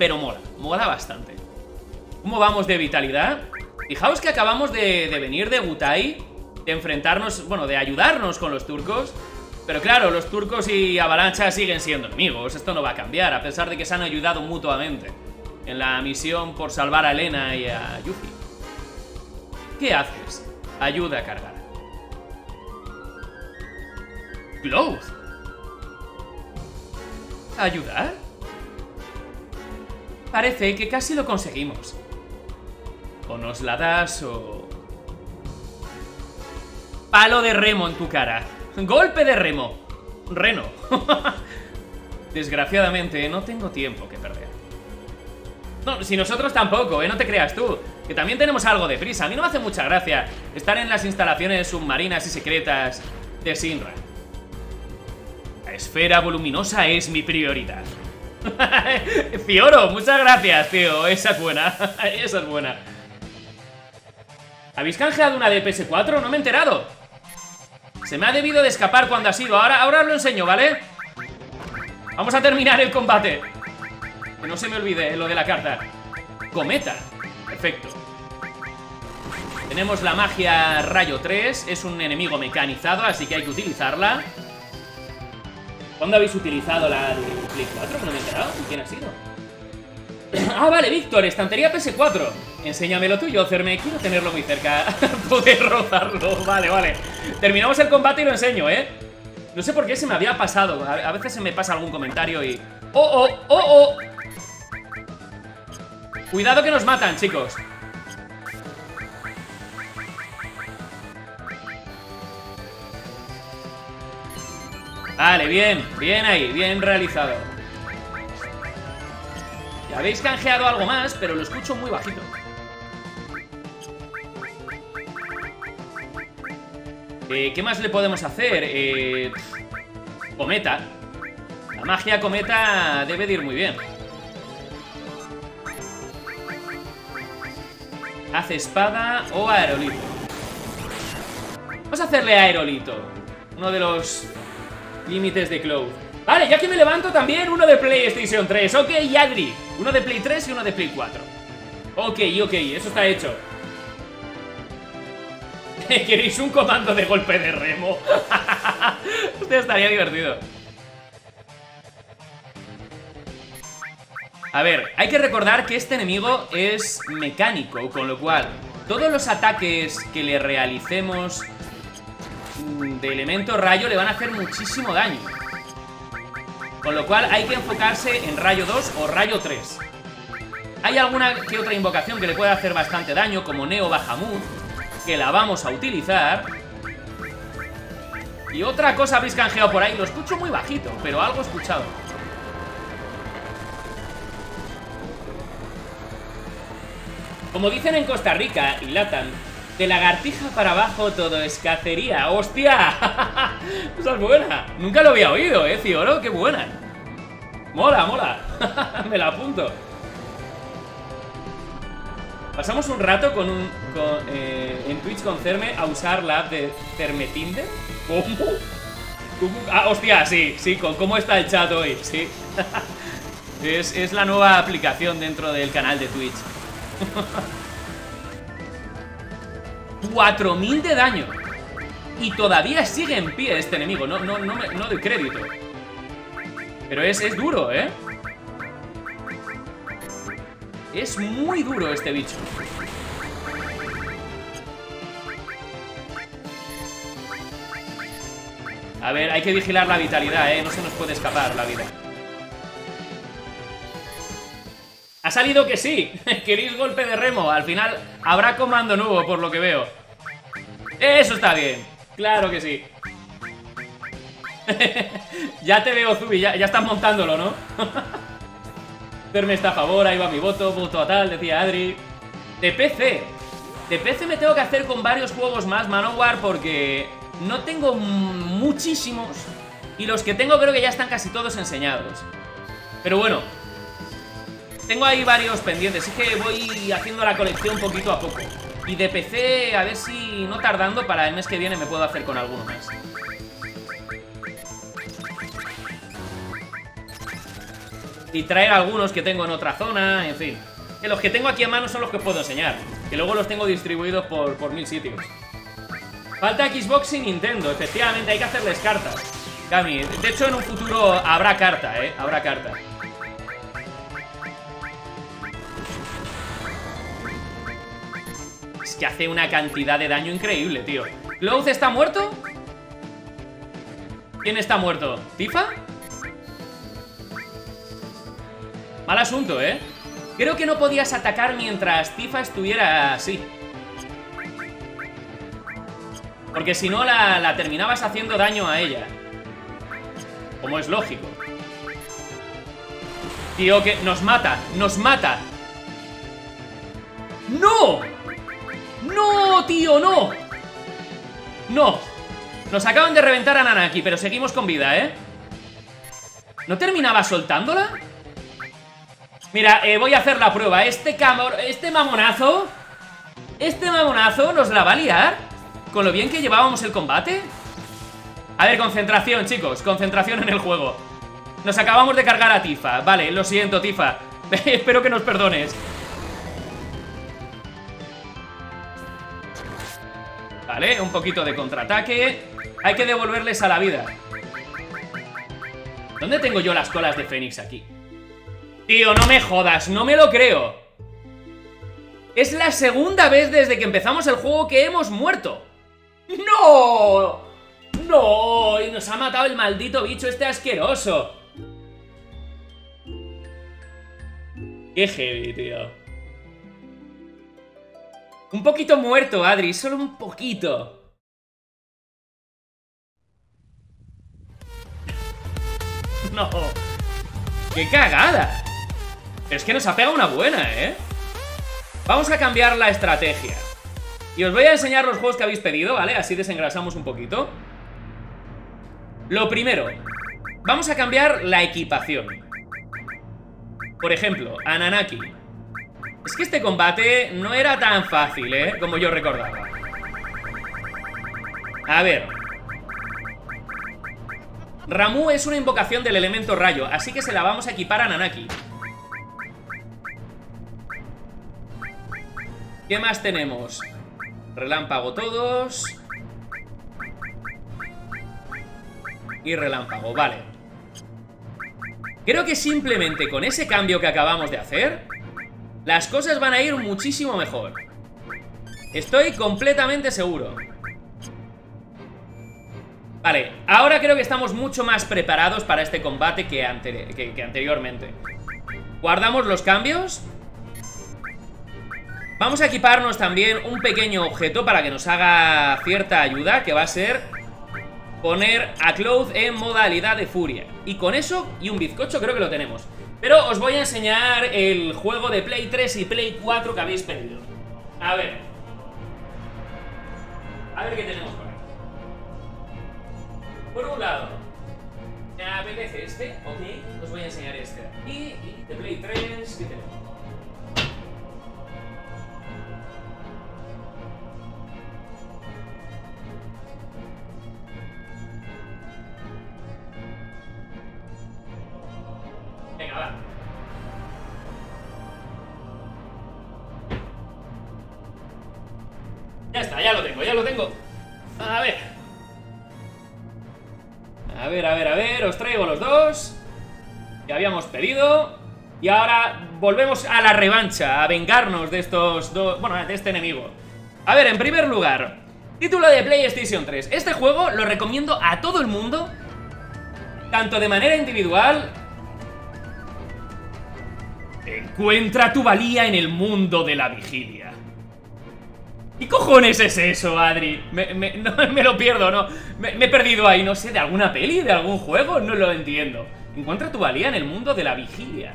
Pero mola, mola bastante. ¿Cómo vamos de vitalidad? Fijaos que acabamos de, de venir de Wutai. De enfrentarnos, bueno, de ayudarnos con los turcos. Pero claro, los turcos y Avalancha siguen siendo enemigos. Esto no va a cambiar, a pesar de que se han ayudado mutuamente en la misión por salvar a Elena y a Yuffie. ¿Qué haces? Ayuda a cargar. Cloud. ¿Ayudar? Parece que casi lo conseguimos. O nos la das o... Palo de remo en tu cara. Golpe de remo. Reno. Desgraciadamente, no tengo tiempo que perder. No, si nosotros tampoco, ¿eh? No te creas tú. Que también tenemos algo de prisa. A mí no me hace mucha gracia estar en las instalaciones submarinas y secretas de Shinra. La esfera voluminosa es mi prioridad. Fioro, muchas gracias, tío. Esa es buena. Esa es buena. ¿Habéis canjeado una de P S cuatro? No me he enterado. Se me ha debido de escapar cuando ha sido. Ahora, ahora os lo enseño, ¿vale? Vamos a terminar el combate. Que no se me olvide lo de la carta. Cometa. Perfecto. Tenemos la magia rayo tres. Es un enemigo mecanizado, así que hay que utilizarla. ¿Cuándo habéis utilizado la de Play cuatro? No me he enterado. ¿Quién ha sido? Ah, vale, Víctor. Estantería P S cuatro. Enséñame lo tuyo, Cerme, quiero tenerlo muy cerca. Poder rozarlo, vale, vale. Terminamos el combate y lo enseño, ¿eh? No sé por qué se me había pasado. A veces se me pasa algún comentario y... ¡Oh, oh, oh, oh! Cuidado que nos matan, chicos. Vale, bien, bien ahí, bien realizado. Ya habéis canjeado algo más, pero lo escucho muy bajito. Eh, ¿Qué más le podemos hacer? Eh, cometa. La magia cometa debe de ir muy bien. Haz espada o aerolito. Vamos a hacerle aerolito. Uno de los límites de Cloud. Vale, ya que me levanto también uno de PlayStation tres. Ok, Yadri. Uno de Play tres y uno de Play cuatro. Ok, ok, eso está hecho. ¿Queréis un comando de golpe de remo? Usted estaría divertido. A ver, hay que recordar que este enemigo es mecánico, con lo cual todos los ataques que le realicemos de elemento rayo le van a hacer muchísimo daño. Con lo cual hay que enfocarse en rayo dos o rayo tres. Hay alguna que otra invocación que le puede hacer bastante daño, como Neo Bahamut, que la vamos a utilizar. Y otra cosa habéis canjeado por ahí. Lo escucho muy bajito, pero algo he escuchado. Como dicen en Costa Rica y Latam, de lagartija para abajo todo es cacería. ¡Hostia! Esa es buena. Nunca lo había oído, eh, Cioro. ¡Qué buena! Mola, mola. Me la apunto. Pasamos un rato con un, con, eh, en Twitch con Cerme a usar la app de Cermetinder. ¿Cómo? ¿Cómo? Ah, hostia, sí, sí, con cómo está el chat hoy, sí. Es, es la nueva aplicación dentro del canal de Twitch. cuatro mil de daño. Y todavía sigue en pie este enemigo. No, no, no, me, no doy crédito. Pero es, es duro, ¿eh? Es muy duro este bicho. A ver, hay que vigilar la vitalidad, ¿eh? No se nos puede escapar la vida. Ha salido que sí. ¿Queréis golpe de remo? Al final habrá comando nuevo, por lo que veo. Eso está bien. Claro que sí. Ya te veo, Zubi. Ya, ya estás montándolo, ¿no? Me está a favor, ahí va mi voto, voto a tal, decía Adri. De P C. De P C me tengo que hacer con varios juegos más, Manowar, porque no tengo muchísimos. Y los que tengo creo que ya están casi todos enseñados. Pero bueno, tengo ahí varios pendientes. Es que voy haciendo la colección poquito a poco. Y de P C, a ver si no tardando, para el mes que viene me puedo hacer con alguno más. Y traer algunos que tengo en otra zona, en fin. Que los que tengo aquí a mano son los que os puedo enseñar. Que luego los tengo distribuidos por, por mil sitios. Falta Xbox y Nintendo, efectivamente, hay que hacerles cartas. Cami, de hecho en un futuro habrá carta, eh, habrá carta. Es que hace una cantidad de daño increíble, tío. ¿Cloud está muerto? ¿Quién está muerto? ¿Tifa? Mal asunto, ¿eh? Creo que no podías atacar mientras Tifa estuviera así. Porque si no, la, la terminabas haciendo daño a ella. Como es lógico. Tío, que nos mata, nos mata. ¡No! ¡No, tío, no! ¡No! Nos acaban de reventar a Nanaki, pero seguimos con vida, ¿eh? ¿No terminaba soltándola? Mira, eh, voy a hacer la prueba. Este camor... Este mamonazo... Este mamonazo nos la va a liar. Con lo bien que llevábamos el combate. A ver, concentración, chicos. Concentración en el juego. Nos acabamos de cargar a Tifa. Vale, lo siento, Tifa. Espero que nos perdones. Vale, un poquito de contraataque. Hay que devolverles a la vida. ¿Dónde tengo yo las colas de Fénix aquí? Tío, no me jodas, no me lo creo. Es la segunda vez desde que empezamos el juego que hemos muerto. ¡No! ¡No! Y nos ha matado el maldito bicho este asqueroso. Qué heavy, tío. Un poquito muerto, Adri, solo un poquito. No. ¡Qué cagada! Es que nos ha pegado una buena, ¿eh? Vamos a cambiar la estrategia. Y os voy a enseñar los juegos que habéis pedido, ¿vale? Así desengrasamos un poquito. Lo primero, vamos a cambiar la equipación. Por ejemplo, a Nanaki. Es que este combate no era tan fácil, ¿eh? Como yo recordaba. A ver... Ramu es una invocación del elemento rayo, así que se la vamos a equipar a Nanaki. ¿Qué más tenemos? Relámpago todos. Y relámpago, vale. Creo que simplemente con ese cambio que acabamos de hacer, las cosas van a ir muchísimo mejor. Estoy completamente seguro. Vale, ahora creo que estamos mucho más preparados para este combate que, anteri que, que anteriormente. Guardamos los cambios. Vamos a equiparnos también un pequeño objeto para que nos haga cierta ayuda, que va a ser poner a Cloud en modalidad de furia. Y con eso y un bizcocho creo que lo tenemos. Pero os voy a enseñar el juego de Play tres y Play cuatro que habéis pedido. A ver. A ver qué tenemos por aquí. Por un lado, me apetece este, ok, os voy a enseñar este. Y, y de Play tres, ¿qué tenemos? Venga, va. Ya está, ya lo tengo, ya lo tengo. A ver. A ver, a ver, a ver, os traigo los dos que habíamos pedido. Y ahora volvemos a la revancha, a vengarnos de estos dos, bueno, de este enemigo. A ver, en primer lugar, título de PlayStation tres. Este juego lo recomiendo a todo el mundo, tanto de manera individual. Encuentra tu valía en el mundo de la vigilia. ¿Qué cojones es eso, Adri? Me, me, no, me lo pierdo, no me, me he perdido ahí, no sé, de alguna peli, de algún juego, no lo entiendo. Encuentra tu valía en el mundo de la vigilia.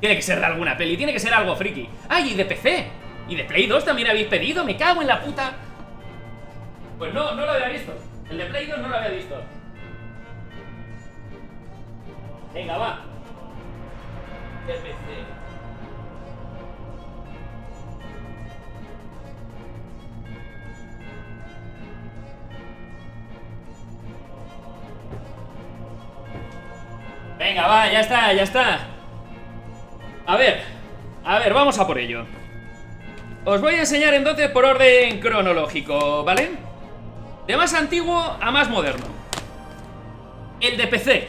Tiene que ser de alguna peli, tiene que ser algo friki. ¡Ay, y de P C! Y de Play dos también habéis pedido, me cago en la puta. Pues no, no lo había visto. El de Play dos no lo había visto. Venga, va. De P C. Venga, va, ya está, ya está. A ver, a ver, vamos a por ello. Os voy a enseñar entonces por orden cronológico, ¿vale? De más antiguo a más moderno. El de P C.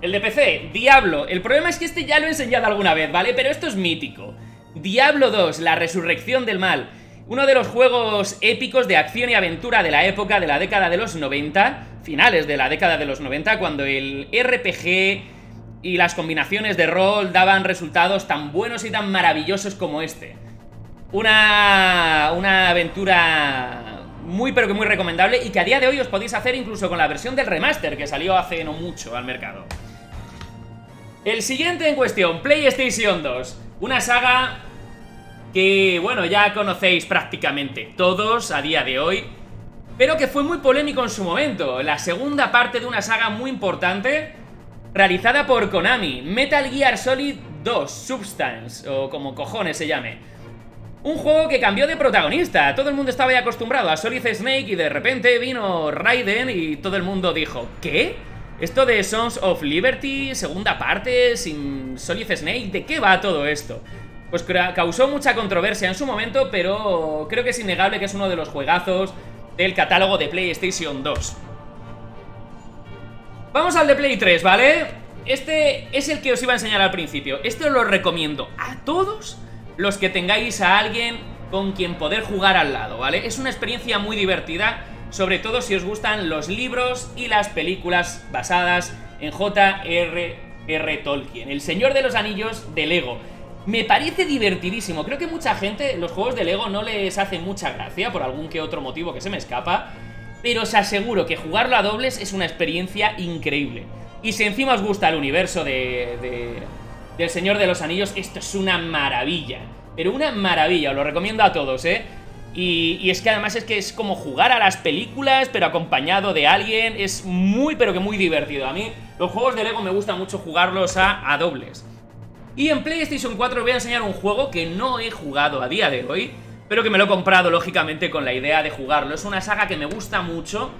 El de P C, Diablo. El problema es que este ya lo he enseñado alguna vez, ¿vale? Pero esto es mítico. Diablo dos, la resurrección del mal. Uno de los juegos épicos de acción y aventura de la época, de la década de los noventa, finales de la década de los noventa, cuando el R P G y las combinaciones de rol daban resultados tan buenos y tan maravillosos como este. Una, una aventura muy pero que muy recomendable y que a día de hoy os podéis hacer incluso con la versión del remaster que salió hace no mucho al mercado. El siguiente en cuestión, PlayStation dos, una saga que, bueno, ya conocéis prácticamente todos a día de hoy, pero que fue muy polémico en su momento. La segunda parte de una saga muy importante realizada por Konami, Metal Gear Solid dos Substance, o como cojones se llame. Un juego que cambió de protagonista. Todo el mundo estaba ya acostumbrado a Solid Snake y de repente vino Raiden y todo el mundo dijo, ¿qué? ¿Esto de Sons of Liberty, segunda parte, sin Solid Snake? ¿De qué va todo esto? Pues causó mucha controversia en su momento, pero creo que es innegable que es uno de los juegazos del catálogo de PlayStation dos. Vamos al de Play tres, ¿vale? Este es el que os iba a enseñar al principio. Este lo recomiendo a todos los que tengáis a alguien con quien poder jugar al lado, ¿vale? Es una experiencia muy divertida, sobre todo si os gustan los libros y las películas basadas en J R R Tolkien, el Señor de los Anillos de Lego. Me parece divertidísimo. Creo que mucha gente, los juegos de Lego no les hace mucha gracia por algún que otro motivo que se me escapa, pero os aseguro que jugarlo a dobles es una experiencia increíble. Y si encima os gusta el universo de, de, del Señor de los Anillos, esto es una maravilla. Pero una maravilla, os lo recomiendo a todos, ¿eh? Y, y es que además es que es como jugar a las películas, pero acompañado de alguien. Es muy, pero que muy divertido. A mí los juegos de Lego me gusta mucho jugarlos a, a dobles. Y en PlayStation cuatro os voy a enseñar un juego que no he jugado a día de hoy, pero que me lo he comprado, lógicamente, con la idea de jugarlo. Es una saga que me gusta mucho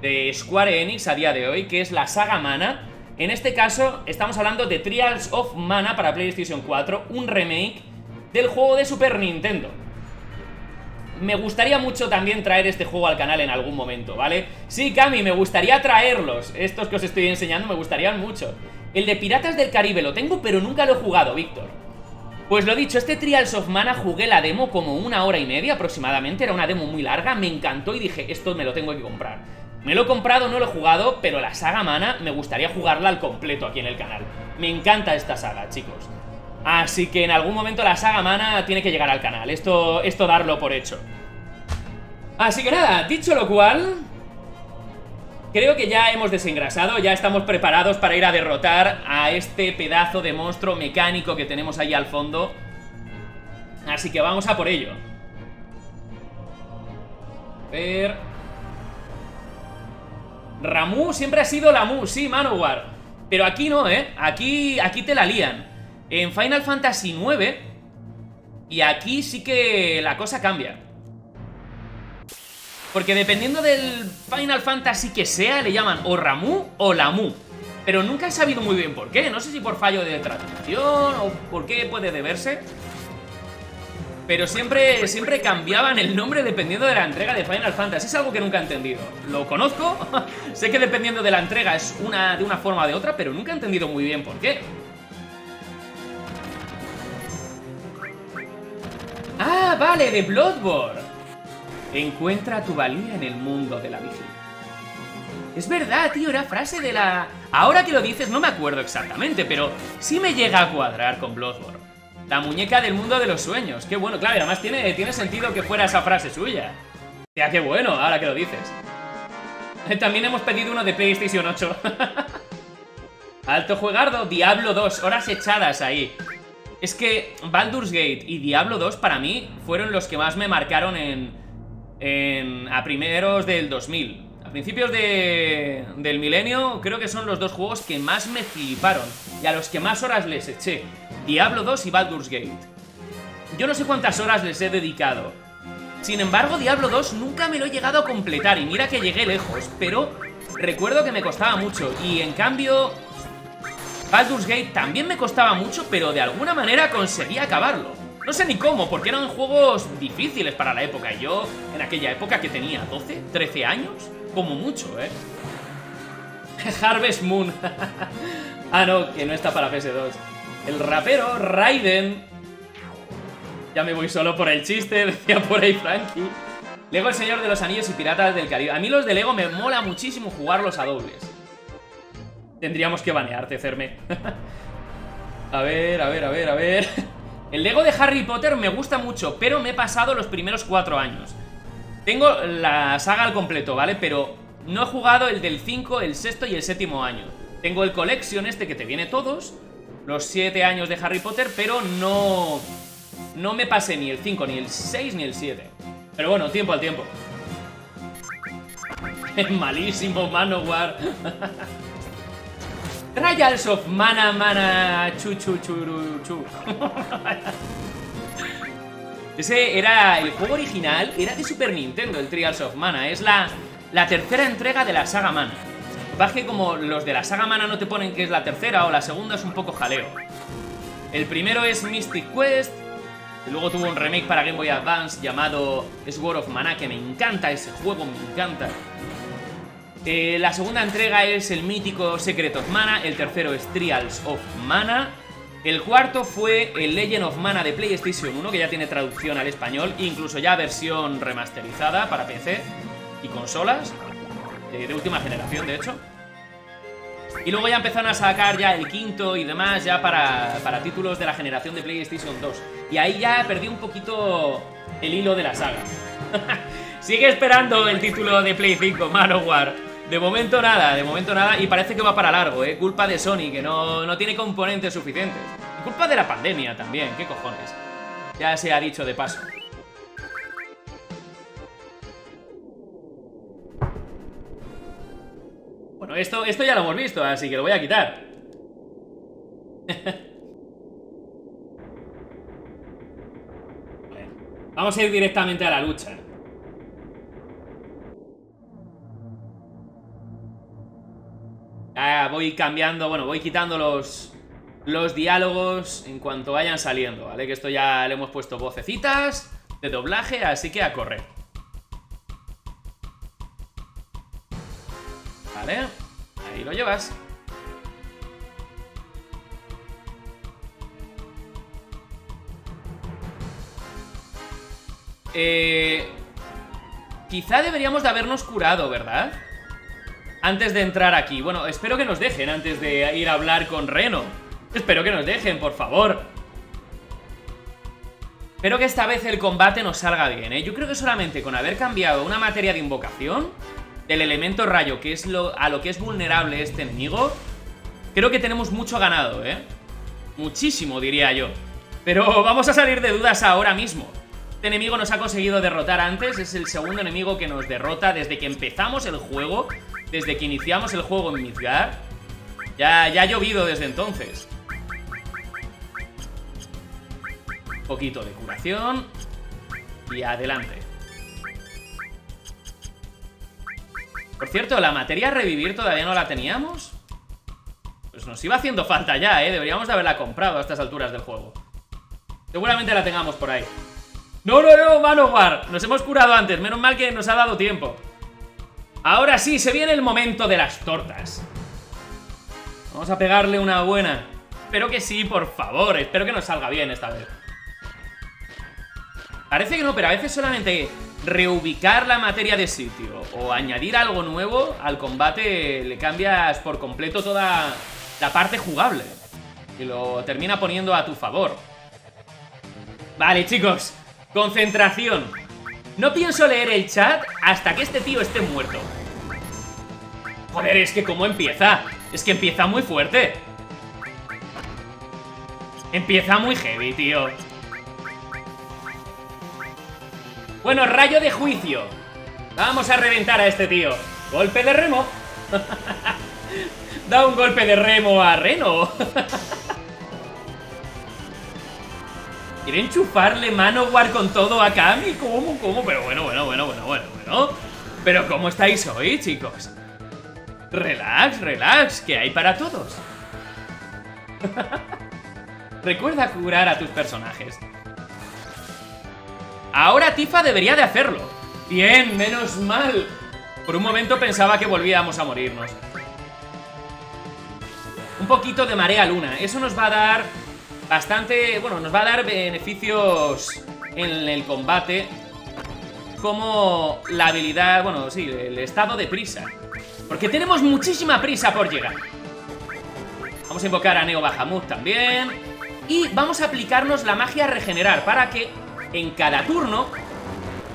de Square Enix a día de hoy, que es la saga Mana. En este caso, estamos hablando de Trials of Mana para PlayStation cuatro, un remake del juego de Super Nintendo. Me gustaría mucho también traer este juego al canal en algún momento, ¿vale? Sí, Cami, me gustaría traerlos. Estos que os estoy enseñando me gustarían mucho. El de Piratas del Caribe lo tengo, pero nunca lo he jugado, Víctor. Pues lo dicho, este Trials of Mana jugué la demo como una hora y media aproximadamente. Era una demo muy larga, me encantó y dije, esto me lo tengo que comprar. Me lo he comprado, no lo he jugado, pero la saga Mana me gustaría jugarla al completo aquí en el canal. Me encanta esta saga, chicos. Así que en algún momento la saga Mana tiene que llegar al canal. Esto, esto darlo por hecho. Así que nada, dicho lo cual, creo que ya hemos desengrasado, ya estamos preparados para ir a derrotar a este pedazo de monstruo mecánico que tenemos ahí al fondo. Así que vamos a por ello. A ver... Ramu siempre ha sido la Mu, sí, Manowar. Pero aquí no, ¿eh? Aquí, aquí te la lían. En Final Fantasy nueve, y aquí sí que la cosa cambia. Porque dependiendo del Final Fantasy que sea, le llaman o Ramu o Lamu. Pero nunca he sabido muy bien por qué. No sé si por fallo de traducción o por qué puede deberse. Pero siempre, siempre cambiaban el nombre dependiendo de la entrega de Final Fantasy. Es algo que nunca he entendido. Lo conozco. Sé que dependiendo de la entrega es una, de una forma o de otra, pero nunca he entendido muy bien por qué. Ah, vale, de Bloodborne. Encuentra tu valía en el mundo de la vigilia. Es verdad, tío, era frase de la... Ahora que lo dices no me acuerdo exactamente, pero sí me llega a cuadrar con Bloodborne. La muñeca del mundo de los sueños. Qué bueno, claro, además tiene, tiene sentido que fuera esa frase suya. Ya, qué bueno, ahora que lo dices. También hemos pedido uno de PlayStation ocho. Alto juegardo, Diablo dos, horas echadas ahí. Es que Baldur's Gate y Diablo dos para mí fueron los que más me marcaron en... En, a primeros del dos mil. A principios de, del milenio. Creo que son los dos juegos que más me fliparon y a los que más horas les eché: Diablo dos y Baldur's Gate. Yo no sé cuántas horas les he dedicado. Sin embargo, Diablo dos nunca me lo he llegado a completar. Y mira que llegué lejos, pero recuerdo que me costaba mucho. Y en cambio Baldur's Gate también me costaba mucho, pero de alguna manera conseguí acabarlo. No sé ni cómo, porque eran juegos difíciles para la época. Y yo, en aquella época que tenía doce, trece años, como mucho, ¿eh? Harvest Moon. Ah, no, que no está para P S dos. El rapero Raiden. Ya me voy solo por el chiste, decía por ahí Frankie. Lego el Señor de los Anillos y Piratas del Caribe. A mí los de Lego me mola muchísimo jugarlos a dobles. Tendríamos que banearte, Cerme. A ver, a ver, a ver, a ver... El Lego de Harry Potter me gusta mucho, pero me he pasado los primeros cuatro años. Tengo la saga al completo, ¿vale? Pero no he jugado el del cinco, el sexto y el séptimo año. Tengo el Collection este que te viene todos, los siete años de Harry Potter, pero no... No me pasé ni el cinco, ni el seis, ni el siete. Pero bueno, tiempo al tiempo. Es malísimo, Manowar. Trials of Mana, Mana, chu, chu, churu, chu. Ese era el juego original, era de Super Nintendo, el Trials of Mana. Es la, la tercera entrega de la saga Mana. Baje como los de la saga Mana no te ponen que es la tercera o la segunda, es un poco jaleo. El primero es Mystic Quest, luego tuvo un remake para Game Boy Advance llamado Sword of Mana, que me encanta ese juego, me encanta. Eh, la segunda entrega es el mítico Secret of Mana, el tercero es Trials of Mana, el cuarto fue el Legend of Mana de PlayStation uno, que ya tiene traducción al español, incluso ya versión remasterizada para P C y consolas, eh, de última generación de hecho. Y luego ya empezaron a sacar ya el quinto y demás ya para, para títulos de la generación de PlayStation dos, y ahí ya perdí un poquito el hilo de la saga. Sigue esperando el título de Play cinco, Manowar. De momento nada, de momento nada, y parece que va para largo, ¿eh? Culpa de Sony, que no, no tiene componentes suficientes. Y culpa de la pandemia también, ¿qué cojones? Ya se ha dicho de paso. Bueno, esto, esto ya lo hemos visto, así que lo voy a quitar. Vale. Vamos a ir directamente a la lucha. Ah, voy cambiando, bueno, voy quitando los, los diálogos en cuanto vayan saliendo, ¿vale? Que esto ya le hemos puesto vocecitas de doblaje, así que a correr. Vale, ahí lo llevas. Eh, quizá deberíamos de habernos curado, ¿verdad? Antes de entrar aquí, bueno, espero que nos dejen antes de ir a hablar con Reno. Espero que nos dejen, por favor. Espero que esta vez el combate nos salga bien, ¿eh? Yo creo que solamente con haber cambiado una materia de invocación del elemento rayo, que es lo, a lo que es vulnerable este enemigo, creo que tenemos mucho ganado, ¿eh? Muchísimo, diría yo. Pero vamos a salir de dudas ahora mismo. Este enemigo nos ha conseguido derrotar antes. Es el segundo enemigo que nos derrota desde que empezamos el juego. Desde que iniciamos el juego en Midgar. Ya, ya ha llovido desde entonces. Un poquito de curación. Y adelante. Por cierto, la materia revivir todavía no la teníamos. Pues nos iba haciendo falta ya, ¿eh? Deberíamos de haberla comprado a estas alturas del juego. Seguramente la tengamos por ahí. ¡No, no, no, Manowar! Nos hemos curado antes, menos mal que nos ha dado tiempo. Ahora sí, se viene el momento de las tortas. Vamos a pegarle una buena. Espero que sí, por favor. Espero que nos salga bien esta vez. Parece que no, pero a veces solamente reubicar la materia de sitio o añadir algo nuevo al combate le cambias por completo toda la parte jugable y lo termina poniendo a tu favor. Vale, chicos, concentración. No pienso leer el chat hasta que este tío esté muerto. Joder, es que cómo empieza. Es que empieza muy fuerte. Empieza muy heavy, tío. Bueno, rayo de juicio. Vamos a reventar a este tío. Golpe de remo. Da un golpe de remo a Reno. ¿Quiere enchufarle Manowar con todo a Kami? ¿Cómo? ¿Cómo? Pero bueno, bueno, bueno, bueno, bueno, bueno. Pero ¿cómo estáis hoy, chicos? Relax, relax, que hay para todos. Recuerda curar a tus personajes. Ahora Tifa debería de hacerlo. Bien, menos mal. Por un momento pensaba que volvíamos a morirnos. Un poquito de marea luna. Eso nos va a dar bastante... Bueno, nos va a dar beneficios en el combate. Como la habilidad... Bueno, sí, el estado de prisa. Porque tenemos muchísima prisa por llegar. Vamos a invocar a Neo Bahamut también. Y vamos a aplicarnos la magia regenerar para que... en cada turno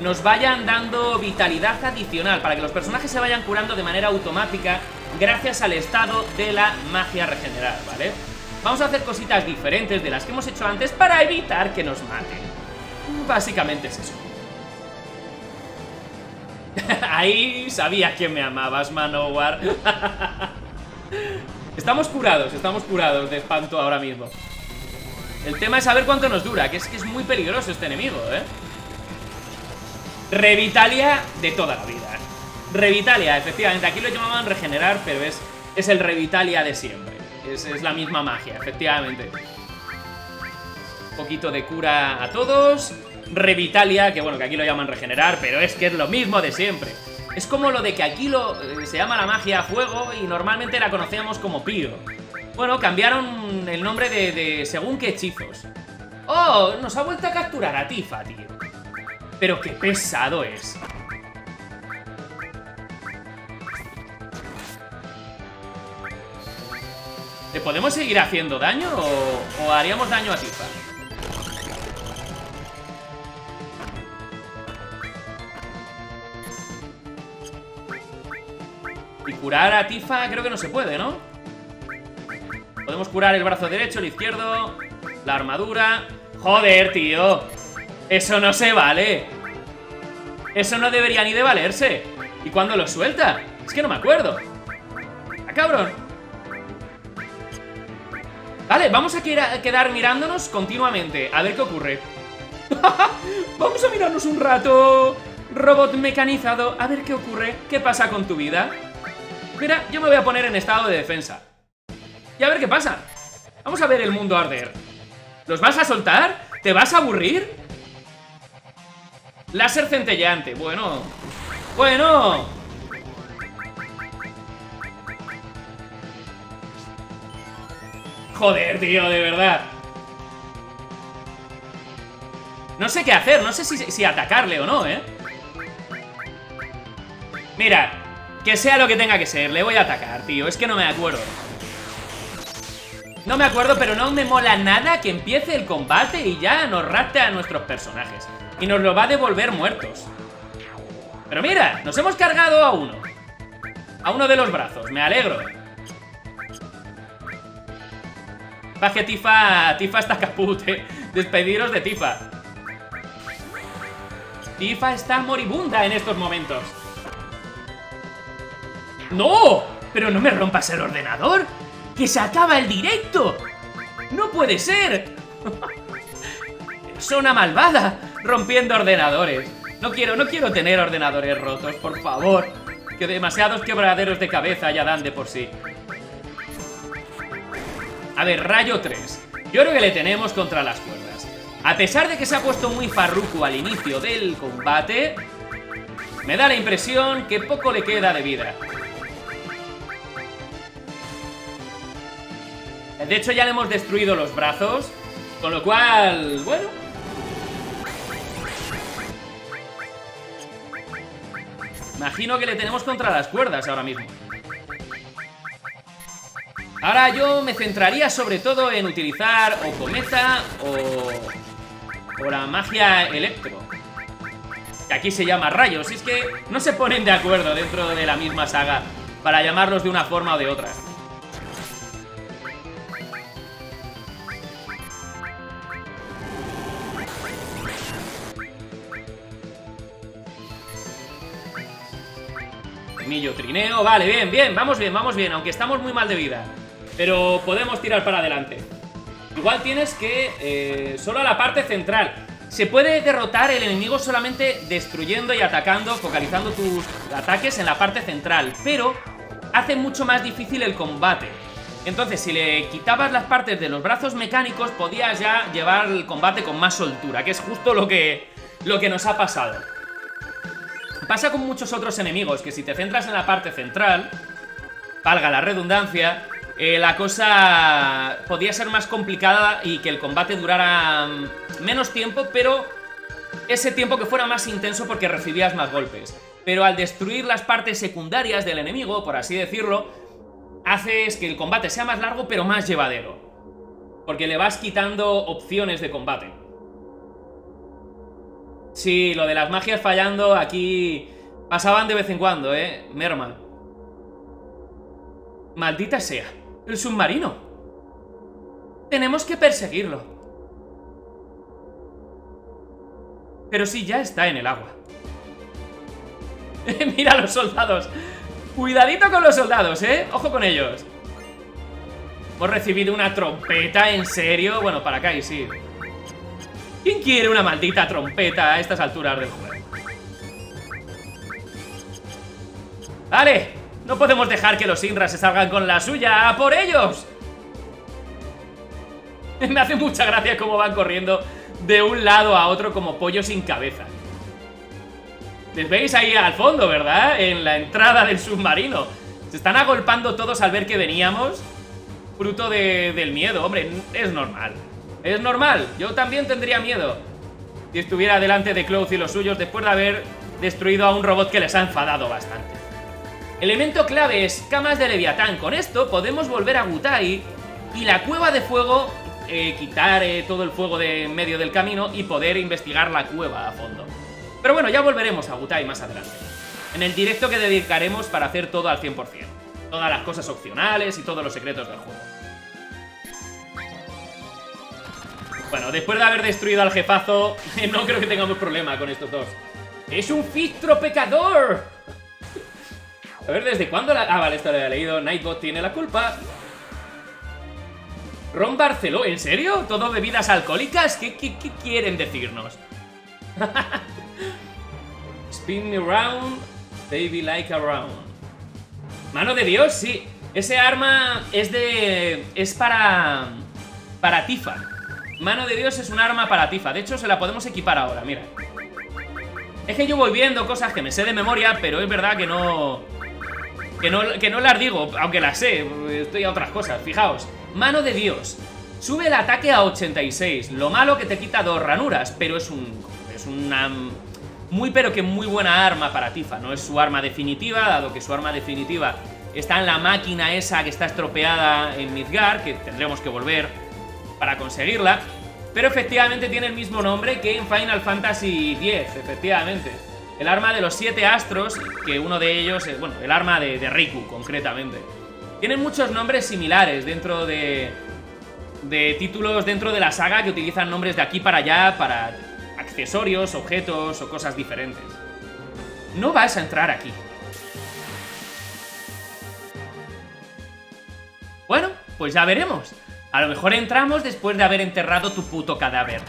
nos vayan dando vitalidad adicional para que los personajes se vayan curando de manera automática gracias al estado de la magia regenerar, ¿vale? Vamos a hacer cositas diferentes de las que hemos hecho antes para evitar que nos maten. Básicamente es eso. Ahí sabía que me amabas, Manowar. Estamos curados, estamos curados de espanto ahora mismo. El tema es saber cuánto nos dura, que es que es muy peligroso este enemigo, ¿eh? Revitalia de toda la vida. Revitalia, efectivamente. Aquí lo llamaban regenerar, pero es, es el Revitalia de siempre. Es, es la misma magia, efectivamente. Un poquito de cura a todos. Revitalia, que bueno, que aquí lo llaman regenerar, pero es que es lo mismo de siempre. Es como lo de que aquí lo, eh, se llama la magia a fuego y normalmente la conocíamos como piro. Bueno, cambiaron el nombre de, de según qué hechizos. ¡Oh! Nos ha vuelto a capturar a Tifa, tío. Pero qué pesado es. ¿Le podemos seguir haciendo daño o, o haríamos daño a Tifa? Y curar a Tifa creo que no se puede, ¿no? Podemos curar el brazo derecho, el izquierdo, la armadura... ¡Joder, tío! ¡Eso no se vale! ¡Eso no debería ni de valerse! ¿Y cuándo lo suelta? Es que no me acuerdo. ¡Ah, cabrón! Vale, vamos a quedar mirándonos continuamente. A ver qué ocurre. Vamos a mirarnos un rato, robot mecanizado. A ver qué ocurre. ¿Qué pasa con tu vida? Mira, yo me voy a poner en estado de defensa. Y a ver qué pasa. Vamos a ver el mundo arder. ¿Los vas a soltar? ¿Te vas a aburrir? Láser centelleante. Bueno. Bueno. Joder, tío, de verdad. No sé qué hacer. No sé si, si atacarle o no, ¿eh? Mira, que sea lo que tenga que ser. Le voy a atacar, tío. Es que no me acuerdo. No me acuerdo, pero no me mola nada que empiece el combate y ya nos rapte a nuestros personajes. Y nos lo va a devolver muertos. Pero mira, nos hemos cargado a uno. A uno de los brazos, me alegro. Baje Tifa, Tifa está caput, eh. Despediros de Tifa. Tifa está moribunda en estos momentos. ¡No! Pero no me rompas el ordenador. ¡Que se acaba el directo! ¡No puede ser! Persona malvada rompiendo ordenadores. No quiero, no quiero tener ordenadores rotos, por favor. Que demasiados quebraderos de cabeza ya dan de por sí. A ver, rayo tres. Yo creo que le tenemos contra las cuerdas. A pesar de que se ha puesto muy farruco al inicio del combate, me da la impresión que poco le queda de vida. De hecho ya le hemos destruido los brazos, con lo cual, bueno. Imagino que le tenemos contra las cuerdas ahora mismo. Ahora yo me centraría sobre todo en utilizar o cometa o, o la magia electro. Que aquí se llama rayos, y es que no se ponen de acuerdo dentro de la misma saga para llamarlos de una forma o de otra. Trineo, vale, bien, bien, vamos bien, vamos bien. Aunque estamos muy mal de vida, pero podemos tirar para adelante. Igual tienes que, eh, solo a la parte central. Se puede derrotar el enemigo solamente destruyendo y atacando, focalizando tus ataques en la parte central, pero hace mucho más difícil el combate. Entonces, si le quitabas las partes de los brazos mecánicos, podías ya llevar el combate con más soltura, que es justo lo que, lo que nos ha pasado. Pasa con muchos otros enemigos, que si te centras en la parte central, valga la redundancia, eh, la cosa podía ser más complicada y que el combate durara menos tiempo, pero ese tiempo que fuera más intenso porque recibías más golpes. Pero al destruir las partes secundarias del enemigo, por así decirlo, haces que el combate sea más largo pero más llevadero, porque le vas quitando opciones de combate. Sí, lo de las magias fallando aquí pasaban de vez en cuando, ¿eh? Merma. Maldita sea, el submarino. Tenemos que perseguirlo. Pero sí, ya está en el agua. Mira los soldados. Cuidadito con los soldados, ¿eh? Ojo con ellos. Hemos recibido una trompeta, ¿en serio? Bueno, para acá y sí. ¿Quién quiere una maldita trompeta a estas alturas del juego? Vale, no podemos dejar que los Shinra se salgan con la suya. ¡A por ellos! Me hace mucha gracia cómo van corriendo de un lado a otro como pollos sin cabeza. Les veis ahí al fondo, ¿verdad? En la entrada del submarino. Se están agolpando todos al ver que veníamos. Fruto de, del miedo, hombre, es normal. Es normal, yo también tendría miedo si estuviera delante de Cloud y los suyos después de haber destruido a un robot que les ha enfadado bastante. Elemento clave es camas de Leviatán. Con esto podemos volver a Wutai y la cueva de fuego, eh, quitar eh, todo el fuego de en medio del camino y poder investigar la cueva a fondo. Pero bueno, ya volveremos a Wutai más adelante, en el directo que dedicaremos para hacer todo al cien por cien. Todas las cosas opcionales y todos los secretos del juego. Bueno, después de haber destruido al jefazo, no creo que tengamos problema con estos dos. ¡Es un filtro pecador! A ver, ¿desde cuándo la...? Ah, vale, esto lo había leído. Nightbot tiene la culpa. Ron Barceló, ¿en serio? ¿Todo bebidas alcohólicas? ¿Qué, qué, qué quieren decirnos? Spin me round, baby like around. Mano de Dios, sí. Ese arma es de... es para... para Tifa. Mano de Dios es un arma para Tifa. De hecho, se la podemos equipar ahora, mira. Es que yo voy viendo cosas que me sé de memoria, pero es verdad que no... Que no, que no las digo, aunque las sé. Estoy a otras cosas, fijaos. Mano de Dios. Sube el ataque a ochenta y seis. Lo malo que te quita dos ranuras, pero es un... Es una... Muy pero que muy buena arma para Tifa. No es su arma definitiva, dado que su arma definitiva Está en la máquina esa que está estropeada en Midgar, que tendremos que volver para conseguirla. Pero efectivamente tiene el mismo nombre que en Final Fantasy diez, efectivamente. El arma de los siete astros, que uno de ellos es, bueno, el arma de, de Riku, concretamente. Tienen muchos nombres similares dentro de... de títulos dentro de la saga que utilizan nombres de aquí para allá para accesorios, objetos o cosas diferentes. No vas a entrar aquí. Bueno, pues ya veremos. A lo mejor entramos después de haber enterrado tu puto cadáver.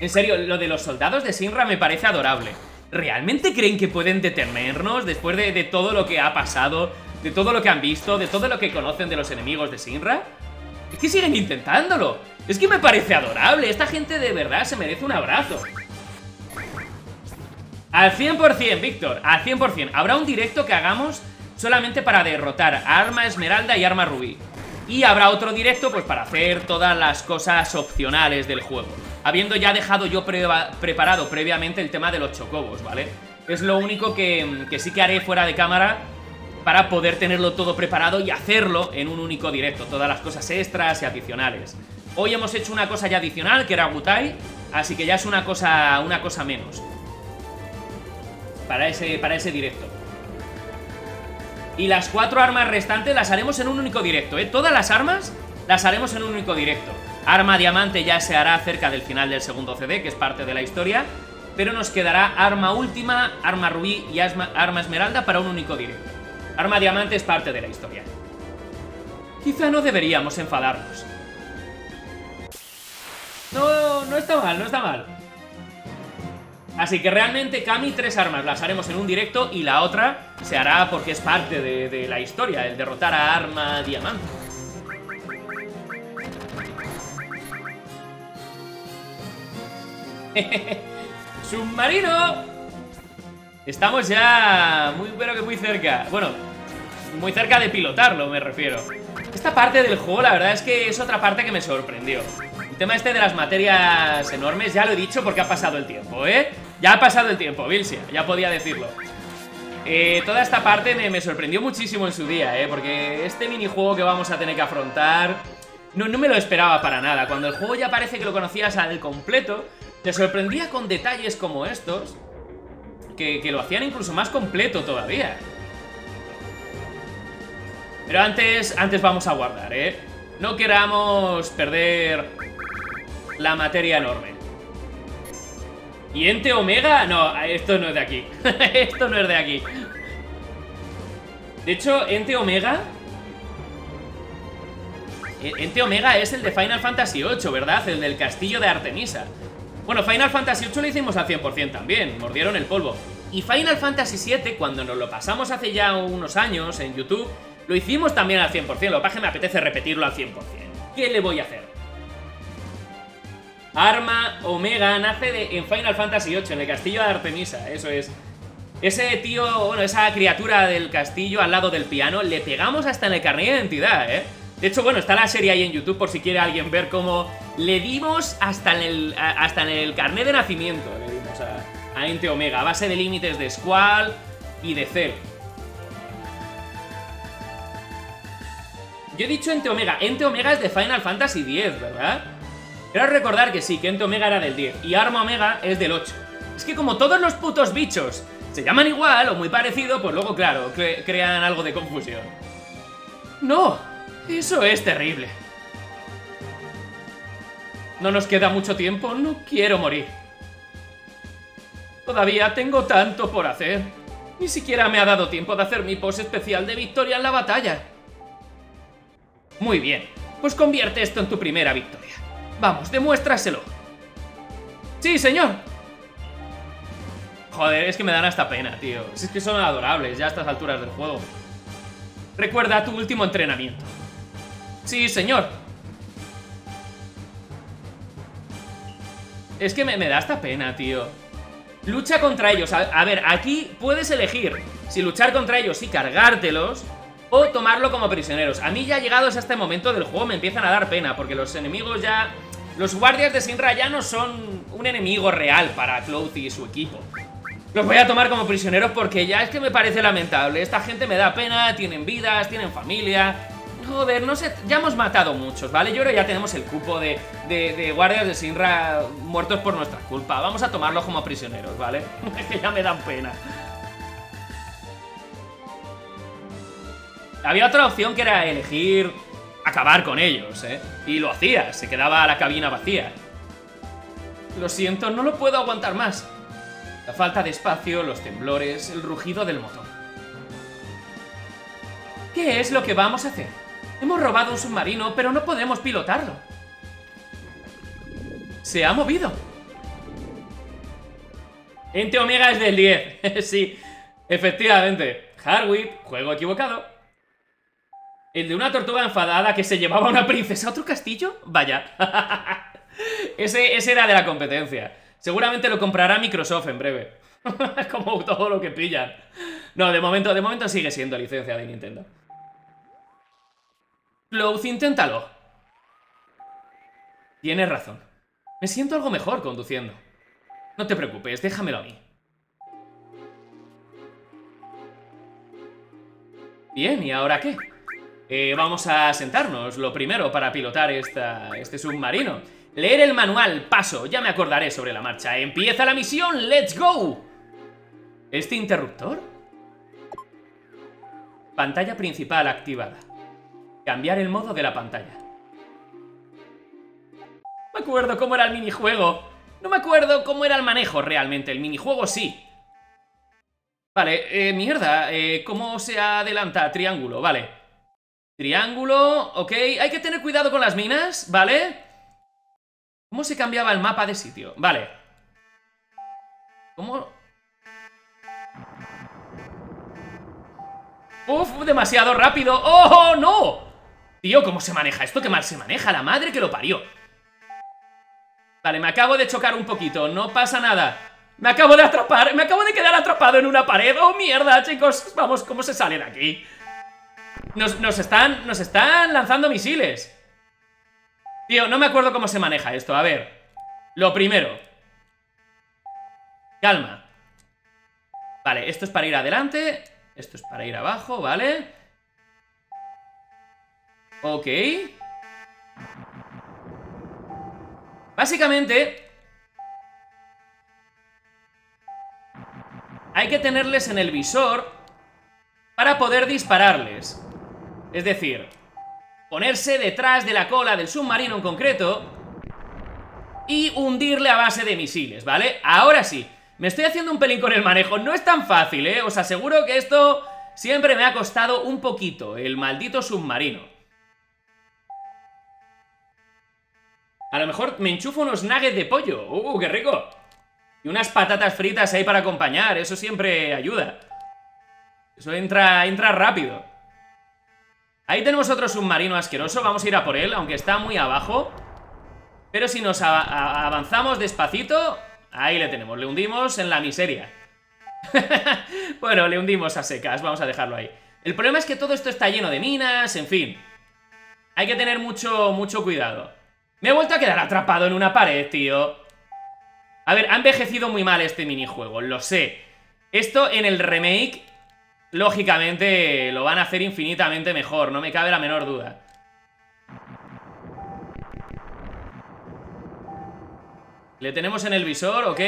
En serio, lo de los soldados de Shinra me parece adorable. ¿Realmente creen que pueden detenernos después de, de todo lo que ha pasado, de todo lo que han visto, de todo lo que conocen de los enemigos de Shinra? Es que siguen intentándolo. Es que me parece adorable. Esta gente de verdad se merece un abrazo. Al cien por cien, Víctor, al cien por cien. Habrá un directo que hagamos solamente para derrotar a Arma Esmeralda y Arma Rubí. Y habrá otro directo pues para hacer todas las cosas opcionales del juego. Habiendo ya dejado yo pre preparado previamente el tema de los chocobos, ¿vale? Es lo único que, que sí que haré fuera de cámara para poder tenerlo todo preparado y hacerlo en un único directo. Todas las cosas extras y adicionales. Hoy hemos hecho una cosa ya adicional, que era Wutai, así que ya es una cosa, una cosa menos. Para ese, para ese directo. Y las cuatro armas restantes las haremos en un único directo, ¿eh? Todas las armas las haremos en un único directo. Arma diamante ya se hará cerca del final del segundo C D, que es parte de la historia. Pero nos quedará arma última, arma rubí y asma, arma esmeralda para un único directo. Arma diamante es parte de la historia. Quizá no deberíamos enfadarnos. No, no está mal, no está mal. Así que realmente, Kami, tres armas las haremos en un directo y la otra se hará porque es parte de, de la historia, el derrotar a Arma Diamante. ¡Submarino! Estamos ya muy, pero que muy cerca. Bueno, muy cerca de pilotarlo, me refiero. Esta parte del juego, la verdad es que es otra parte que me sorprendió. El tema este de las materias enormes, ya lo he dicho porque ha pasado el tiempo, ¿eh? Ya ha pasado el tiempo, Vilsia, ya podía decirlo. Eh, toda esta parte me, me sorprendió muchísimo en su día, ¿eh? Porque este minijuego que vamos a tener que afrontar, no, no me lo esperaba para nada. Cuando el juego ya parece que lo conocías al completo, te sorprendía con detalles como estos, que, que lo hacían incluso más completo todavía. Pero antes, antes vamos a guardar, ¿eh? No queramos perder... la materia enorme. ¿Y ente omega? No, esto no es de aquí. Esto no es de aquí. De hecho, ente omega... Ente omega es el de Final Fantasy ocho, ¿verdad? El del castillo de Artemisa. Bueno, Final Fantasy ocho lo hicimos al cien por cien también. Mordieron el polvo. Y Final Fantasy siete, cuando nos lo pasamos hace ya unos años en YouTube, lo hicimos también al cien por cien. Lo que pasa es que me apetece repetirlo al cien por cien. ¿Qué le voy a hacer? Arma Omega nace de, en Final Fantasy ocho, en el castillo de Artemisa, eso es. Ese tío, bueno, esa criatura del castillo al lado del piano, le pegamos hasta en el carnet de identidad, ¿eh? De hecho, bueno, está la serie ahí en YouTube por si quiere alguien ver cómo le dimos hasta en el, hasta en el carnet de nacimiento, le dimos a, a Ente Omega, a base de límites de Squall y de Cell. Yo he dicho Ente Omega, Ente Omega es de Final Fantasy diez, ¿verdad? Quiero recordar que sí, que Ente Omega era del diez y Arma Omega es del ocho. Es que como todos los putos bichos se llaman igual o muy parecido, pues luego, claro, cre crean algo de confusión. ¡No! Eso es terrible. No nos queda mucho tiempo, no quiero morir. Todavía tengo tanto por hacer. Ni siquiera me ha dado tiempo de hacer mi pose especial de victoria en la batalla. Muy bien, pues convierte esto en tu primera victoria. Vamos, demuéstraselo. ¡Sí, señor! Joder, es que me dan hasta pena, tío. Si es que son adorables ya a estas alturas del juego. Recuerda tu último entrenamiento. ¡Sí, señor! Es que me, me da hasta pena, tío. Lucha contra ellos. A, a ver, aquí puedes elegir si luchar contra ellos y cargártelos... o tomarlo como prisioneros. A mí ya llegados a este momento del juego me empiezan a dar pena, porque los enemigos ya... los guardias de Shinra ya no son un enemigo real para Cloud y su equipo. Los voy a tomar como prisioneros porque ya es que me parece lamentable. Esta gente me da pena, tienen vidas, tienen familia. Joder, no sé, ya hemos matado muchos, ¿vale? Yo creo que ya tenemos el cupo de, de, de guardias de Shinra muertos por nuestra culpa. Vamos a tomarlos como prisioneros, ¿vale? Es que ya me dan pena. Había otra opción que era elegir acabar con ellos, ¿eh? Y lo hacía, se quedaba la cabina vacía. Lo siento, no lo puedo aguantar más. La falta de espacio, los temblores, el rugido del motor. ¿Qué es lo que vamos a hacer? Hemos robado un submarino, pero no podemos pilotarlo. Se ha movido. Ente Omega es del diez. Sí, efectivamente. Hardware, juego equivocado. El de una tortuga enfadada que se llevaba a una princesa a otro castillo. Vaya. Ese, ese era de la competencia. Seguramente lo comprará Microsoft en breve. Como todo lo que pillan. No, de momento, de momento sigue siendo licencia de Nintendo. Cloud, inténtalo. Tienes razón. Me siento algo mejor conduciendo. No te preocupes, déjamelo a mí. Bien, ¿y ahora qué? Eh, vamos a sentarnos, lo primero, para pilotar esta, este submarino. Leer el manual, paso, ya me acordaré sobre la marcha. Empieza la misión, let's go. ¿Este interruptor? Pantalla principal activada. Cambiar el modo de la pantalla. No me acuerdo cómo era el minijuego. No me acuerdo cómo era el manejo realmente. El minijuego sí. Vale, eh, mierda, eh, ¿cómo se adelanta? Triángulo, vale. Triángulo, ok. Hay que tener cuidado con las minas, ¿vale? ¿Cómo se cambiaba el mapa de sitio? Vale. ¿Cómo? ¡Uf! ¡Demasiado rápido! ¡Oh, no! Tío, ¿cómo se maneja esto? ¡Qué mal se maneja! ¡La madre que lo parió! Vale, me acabo de chocar un poquito. No pasa nada. Me acabo de atrapar. Me acabo de quedar atrapado en una pared. ¡Oh, mierda, chicos! Vamos, ¿cómo se sale de aquí? Nos, nos están... Nos están lanzando misiles. Tío, no me acuerdo cómo se maneja esto. A ver. Lo primero. Calma. Vale, esto es para ir adelante. Esto es para ir abajo, ¿vale? Ok. Básicamente, hay que tenerles en el visor para poder dispararles. Es decir, ponerse detrás de la cola del submarino en concreto y hundirle a base de misiles, ¿vale? Ahora sí, me estoy haciendo un pelín con el manejo. No es tan fácil, ¿eh? Os aseguro que esto siempre me ha costado un poquito, el maldito submarino. A lo mejor me enchufo unos nuggets de pollo. ¡Uh, qué rico! Y unas patatas fritas ahí para acompañar. Eso siempre ayuda. Eso entra, entra rápido. Ahí tenemos otro submarino asqueroso, vamos a ir a por él, aunque está muy abajo. Pero si nos avanzamos despacito, ahí le tenemos, le hundimos en la miseria. Bueno, le hundimos a secas, vamos a dejarlo ahí. El problema es que todo esto está lleno de minas, en fin. Hay que tener mucho, mucho cuidado. Me he vuelto a quedar atrapado en una pared, tío. A ver, ha envejecido muy mal este minijuego, lo sé. Esto en el remake... Lógicamente lo van a hacer infinitamente mejor, no me cabe la menor duda. Le tenemos en el visor, ok.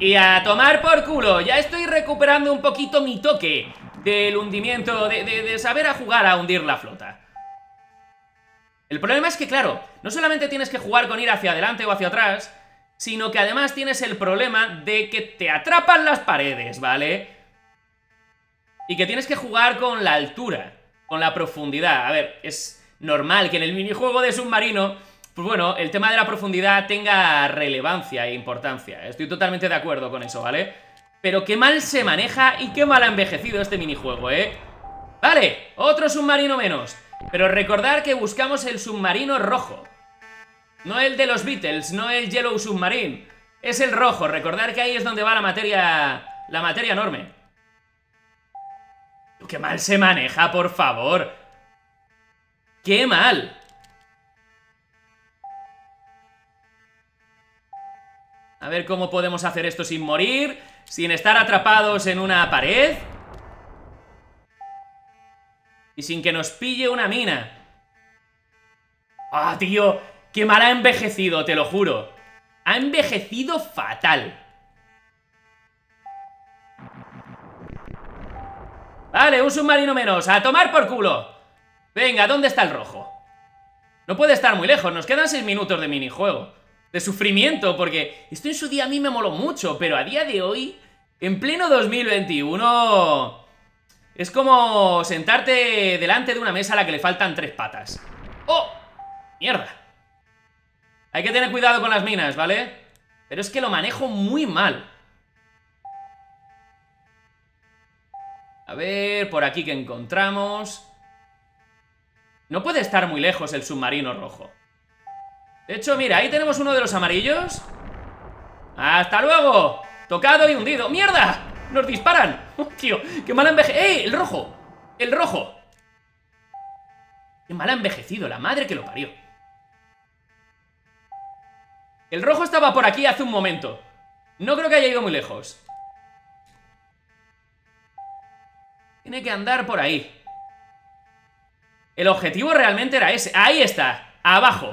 Y a tomar por culo, ya estoy recuperando un poquito mi toque del hundimiento, de, de, de saber a jugar a hundir la flota. El problema es que, claro, no solamente tienes que jugar con ir hacia adelante o hacia atrás, sino que además tienes el problema de que te atrapan las paredes, ¿vale? Y que tienes que jugar con la altura, con la profundidad. A ver, es normal que en el minijuego de submarino, pues bueno, el tema de la profundidad tenga relevancia e importancia. Estoy totalmente de acuerdo con eso, ¿vale? Pero qué mal se maneja y qué mal ha envejecido este minijuego, ¿eh? Vale, otro submarino menos. Pero recordar que buscamos el submarino rojo. No el de los Beatles, no el Yellow Submarine. Es el rojo, recordar que ahí es donde va la materia, la materia enorme. ¡Qué mal se maneja, por favor! ¡Qué mal! A A ver cómo podemos hacer esto sin morir, sin estar atrapados en una pared y sin que nos pille una mina. ¡Ah, oh, tío! ¡Qué mal ha envejecido, te lo juro! Ha envejecido fatal. Vale, un submarino menos. ¡A tomar por culo! Venga, ¿dónde está el rojo? No puede estar muy lejos. Nos quedan seis minutos de minijuego. De sufrimiento, porque esto en su día a mí me moló mucho, pero a día de hoy, en pleno dos mil veintiuno... es como sentarte delante de una mesa a la que le faltan tres patas. ¡Oh! ¡Mierda! Hay que tener cuidado con las minas, ¿vale? Pero es que lo manejo muy mal. A ver, por aquí que encontramos. No puede estar muy lejos el submarino rojo. De hecho, mira, ahí tenemos uno de los amarillos. ¡Hasta luego! Tocado y hundido. ¡Mierda! ¡Nos disparan! ¡Oh, tío! ¡Qué mal ha envejecido! ¡Eh! ¡El rojo! ¡El rojo! ¡Qué mal ha envejecido! ¡La madre que lo parió! El rojo estaba por aquí hace un momento. No creo que haya ido muy lejos. Tiene que andar por ahí. El objetivo realmente era ese. ¡Ahí está! ¡Abajo!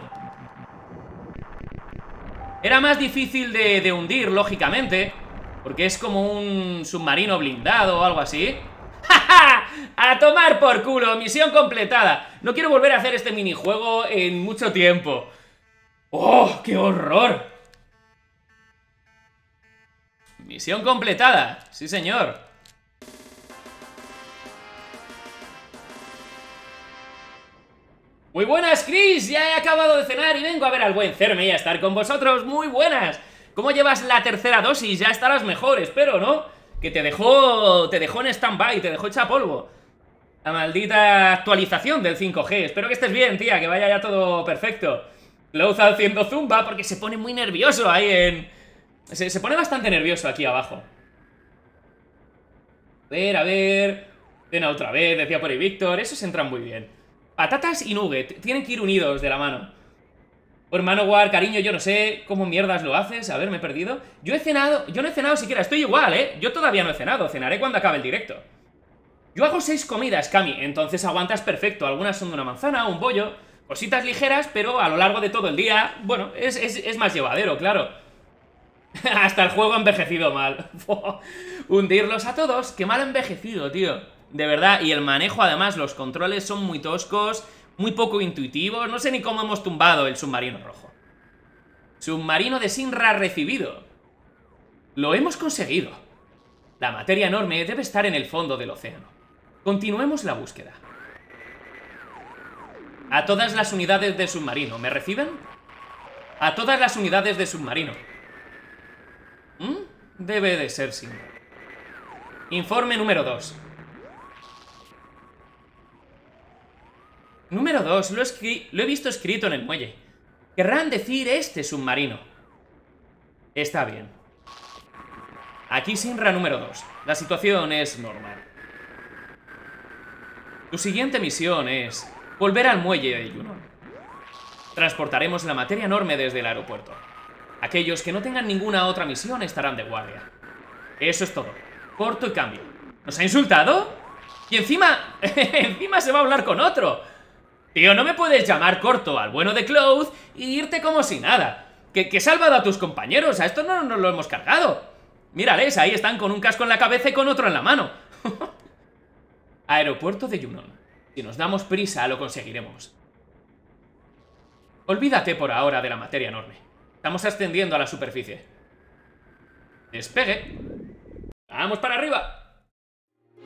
Era más difícil de, de hundir, lógicamente, porque es como un submarino blindado o algo así. ¡Ja, ja! ¡A tomar por culo! Misión completada. No quiero volver a hacer este minijuego en mucho tiempo. ¡Oh, qué horror! Misión completada. Sí, señor. Muy buenas, Chris. Ya he acabado de cenar y vengo a ver al buen Cerme y a estar con vosotros. Muy buenas. ¿Cómo llevas la tercera dosis? Ya estarás mejor, espero, ¿no? Que te dejó, te dejó en stand-by, te dejó hecha polvo. La maldita actualización del cinco G. Espero que estés bien, tía, que vaya ya todo perfecto. Cloud haciendo zumba porque se pone muy nervioso ahí en... Se, se pone bastante nervioso aquí abajo. A ver, a ver... Cena otra vez, decía por ahí Víctor. Esos entran muy bien. Patatas y nugget. Tienen que ir unidos de la mano. Por Manowar, cariño, yo no sé cómo mierdas lo haces. A ver, me he perdido. Yo he cenado... Yo no he cenado siquiera. Estoy igual, ¿eh? Yo todavía no he cenado. Cenaré cuando acabe el directo. Yo hago seis comidas, Cami. Entonces aguantas perfecto. Algunas son de una manzana, un bollo... Cositas ligeras, pero a lo largo de todo el día... Bueno, es, es, es más llevadero, claro. Hasta el juego ha envejecido mal. Hundirlos a todos. Qué mal ha envejecido, tío. De verdad. Y el manejo, además, los controles son muy toscos... Muy poco intuitivos. No sé ni cómo hemos tumbado el submarino rojo. Submarino de Shinra recibido. Lo hemos conseguido. La materia enorme debe estar en el fondo del océano. Continuemos la búsqueda. A todas las unidades de submarino. ¿Me reciben? A todas las unidades de submarino. ¿Mm? Debe de ser sí. Informe número dos. Número dos, lo, lo he visto escrito en el muelle. Querrán decir este submarino. Está bien. Aquí Shinra número dos. La situación es normal. Tu siguiente misión es volver al muelle de Junon. Transportaremos la materia enorme desde el aeropuerto. Aquellos que no tengan ninguna otra misión estarán de guardia. Eso es todo. Corto y cambio. ¿Nos ha insultado? Y encima... encima se va a hablar con otro. Tío, no me puedes llamar corto al bueno de Cloud y irte como si nada. Que, que he salvado a tus compañeros, a esto no nos lo hemos cargado. Mírales, ahí están con un casco en la cabeza y con otro en la mano. Aeropuerto de Junon. Si nos damos prisa, lo conseguiremos. Olvídate por ahora de la materia enorme. Estamos ascendiendo a la superficie. Despegue. Vamos para arriba.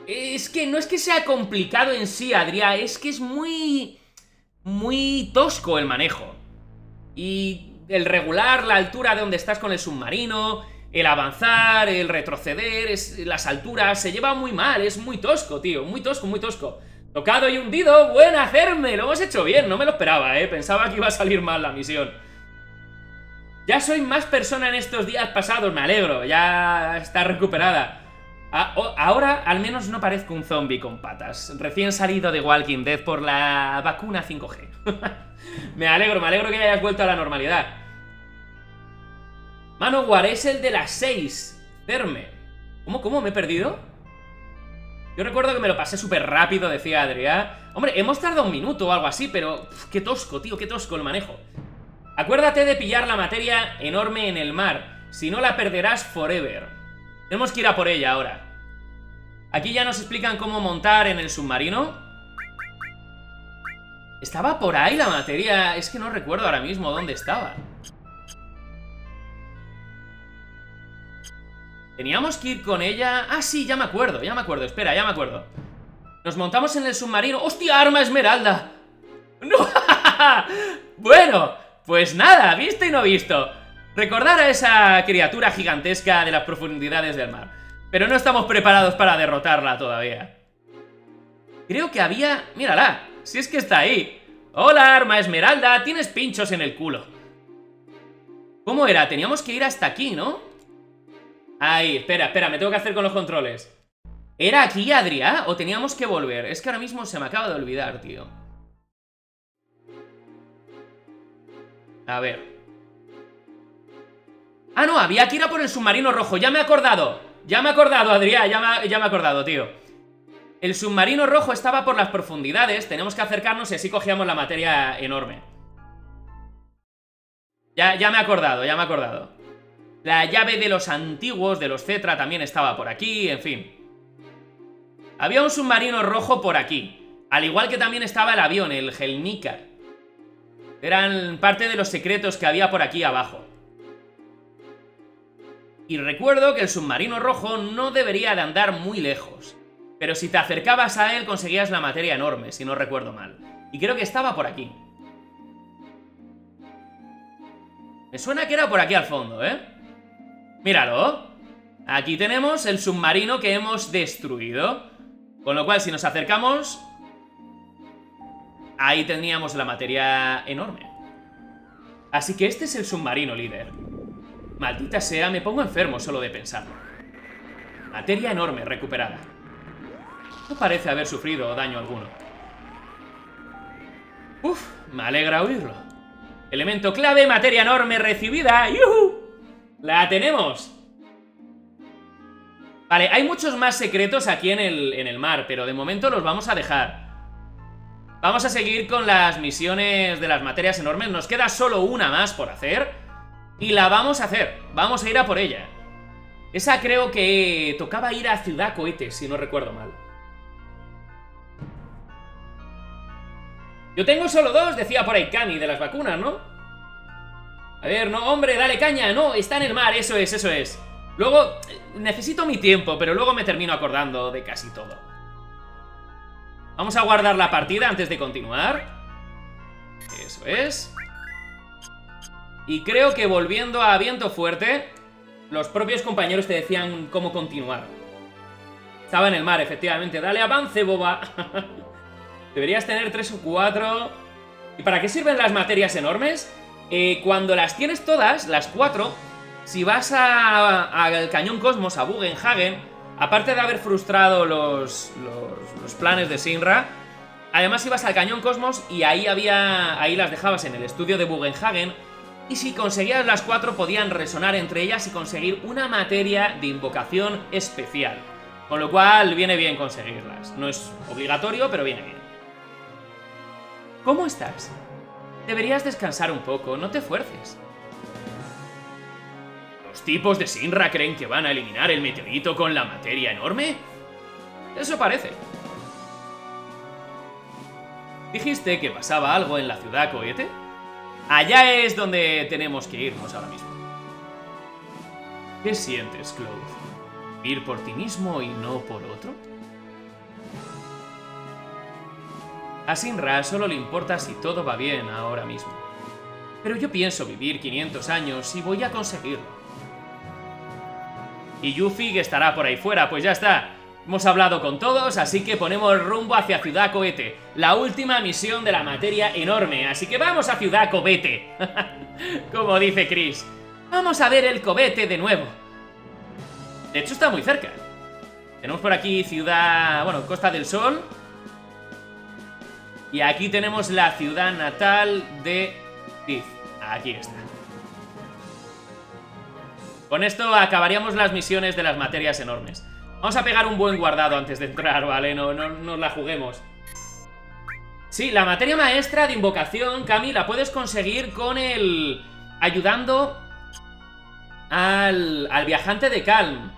Es que no es que sea complicado en sí, Adrián, es que es muy... muy tosco el manejo. Y el regular la altura de donde estás con el submarino, el avanzar, el retroceder, es, las alturas, se lleva muy mal, es muy tosco, tío, muy tosco, muy tosco. Tocado y hundido, buen hacerme, lo hemos hecho bien, no me lo esperaba, eh, pensaba que iba a salir mal la misión. Ya soy más persona en estos días pasados, me alegro, ya está recuperada. Ahora al menos no parezco un zombie con patas, recién salido de Walking Dead por la vacuna cinco G. Me alegro, me alegro que hayas vuelto a la normalidad. Manowar es el de las seis. Verme. ¿Cómo, cómo? ¿Me he perdido? Yo recuerdo que me lo pasé súper rápido, decía Adrián. Hombre, hemos tardado un minuto o algo así, pero... Uf, qué tosco, tío, qué tosco el manejo. Acuérdate de pillar la materia enorme en el mar. Si no, la perderás forever. Tenemos que ir a por ella ahora. Aquí ya nos explican cómo montar en el submarino. Estaba por ahí la materia. Es que no recuerdo ahora mismo dónde estaba. Teníamos que ir con ella... Ah, sí, ya me acuerdo, ya me acuerdo. Espera, ya me acuerdo. Nos montamos en el submarino. ¡Hostia, Arma Esmeralda! ¡No! Bueno, pues nada, visto y no visto. Recordar a esa criatura gigantesca de las profundidades del mar. Pero no estamos preparados para derrotarla todavía. Creo que había... Mírala, si es que está ahí. ¡Hola, Arma Esmeralda! Tienes pinchos en el culo. ¿Cómo era? Teníamos que ir hasta aquí, ¿no? Ahí, espera, espera, me tengo que hacer con los controles. ¿Era aquí, Adrián? ¿O teníamos que volver? Es que ahora mismo se me acaba de olvidar, tío. A ver. Ah, no, había que ir a por el submarino rojo. Ya me he acordado. Ya me he acordado, Adrián, ya me, ya me he acordado, tío. El submarino rojo estaba por las profundidades. Tenemos que acercarnos y así cogíamos la materia enorme. Ya, ya me he acordado, ya me he acordado. La llave de los antiguos, de los Cetra, también estaba por aquí, en fin. Había un submarino rojo por aquí. Al igual que también estaba el avión, el Gelnica. Eran parte de los secretos que había por aquí abajo. Y recuerdo que el submarino rojo no debería de andar muy lejos. Pero si te acercabas a él conseguías la materia enorme, si no recuerdo mal. Y creo que estaba por aquí. Me suena que era por aquí al fondo, ¿eh? Míralo. Aquí tenemos el submarino que hemos destruido. Con lo cual, si nos acercamos... Ahí teníamos la materia enorme. Así que este es el submarino líder. Maldita sea, me pongo enfermo solo de pensarlo. Materia enorme recuperada. No parece haber sufrido daño alguno. Uf, me alegra oírlo. Elemento clave, materia enorme recibida. ¡Yuhu! ¡La tenemos! Vale, hay muchos más secretos aquí en el, en el mar, pero de momento los vamos a dejar. Vamos a seguir con las misiones de las materias enormes. Nos queda solo una más por hacer. Y la vamos a hacer. Vamos a ir a por ella. Esa creo que tocaba ir a Ciudad Cohete, si no recuerdo mal. Yo tengo solo dos, decía por ahí Cami, de las vacunas, ¿no? A ver, no, hombre, dale caña, no, está en el mar, eso es, eso es. Luego, necesito mi tiempo, pero luego me termino acordando de casi todo. Vamos a guardar la partida antes de continuar. Eso es. Y creo que volviendo a Viento Fuerte, los propios compañeros te decían cómo continuar. Estaba en el mar, efectivamente. Dale, avance, boba. Deberías tener tres o cuatro. ¿Y para qué sirven las materias enormes? Eh, cuando las tienes todas, las cuatro, si vas al Cañón Cosmos, a Bugenhagen, aparte de haber frustrado los, los, los planes de Shinra, además ibas al Cañón Cosmos y ahí había, ahí las dejabas en el estudio de Bugenhagen, y si conseguías las cuatro podían resonar entre ellas y conseguir una materia de invocación especial. Con lo cual viene bien conseguirlas. No es obligatorio, pero viene bien. ¿Cómo estás? Deberías descansar un poco, no te fuerces. ¿Los tipos de Shinra creen que van a eliminar el meteorito con la materia enorme? Eso parece. ¿Dijiste que pasaba algo en la Ciudad Cohete? Allá es donde tenemos que irnos ahora mismo. ¿Qué sientes, Cloud? ¿Ir por ti mismo y no por otro? A Shinra solo le importa si todo va bien ahora mismo. Pero yo pienso vivir quinientos años y voy a conseguirlo. Y Yuffie, que estará por ahí fuera, pues ya está. Hemos hablado con todos, así que ponemos rumbo hacia Ciudad Cohete. La última misión de la materia enorme, así que vamos a Ciudad Cohete. Como dice Chris. Vamos a ver el cohete de nuevo. De hecho está muy cerca. Tenemos por aquí Ciudad... bueno, Costa del Sol... Y aquí tenemos la ciudad natal de Tifa. Aquí está. Con esto acabaríamos las misiones de las materias enormes. Vamos a pegar un buen guardado antes de entrar, ¿vale? No, no nos la juguemos. Sí, la materia maestra de invocación, Cami, la puedes conseguir con el... ayudando al, al viajante de Calm,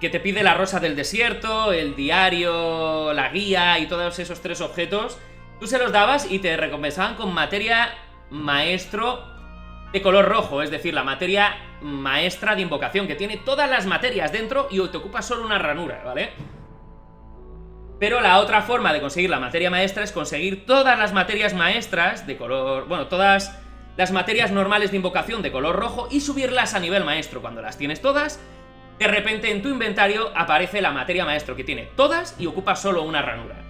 que te pide la rosa del desierto, el diario, la guía y todos esos tres objetos. Tú se los dabas y te recompensaban con materia maestro de color rojo, es decir, la materia maestra de invocación, que tiene todas las materias dentro y te ocupa solo una ranura, ¿vale? Pero la otra forma de conseguir la materia maestra es conseguir todas las materias maestras de color... Bueno, todas las materias normales de invocación de color rojo y subirlas a nivel maestro. Cuando las tienes todas, de repente en tu inventario aparece la materia maestro, que tiene todas y ocupa solo una ranura.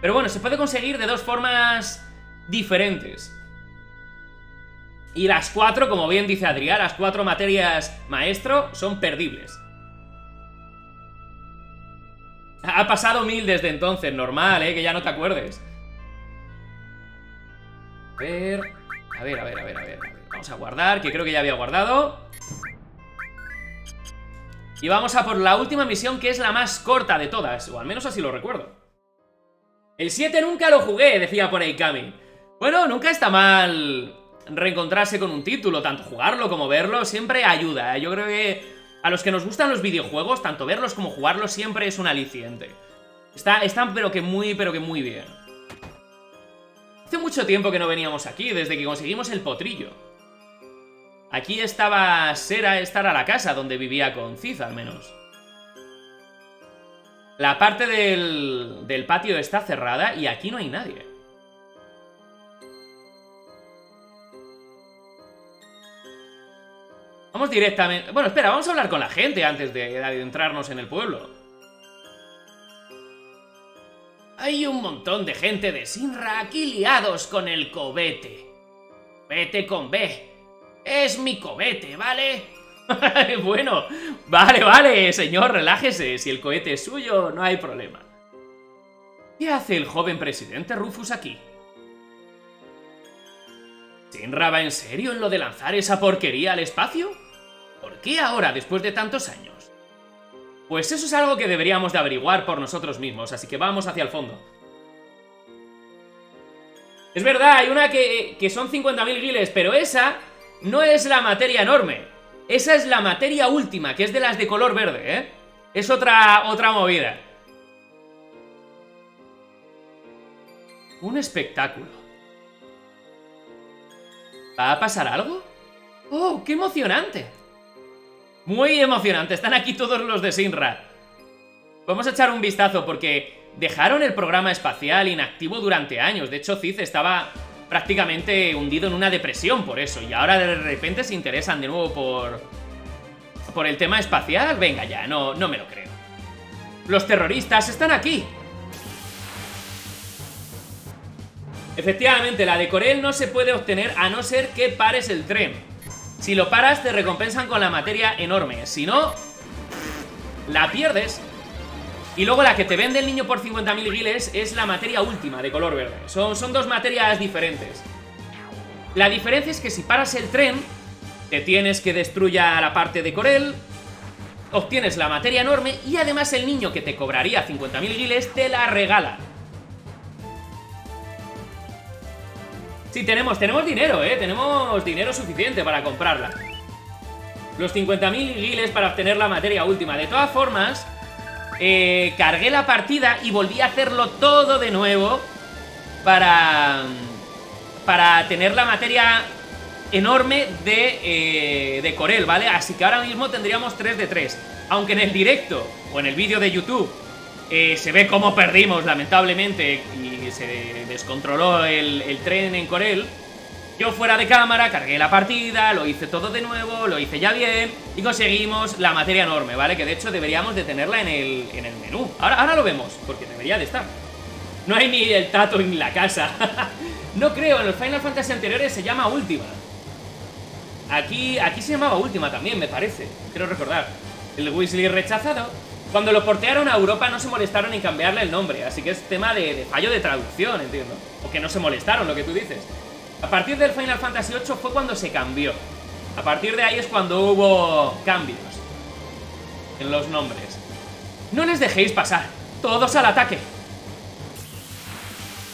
Pero bueno, se puede conseguir de dos formas diferentes. Y las cuatro, como bien dice Adrián, las cuatro materias maestro son perdibles. Ha pasado mil desde entonces, normal, ¿eh? Que ya no te acuerdes. A ver, a ver, a ver, a ver, a ver. Vamos a guardar, que creo que ya había guardado. Y vamos a por la última misión, que es la más corta de todas, o al menos así lo recuerdo. El siete nunca lo jugué, decía por ahí Kami. Bueno, nunca está mal reencontrarse con un título, tanto jugarlo como verlo, siempre ayuda, ¿eh? Yo creo que... a los que nos gustan los videojuegos, tanto verlos como jugarlos siempre es un aliciente. Está, están pero que muy, pero que muy bien. Hace mucho tiempo que no veníamos aquí, desde que conseguimos el potrillo. Aquí estaba Sera, esta era la casa donde vivía con Cid, al menos. La parte del, del patio está cerrada y aquí no hay nadie. Vamos directamente... Bueno, espera, vamos a hablar con la gente antes de adentrarnos en el pueblo. Hay un montón de gente de Shinra aquí liados con el cobete. Vete con B. Es mi cobete, ¿vale? Bueno, vale, vale, señor, relájese. Si el cohete es suyo, no hay problema. ¿Qué hace el joven presidente Rufus aquí? ¿Shinra va en serio en lo de lanzar esa porquería al espacio? ¿Por qué ahora, después de tantos años? Pues eso es algo que deberíamos de averiguar por nosotros mismos, así que vamos hacia el fondo. Es verdad, hay una que, que son cincuenta mil giles, pero esa no es la materia enorme. Esa es la materia última, que es de las de color verde, ¿eh? Es otra, otra movida. Un espectáculo. ¿Va a pasar algo? ¡Oh, qué emocionante! Muy emocionante, están aquí todos los de Shinra. Vamos a echar un vistazo porque dejaron el programa espacial inactivo durante años. De hecho, Cid estaba prácticamente hundido en una depresión por eso. Y ahora de repente se interesan de nuevo por... por el tema espacial. Venga ya, no, no me lo creo. Los terroristas están aquí. Efectivamente, la de Corel no se puede obtener a no ser que pares el tren. Si lo paras, te recompensan con la materia enorme. Si no, la pierdes. Y luego la que te vende el niño por cincuenta mil giles es la materia última de color verde. Son, son dos materias diferentes. La diferencia es que si paras el tren, te tienes que destruir la parte de Corel, obtienes la materia enorme y además el niño que te cobraría cincuenta mil giles te la regala. Sí, tenemos, tenemos dinero, ¿eh? Tenemos dinero suficiente para comprarla. Los cincuenta mil giles para obtener la materia última. De todas formas, eh, cargué la partida y volví a hacerlo todo de nuevo para, para tener la materia enorme de, eh, de Corel, ¿vale? Así que ahora mismo tendríamos tres de tres. Aunque en el directo o en el vídeo de YouTube eh, se ve cómo perdimos, lamentablemente, y se... descontroló el, el tren en Corel. Yo fuera de cámara cargué la partida, lo hice todo de nuevo, lo hice ya bien y conseguimos la materia enorme, ¿vale? Que de hecho deberíamos de tenerla en el, en el menú. Ahora, ahora lo vemos, porque debería de estar. No hay ni el tato en la casa. No creo, en los Final Fantasy anteriores se llama Última. Aquí, aquí se llamaba Última también, me parece. Quiero recordar. El Weasley rechazado. Cuando lo portearon a Europa no se molestaron en cambiarle el nombre, así que es tema de, de fallo de traducción, entiendo. O que no se molestaron, lo que tú dices. A partir del Final Fantasy ocho fue cuando se cambió. A partir de ahí es cuando hubo cambios en los nombres. No les dejéis pasar. Todos al ataque.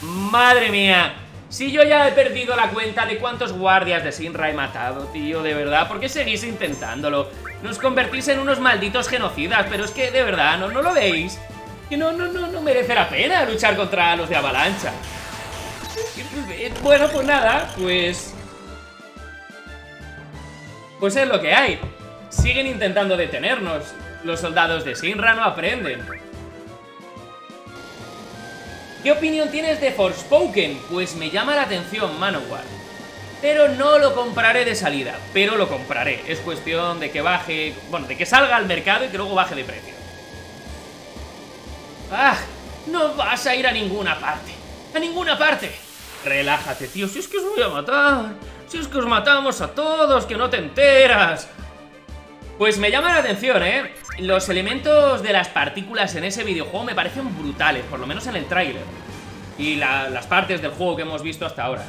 Madre mía. Si yo ya he perdido la cuenta de cuántos guardias de Shinra he matado, tío, de verdad. ¿Por qué seguís intentándolo? Nos convertís en unos malditos genocidas, pero es que de verdad, ¿no, no lo veis? Que no, no, no, no merece la pena luchar contra los de Avalancha. Bueno, pues nada, pues... Pues es lo que hay. Siguen intentando detenernos. Los soldados de Shinra no aprenden. ¿Qué opinión tienes de Forspoken? Pues me llama la atención Manowar. Pero no lo compraré de salida. Pero lo compraré. Es cuestión de que baje... Bueno, de que salga al mercado y que luego baje de precio. ¡Ah! No vas a ir a ninguna parte. ¡A ninguna parte! Relájate, tío. Si es que os voy a matar. Si es que os matamos a todos, que no te enteras. Pues me llama la atención, ¿eh? Los elementos de las partículas en ese videojuego me parecen brutales, por lo menos en el tráiler. Y la, las partes del juego que hemos visto hasta ahora.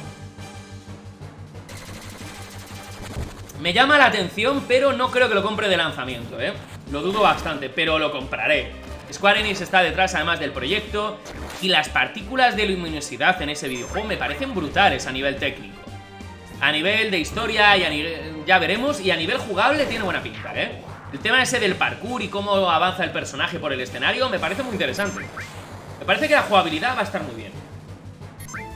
Me llama la atención, pero no creo que lo compre de lanzamiento, ¿eh? Lo dudo bastante, pero lo compraré. Square Enix está detrás además del proyecto. Y las partículas de luminosidad en ese videojuego me parecen brutales a nivel técnico. A nivel de historia, y a nivel, ya veremos. Y a nivel jugable tiene buena pinta, ¿eh? El tema ese del parkour y cómo avanza el personaje por el escenario me parece muy interesante. Me parece que la jugabilidad va a estar muy bien.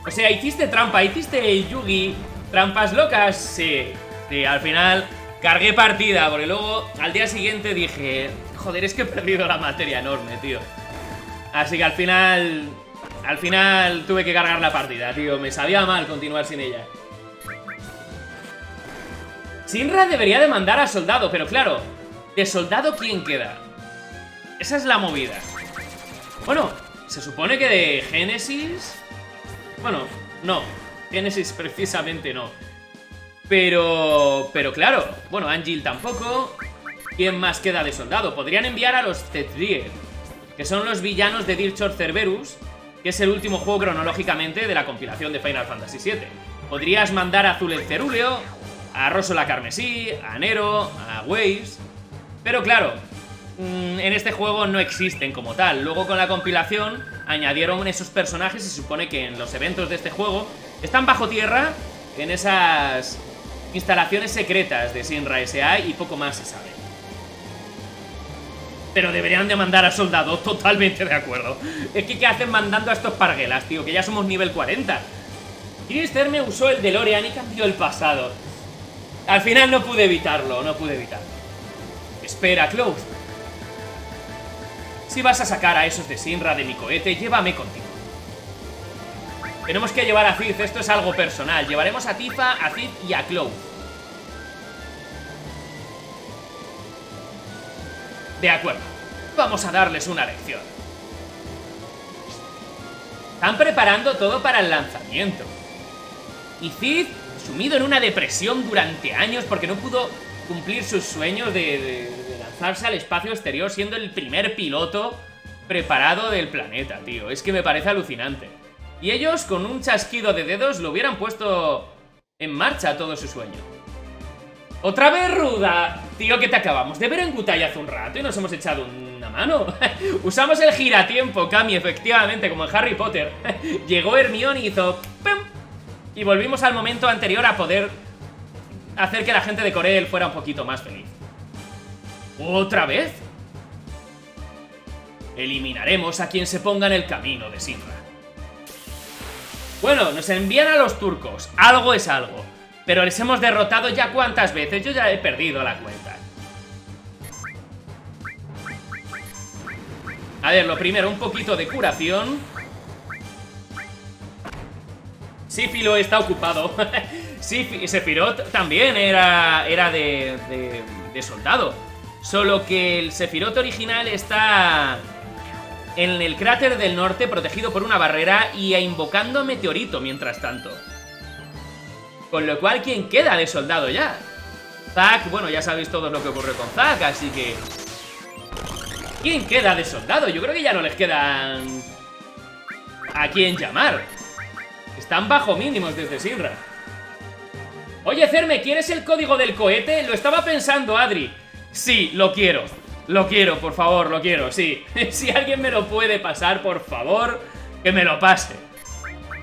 O sea, hiciste trampa, hiciste Yugi, trampas locas, sí. Sí, al final cargué partida, porque luego al día siguiente dije... Joder, es que he perdido la materia enorme, tío. Así que al final... Al final tuve que cargar la partida, tío. Me sabía mal continuar sin ella. Shinra debería de mandar a soldado, pero claro... ¿De soldado quién queda? Esa es la movida. Bueno, se supone que de Génesis... Bueno, no. Génesis precisamente no. Pero... Pero claro. Bueno, Angel tampoco. ¿Quién más queda de soldado? Podrían enviar a los Tetrier, que son los villanos de Dirge of Cerberus, que es el último juego cronológicamente de la compilación de Final Fantasy siete. Podrías mandar a Zulel Ceruleo, a Rosso la Carmesí, a Nero, a Waves... Pero claro, en este juego no existen como tal. Luego con la compilación añadieron esos personajes y se supone que en los eventos de este juego están bajo tierra en esas instalaciones secretas de Shinra S A y poco más se sabe. Pero deberían de mandar a soldados, totalmente de acuerdo. Es que ¿qué hacen mandando a estos parguelas, tío? Que ya somos nivel cuarenta. Chris Terme usó el DeLorean y cambió el pasado. Al final no pude evitarlo, no pude evitarlo. Espera, Cloud. Si vas a sacar a esos de Shinra de mi cohete, llévame contigo. Tenemos que llevar a Cid, esto es algo personal. Llevaremos a Tifa, a Cid y a Cloud. De acuerdo, vamos a darles una lección. Están preparando todo para el lanzamiento. Y Cid, sumido en una depresión durante años porque no pudo... cumplir sus sueños de, de, de lanzarse al espacio exterior siendo el primer piloto preparado del planeta, tío. Es que me parece alucinante. Y ellos, con un chasquido de dedos, lo hubieran puesto en marcha todo su sueño. ¡Otra vez, Ruda! Tío, que te acabamos de ver en Wutai hace un rato y nos hemos echado una mano. Usamos el giratiempo, Cami, efectivamente, como en Harry Potter. Llegó Hermione y hizo... ¡pam! Y volvimos al momento anterior a poder... hacer que la gente de Corel fuera un poquito más feliz. ¿Otra vez? Eliminaremos a quien se ponga en el camino de Shinra. Bueno, nos envían a los turcos. Algo es algo. Pero les hemos derrotado ya cuántas veces. Yo ya he perdido la cuenta. A ver, lo primero, un poquito de curación. Sífilo está ocupado. Sí, Sephiroth también era, era de, de, de soldado. Solo que el Sephiroth original está en el Cráter del Norte, protegido por una barrera y invocando a Meteorito mientras tanto. Con lo cual, ¿quién queda de soldado ya? Zack, bueno, ya sabéis todos lo que ocurrió con Zack, así que... ¿Quién queda de soldado? Yo creo que ya no les quedan... a quién llamar. Están bajo mínimos desde Shinra. Oye, Cerme, ¿quieres el código del cohete? Lo estaba pensando, Adri. Sí, lo quiero. Lo quiero, por favor, lo quiero, sí. Si alguien me lo puede pasar, por favor, que me lo pase.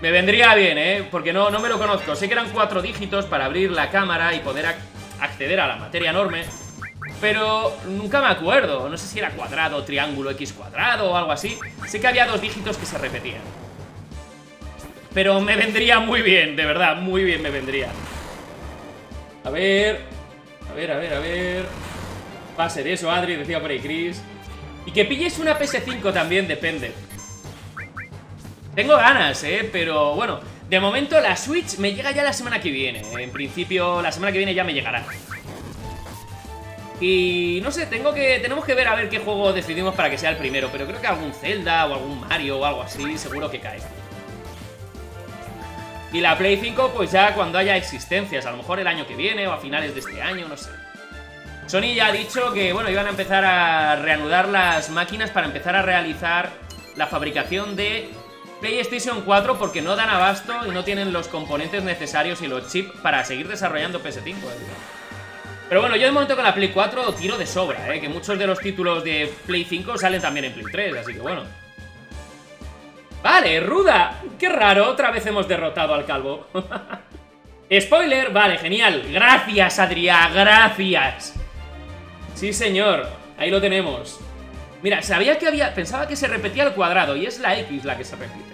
Me vendría bien, ¿eh? Porque no, no me lo conozco. Sé que eran cuatro dígitos para abrir la cámara y poder ac- acceder a la materia enorme. Pero nunca me acuerdo. No sé si era cuadrado, triángulo, X cuadrado o algo así. Sé que había dos dígitos que se repetían. Pero me vendría muy bien, de verdad. Muy bien me vendría. A ver... A ver, a ver, a ver... Va a ser eso, Adri, decía por ahí Chris. Y que pilles una P S cinco también, depende. Tengo ganas, eh, pero bueno. De momento la Switch me llega ya la semana que viene. En principio, la semana que viene ya me llegará. Y no sé, tengo que, tenemos que ver a ver qué juego decidimos para que sea el primero. Pero creo que algún Zelda o algún Mario o algo así seguro que cae. Y la Play cinco pues ya cuando haya existencias. A lo mejor el año que viene o a finales de este año, no sé. Sony ya ha dicho que, bueno, iban a empezar a reanudar las máquinas para empezar a realizar la fabricación de PlayStation cuatro porque no dan abasto y no tienen los componentes necesarios y los chips para seguir desarrollando P S cinco. ¿eh? Pero bueno, yo de momento con la Play cuatro tiro de sobra, ¿eh? Que muchos de los títulos de Play cinco salen también en Play tres, así que bueno. Vale, Ruda, qué raro, otra vez hemos derrotado al calvo. Spoiler, vale, genial. Gracias, Adrián, gracias. Sí, señor, ahí lo tenemos. Mira, sabía que había... Pensaba que se repetía el cuadrado y es la X la que se repite.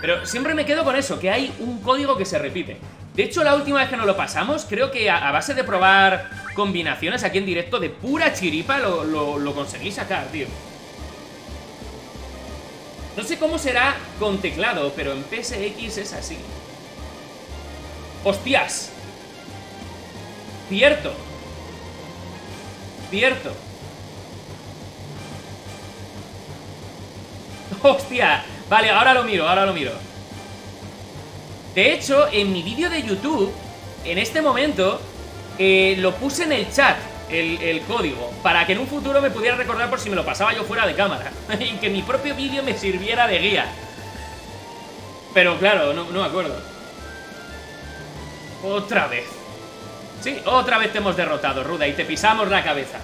Pero siempre me quedo con eso, que hay un código que se repite. De hecho, la última vez que nos lo pasamos, creo que a, a base de probar combinaciones aquí en directo de pura chiripa lo, lo, lo conseguí sacar, tío. No sé cómo será con teclado, pero en P S X es así. ¡Hostias! Cierto. Cierto. ¡Hostia! Vale, ahora lo miro, ahora lo miro. De hecho, en mi vídeo de YouTube, en este momento, eh, lo puse en el chat, el, el código, para que en un futuro me pudiera recordar por si me lo pasaba yo fuera de cámara. Y que mi propio vídeo me sirviera de guía. Pero claro, no, no me acuerdo. Otra vez. Sí, otra vez te hemos derrotado, Ruda, y te pisamos la cabeza.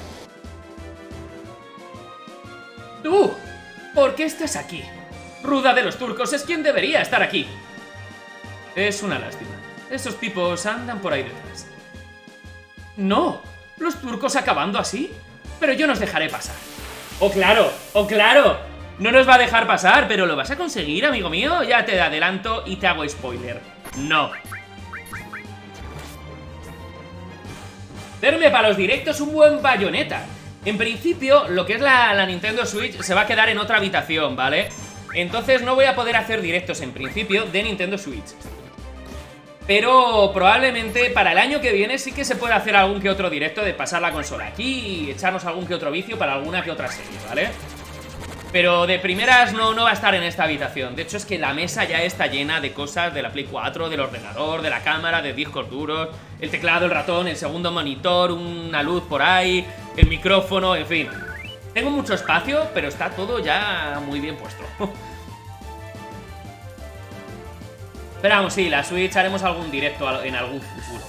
¡Tú! ¿Por qué estás aquí? Ruda de los turcos es quien debería estar aquí. Es una lástima. Esos tipos andan por ahí detrás. ¡No! ¿Los turcos acabando así? Pero yo nos dejaré pasar. ¡Oh, claro! ¡Oh, claro! No nos va a dejar pasar, pero lo vas a conseguir, amigo mío. Ya te adelanto y te hago spoiler. ¡No! Darme para los directos un buen bayoneta. En principio, lo que es la, la Nintendo Switch se va a quedar en otra habitación, ¿vale? Entonces no voy a poder hacer directos en principio de Nintendo Switch. Pero probablemente para el año que viene sí que se puede hacer algún que otro directo de pasar la consola aquí y echarnos algún que otro vicio para alguna que otra serie, ¿vale? Pero de primeras no, no va a estar en esta habitación. De hecho es que la mesa ya está llena de cosas de la Play cuatro, del ordenador, de la cámara, de discos duros, el teclado, el ratón, el segundo monitor, una luz por ahí, el micrófono, en fin. Tengo mucho espacio, pero está todo ya muy bien puesto. Pero vamos, sí, la Switch haremos algún directo en algún futuro.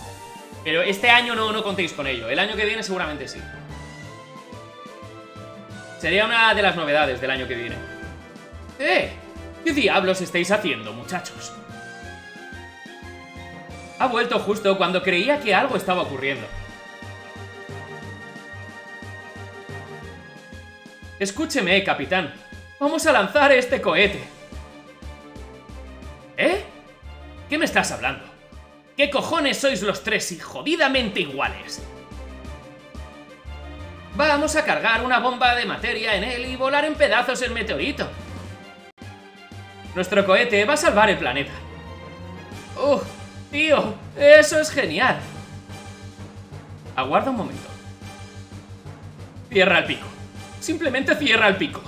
Pero este año no, no contéis con ello, el año que viene seguramente sí. Sería una de las novedades del año que viene. ¡Eh! ¿Qué diablos estáis haciendo, muchachos? Ha vuelto justo cuando creía que algo estaba ocurriendo. Escúcheme, capitán. Vamos a lanzar este cohete. ¿Eh? ¿Qué me estás hablando? ¿Qué cojones sois los tres y jodidamente iguales? Vamos a cargar una bomba de materia en él y volar en pedazos el meteorito. Nuestro cohete va a salvar el planeta. ¡Oh, tío! ¡Eso es genial! Aguarda un momento. Cierra el pico. Simplemente cierra el pico.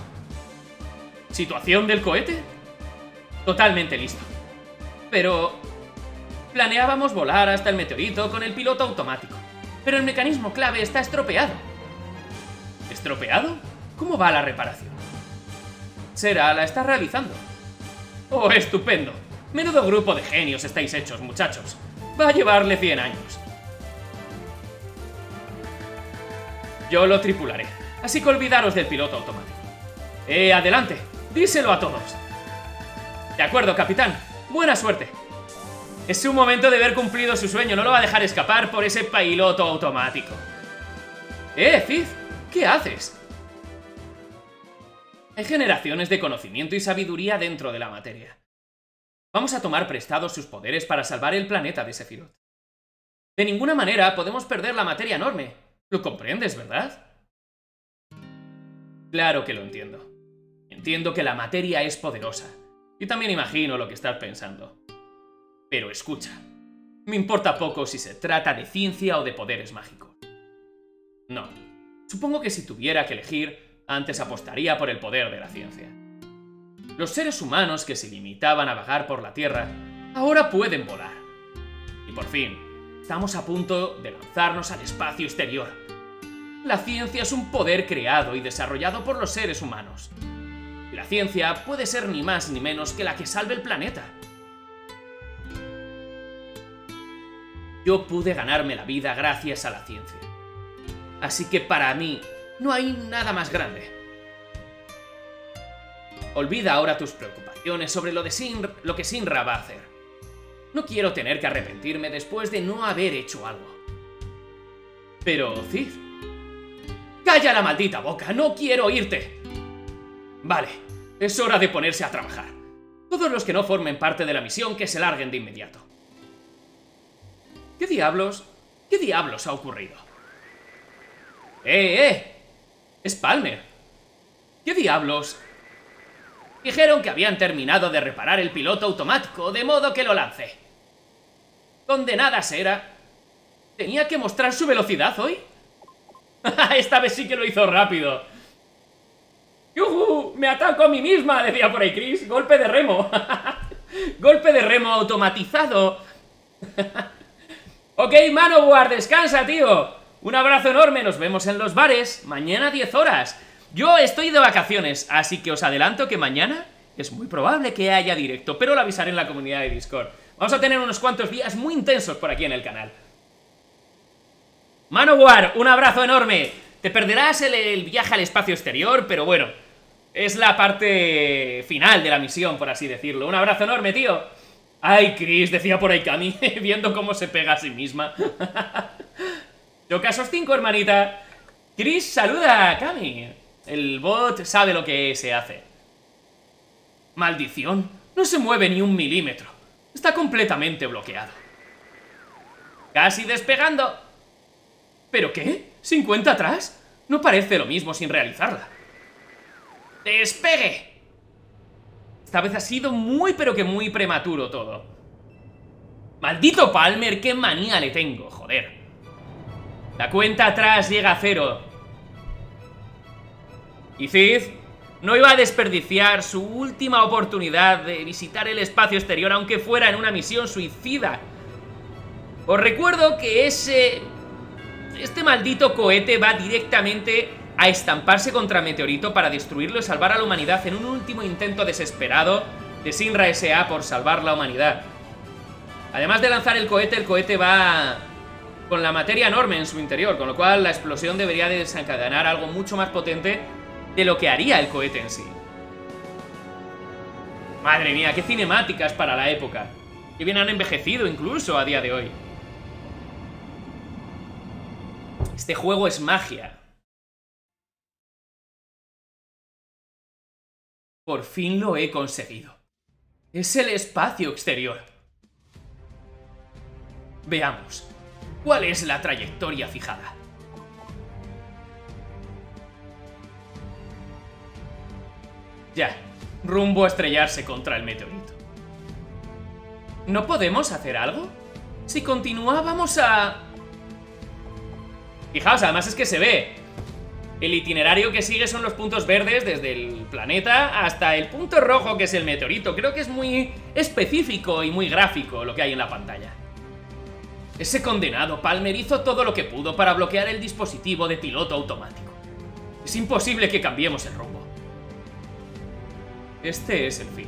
¿Situación del cohete? Totalmente listo. Pero... planeábamos volar hasta el meteorito con el piloto automático. Pero el mecanismo clave está estropeado. ¿Estropeado? ¿Cómo va la reparación? Sera la está realizando. ¡Oh, estupendo! Menudo grupo de genios estáis hechos, muchachos. va a llevarle cien años. Yo lo tripularé, así que olvidaros del piloto automático. Eh, adelante, díselo a todos. De acuerdo, capitán, buena suerte. Es su momento de ver cumplido su sueño, no lo va a dejar escapar por ese piloto automático. Eh, Cid, ¿qué haces? Hay generaciones de conocimiento y sabiduría dentro de la materia. Vamos a tomar prestados sus poderes para salvar el planeta de Sephiroth. De ninguna manera podemos perder la materia enorme. Lo comprendes, ¿verdad? Claro que lo entiendo. Entiendo que la materia es poderosa. Y también imagino lo que estás pensando. Pero escucha, me importa poco si se trata de ciencia o de poderes mágicos. No. Supongo que si tuviera que elegir, antes apostaría por el poder de la ciencia. Los seres humanos que se limitaban a vagar por la Tierra, ahora pueden volar. Y por fin, estamos a punto de lanzarnos al espacio exterior. La ciencia es un poder creado y desarrollado por los seres humanos. Y la ciencia puede ser ni más ni menos que la que salve el planeta. Yo pude ganarme la vida gracias a la ciencia. Así que para mí, no hay nada más grande. Olvida ahora tus preocupaciones sobre lo, de Shinra, lo que Shinra va a hacer. No quiero tener que arrepentirme después de no haber hecho algo. Pero, Cid... ¡Calla la maldita boca! ¡No quiero oírte! Vale, es hora de ponerse a trabajar. Todos los que no formen parte de la misión, que se larguen de inmediato. ¿Qué diablos? ¿Qué diablos ha ocurrido? ¡Eh, eh! ¡Es Palmer! ¿Qué diablos? Dijeron que habían terminado de reparar el piloto automático, de modo que lo lancé. Condenada sea. ¿Tenía que mostrar su velocidad hoy? Esta vez sí que lo hizo rápido. ¡Yuhu! ¡Me ataco a mí misma! Decía por ahí Chris. ¡Golpe de remo! ¡Golpe de remo automatizado! Ok, Manowar, descansa, tío. Un abrazo enorme, nos vemos en los bares. Mañana diez horas. Yo estoy de vacaciones, así que os adelanto que mañana es muy probable que haya directo, pero lo avisaré en la comunidad de Discord. Vamos a tener unos cuantos días muy intensos por aquí en el canal. Manowar, un abrazo enorme. Te perderás el, el viaje al espacio exterior, pero bueno, es la parte final de la misión, por así decirlo. Un abrazo enorme, tío. Ay, Chris, decía por ahí Cami, viendo cómo se pega a sí misma. Toca esos cinco, hermanita. Chris, saluda a Cami. El bot sabe lo que se hace. Maldición. No se mueve ni un milímetro. Está completamente bloqueado. Casi despegando. ¿Pero qué? ¿cincuenta atrás? No parece lo mismo sin realizarla. ¡Despegue! Esta vez ha sido muy pero que muy prematuro todo. Maldito Palmer, qué manía le tengo, joder. La cuenta atrás llega a cero. Y Cid no iba a desperdiciar su última oportunidad de visitar el espacio exterior, aunque fuera en una misión suicida. Os recuerdo que ese... este maldito cohete va directamente a estamparse contra Meteorito para destruirlo y salvar a la humanidad en un último intento desesperado de Shinra S A por salvar la humanidad. Además de lanzar el cohete, el cohete va... con la materia enorme en su interior, con lo cual la explosión debería desencadenar algo mucho más potente de lo que haría el cohete en sí. Madre mía, qué cinemáticas para la época. Que bien han envejecido incluso a día de hoy. Este juego es magia. Por fin lo he conseguido. Es el espacio exterior. Veamos. ¿Cuál es la trayectoria fijada? Ya, rumbo a estrellarse contra el meteorito. ¿No podemos hacer algo? Si continuábamos a... Fijaos, además es que se ve. El itinerario que sigue son los puntos verdes desde el planeta hasta el punto rojo que es el meteorito. Creo que es muy específico y muy gráfico lo que hay en la pantalla. Ese condenado Palmer hizo todo lo que pudo para bloquear el dispositivo de piloto automático. Es imposible que cambiemos el rumbo. Este es el fin.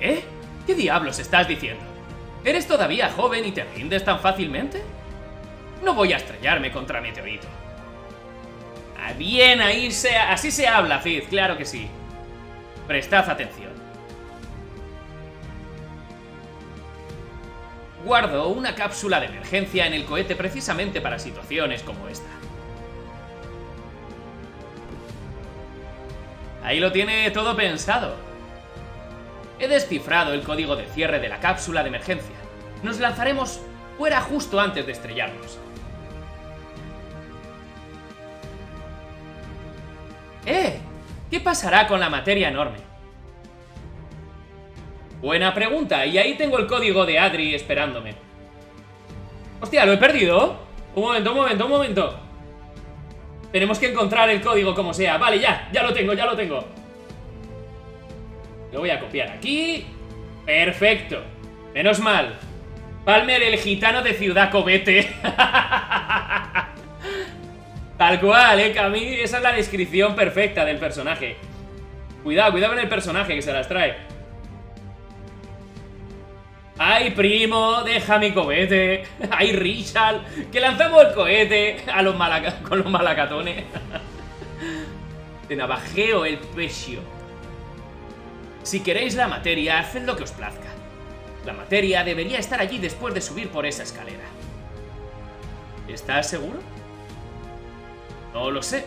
¿Eh? ¿Qué diablos estás diciendo? ¿Eres todavía joven y te rindes tan fácilmente? No voy a estrellarme contra Meteorito. Ah, bien, ahí se... así se habla, Cid, claro que sí. Prestad atención. Guardo una cápsula de emergencia en el cohete precisamente para situaciones como esta. Ahí lo tiene todo pensado. He descifrado el código de cierre de la cápsula de emergencia. Nos lanzaremos fuera justo antes de estrellarnos. ¡Eh! ¿Qué pasará con la materia enorme? Buena pregunta, y ahí tengo el código de Adri esperándome. ¡Hostia, lo he perdido! Un momento, un momento, un momento. Tenemos que encontrar el código como sea. Vale, ya, ya lo tengo, ya lo tengo. Lo voy a copiar aquí. Perfecto. Menos mal. Palmer, el gitano de Ciudad Cobete. Tal cual, eh, Camille. Esa es la descripción perfecta del personaje. Cuidado, cuidado con el personaje que se las trae. ¡Ay, primo! ¡Deja mi cohete! ¡Ay, Richard! ¡Que lanzamos el cohete a los malaca con los malacatones! Te navajeo el pecho. Si queréis la materia, haced lo que os plazca. La materia debería estar allí después de subir por esa escalera. ¿Estás seguro? No lo sé.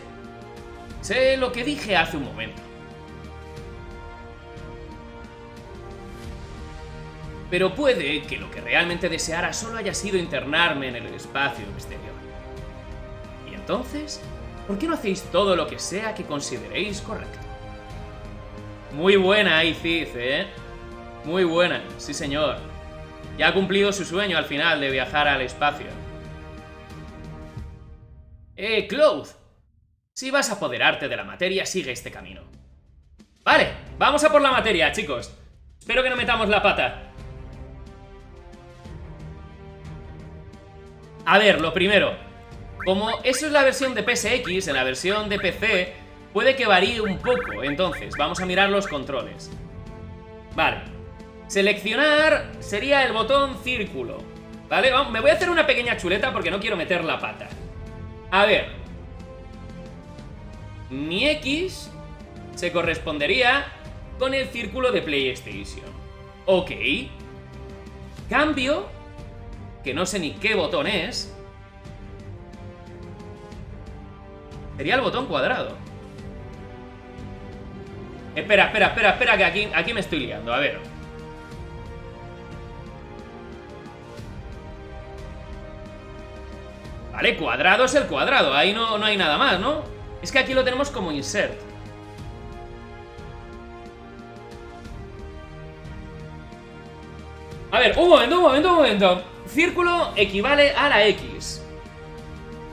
Sé lo que dije hace un momento. Pero puede que lo que realmente deseara solo haya sido internarme en el espacio exterior. Y entonces, ¿por qué no hacéis todo lo que sea que consideréis correcto? Muy buena, Cid, ¿eh? Muy buena, sí señor. Ya ha cumplido su sueño al final de viajar al espacio. ¡Eh, Cloud! Si vas a apoderarte de la materia, sigue este camino. Vale, vamos a por la materia, chicos. Espero que no metamos la pata. A ver, lo primero, como eso es la versión de P S X, en la versión de P C puede que varíe un poco, entonces vamos a mirar los controles. Vale, seleccionar sería el botón círculo, ¿vale? Vamos, me voy a hacer una pequeña chuleta porque no quiero meter la pata. A ver, mi X se correspondería con el círculo de PlayStation. Ok, cambio... que no sé ni qué botón es. Sería el botón cuadrado. Espera, espera, espera, espera, que aquí, aquí me estoy liando. A ver. Vale, cuadrado es el cuadrado. Ahí no, no hay nada más, ¿no? Es que aquí lo tenemos como insert. A ver, un momento, un momento, un momento. Círculo equivale a la X.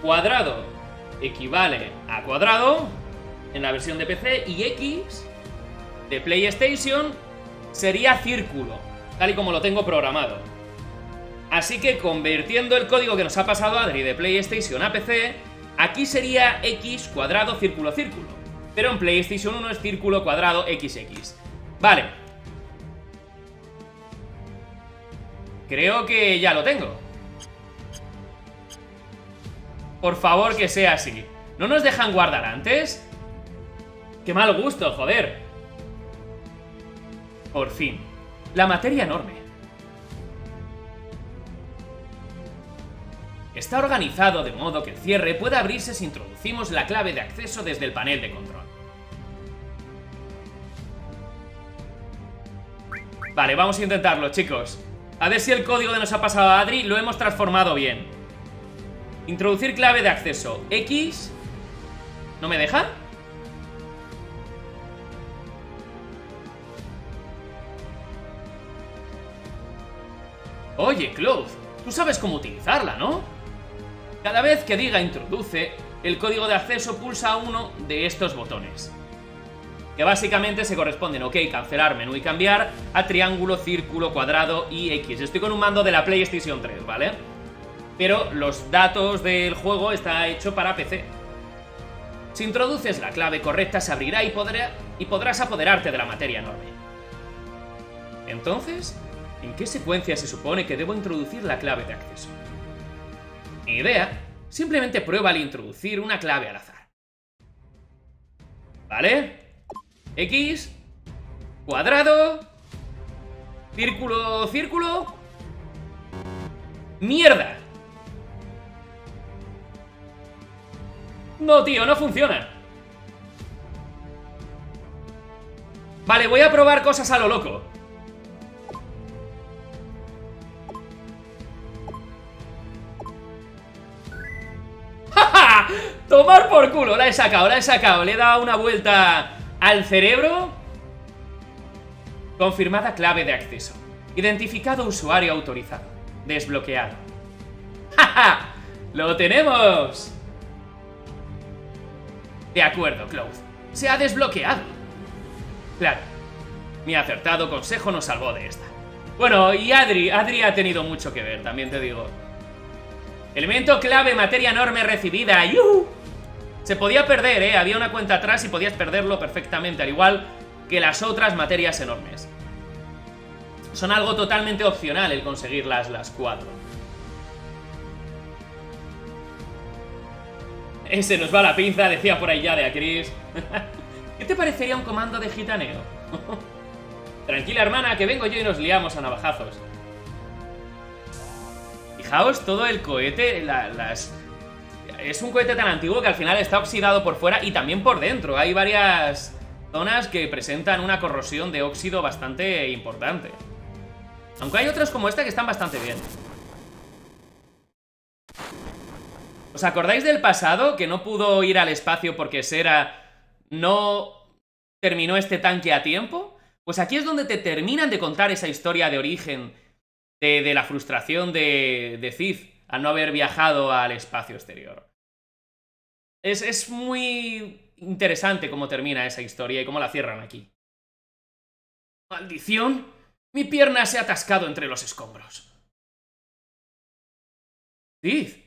Cuadrado equivale a cuadrado en la versión de P C. Y X de PlayStation sería círculo, tal y como lo tengo programado. Así que convirtiendo el código que nos ha pasado Adri de PlayStation a P C, aquí sería X cuadrado círculo círculo. Pero en PlayStation uno es círculo cuadrado equis equis. Vale. Creo que ya lo tengo. Por favor, que sea así. ¿No nos dejan guardar antes? ¡Qué mal gusto, joder! Por fin. La materia enorme. Está organizado de modo que el cierre pueda abrirse si introducimos la clave de acceso desde el panel de control. Vale, vamos a intentarlo, chicos. A ver si el código que nos ha pasado a Adri lo hemos transformado bien. Introducir clave de acceso. X. ¿No me deja? Oye, Cloud, tú sabes cómo utilizarla, ¿no? Cada vez que diga introduce, el código de acceso pulsa uno de estos botones, que básicamente se corresponden, ok, cancelar, menú y cambiar, a triángulo, círculo, cuadrado y X. Estoy con un mando de la PlayStation tres, ¿vale? Pero los datos del juego está hecho para P C. Si introduces la clave correcta, se abrirá y, podrá, y podrás apoderarte de la materia enorme. Entonces, ¿En qué secuencia se supone que debo introducir la clave de acceso? Ni idea, simplemente prueba al introducir una clave al azar. ¿Vale? X, cuadrado, círculo, círculo... ¡Mierda! No, tío, no funciona. Vale, voy a probar cosas a lo loco. ¡Ja, ja! Tomar por culo, la he sacado, la he sacado. Le he dado una vuelta al cerebro. Confirmada clave de acceso. Identificado usuario autorizado. Desbloqueado. ¡Ja, ja! ¡Lo tenemos! De acuerdo, Cloud. Se ha desbloqueado. Claro, mi acertado consejo nos salvó de esta. Bueno, y Adri, Adri ha tenido mucho que ver, también te digo. Elemento clave, materia enorme recibida. ¡Yuhu! Se podía perder, ¿eh? Había una cuenta atrás y podías perderlo perfectamente, al igual que las otras materias enormes. Son algo totalmente opcional el conseguirlas las cuatro. Ese nos va la pinza, decía por ahí ya de a Chris. ¿Qué te parecería un comando de gitaneo? Tranquila, hermana, que vengo yo y nos liamos a navajazos. Fijaos, todo el cohete, la, las... es un cohete tan antiguo que al final está oxidado por fuera y también por dentro. Hay varias zonas que presentan una corrosión de óxido bastante importante. Aunque hay otras como esta que están bastante bien. ¿Os acordáis del pasado? Que no pudo ir al espacio porque Sera... no terminó este tanque a tiempo. Pues aquí es donde te terminan de contar esa historia de origen de, de la frustración de, de Cid al no haber viajado al espacio exterior. Es, es muy interesante cómo termina esa historia y cómo la cierran aquí. ¡Maldición! Mi pierna se ha atascado entre los escombros. Cid.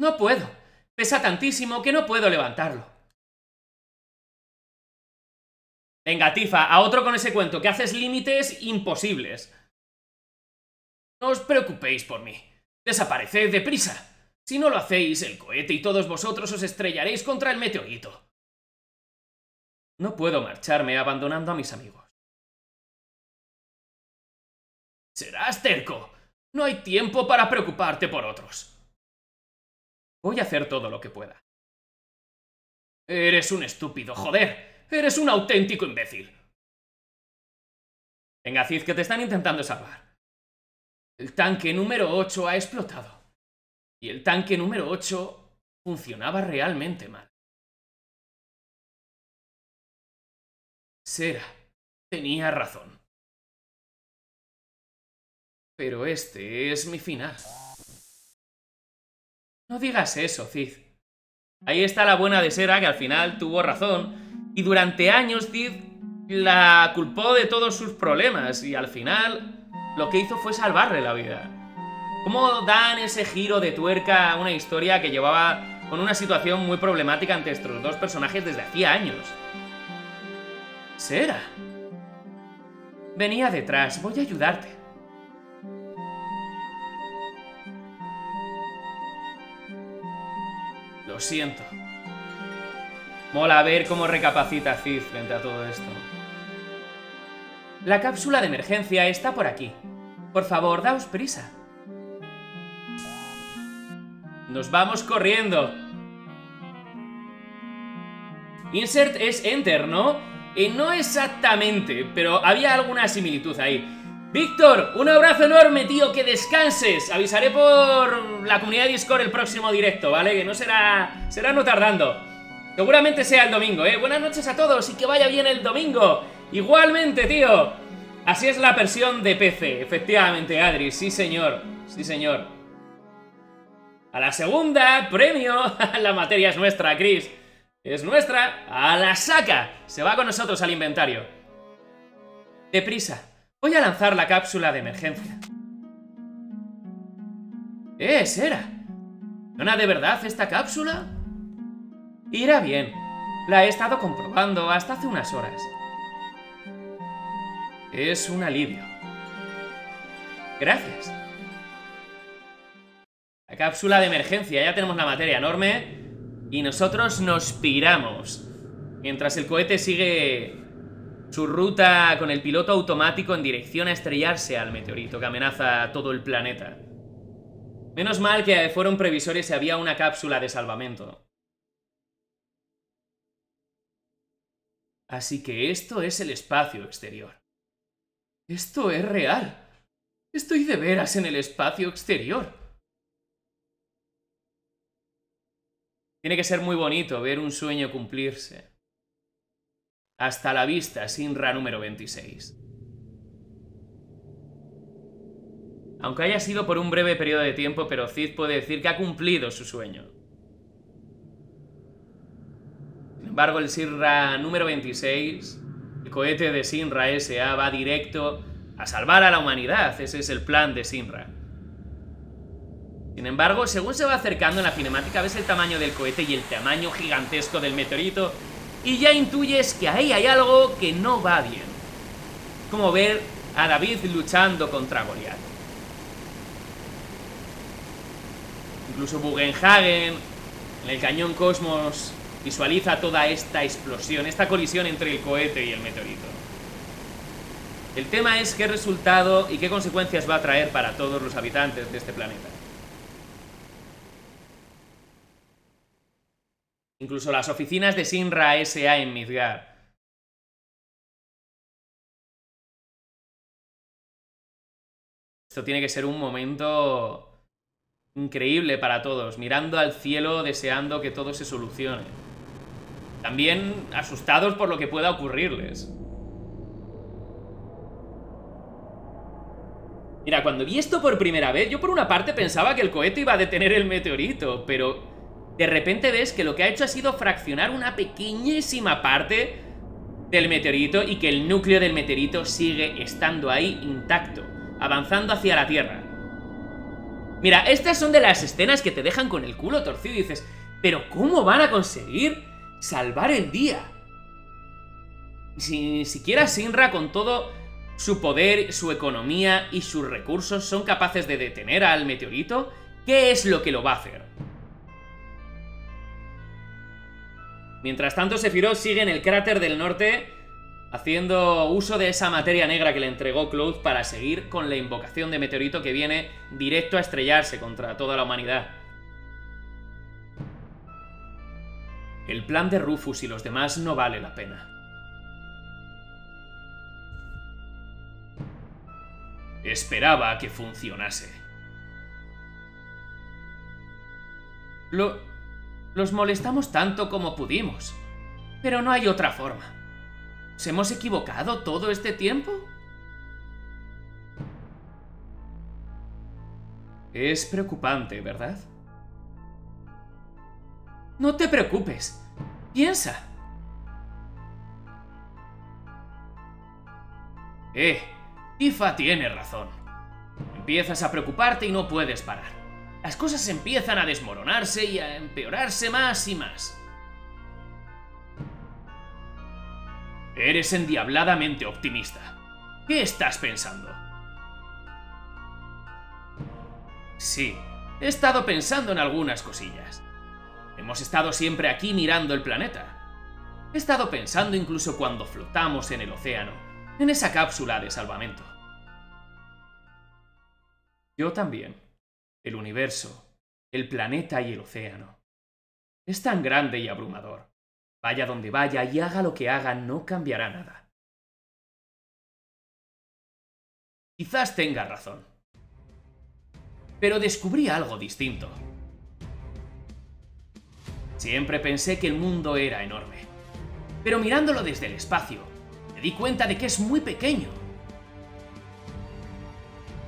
No puedo. Pesa tantísimo que no puedo levantarlo. Venga, Tifa, a otro con ese cuento, que haces límites imposibles. No os preocupéis por mí. Desapareced deprisa. Si no lo hacéis, el cohete y todos vosotros os estrellaréis contra el meteorito. No puedo marcharme abandonando a mis amigos. Serás terco. No hay tiempo para preocuparte por otros. Voy a hacer todo lo que pueda. Eres un estúpido, joder. Eres un auténtico imbécil. Venga, Cid, que te están intentando salvar. El tanque número ocho ha explotado. Y el tanque número ocho funcionaba realmente mal. Sera tenía razón. Pero este es mi final. No digas eso, Cid. Ahí está la buena de Sera, que al final tuvo razón. Y durante años Cid la culpó de todos sus problemas. Y al final lo que hizo fue salvarle la vida. ¿Cómo dan ese giro de tuerca a una historia que llevaba con una situación muy problemática ante estos dos personajes desde hacía años? Sera. Venía detrás, voy a ayudarte. Lo siento. Mola ver cómo recapacita Cid frente a todo esto. La cápsula de emergencia está por aquí. Por favor, daos prisa. Nos vamos corriendo. Insert es Enter, ¿no? Eh, no exactamente, pero había alguna similitud ahí. Víctor, un abrazo enorme, tío, que descanses. Avisaré por la comunidad de Discord el próximo directo, ¿vale? Que no será... será no tardando. Seguramente sea el domingo, ¿eh? Buenas noches a todos y que vaya bien el domingo. Igualmente, tío. Así es la versión de P C, efectivamente, Adri. Sí, señor. Sí, señor. A la segunda, premio. La materia es nuestra, Chris. Es nuestra. A la saca. Se va con nosotros al inventario. Deprisa. Voy a lanzar la cápsula de emergencia. ¡Eh, Sera! ¿Funciona de verdad esta cápsula? Irá bien. La he estado comprobando hasta hace unas horas. Es un alivio. Gracias. La cápsula de emergencia. Ya tenemos la materia enorme. Y nosotros nos piramos. Mientras el cohete sigue su ruta con el piloto automático en dirección a estrellarse al meteorito que amenaza a todo el planeta. Menos mal que fueron previsores y había una cápsula de salvamento. Así que esto es el espacio exterior. Esto es real. Estoy de veras en el espacio exterior. Tiene que ser muy bonito ver un sueño cumplirse. Hasta la vista, Shinra número veintiséis. Aunque haya sido por un breve periodo de tiempo, pero Cid puede decir que ha cumplido su sueño. Sin embargo, el Shinra número veintiséis, el cohete de Shinra S A, va directo a salvar a la humanidad. Ese es el plan de Shinra. Sin embargo, según se va acercando en la cinemática, ves el tamaño del cohete y el tamaño gigantesco del meteorito, y ya intuyes que ahí hay algo que no va bien. Como ver a David luchando contra Goliat. Incluso Bugenhagen, en el Cañón Cosmos, visualiza toda esta explosión, esta colisión entre el cohete y el meteorito. El tema es qué resultado y qué consecuencias va a traer para todos los habitantes de este planeta. Incluso las oficinas de Shinra S A en Midgar. Esto tiene que ser un momento increíble para todos, mirando al cielo, deseando que todo se solucione. También asustados por lo que pueda ocurrirles. Mira, cuando vi esto por primera vez, yo por una parte pensaba que el cohete iba a detener el meteorito, pero de repente ves que lo que ha hecho ha sido fraccionar una pequeñísima parte del meteorito y que el núcleo del meteorito sigue estando ahí intacto, avanzando hacia la Tierra. Mira, estas son de las escenas que te dejan con el culo torcido y dices, ¿pero cómo van a conseguir salvar el día? Si ni siquiera Shinra, con todo su poder, su economía y sus recursos, son capaces de detener al meteorito, ¿qué es lo que lo va a hacer? Mientras tanto, Sephiroth sigue en el Cráter del Norte, haciendo uso de esa materia negra que le entregó Cloud para seguir con la invocación de meteorito que viene directo a estrellarse contra toda la humanidad. El plan de Rufus y los demás no vale la pena. Esperaba que funcionase. Lo... Los molestamos tanto como pudimos, pero no hay otra forma. ¿Nos hemos equivocado todo este tiempo? Es preocupante, ¿verdad? No te preocupes, piensa. Eh, Tifa tiene razón. Empiezas a preocuparte y no puedes parar. Las cosas empiezan a desmoronarse y a empeorarse más y más. Eres endiabladamente optimista. ¿Qué estás pensando? Sí, he estado pensando en algunas cosillas. Hemos estado siempre aquí mirando el planeta. He estado pensando incluso cuando flotamos en el océano, en esa cápsula de salvamento. Yo también. El universo, el planeta y el océano. Es tan grande y abrumador. Vaya donde vaya y haga lo que haga, no cambiará nada. Quizás tenga razón. Pero descubrí algo distinto. Siempre pensé que el mundo era enorme. Pero mirándolo desde el espacio, me di cuenta de que es muy pequeño.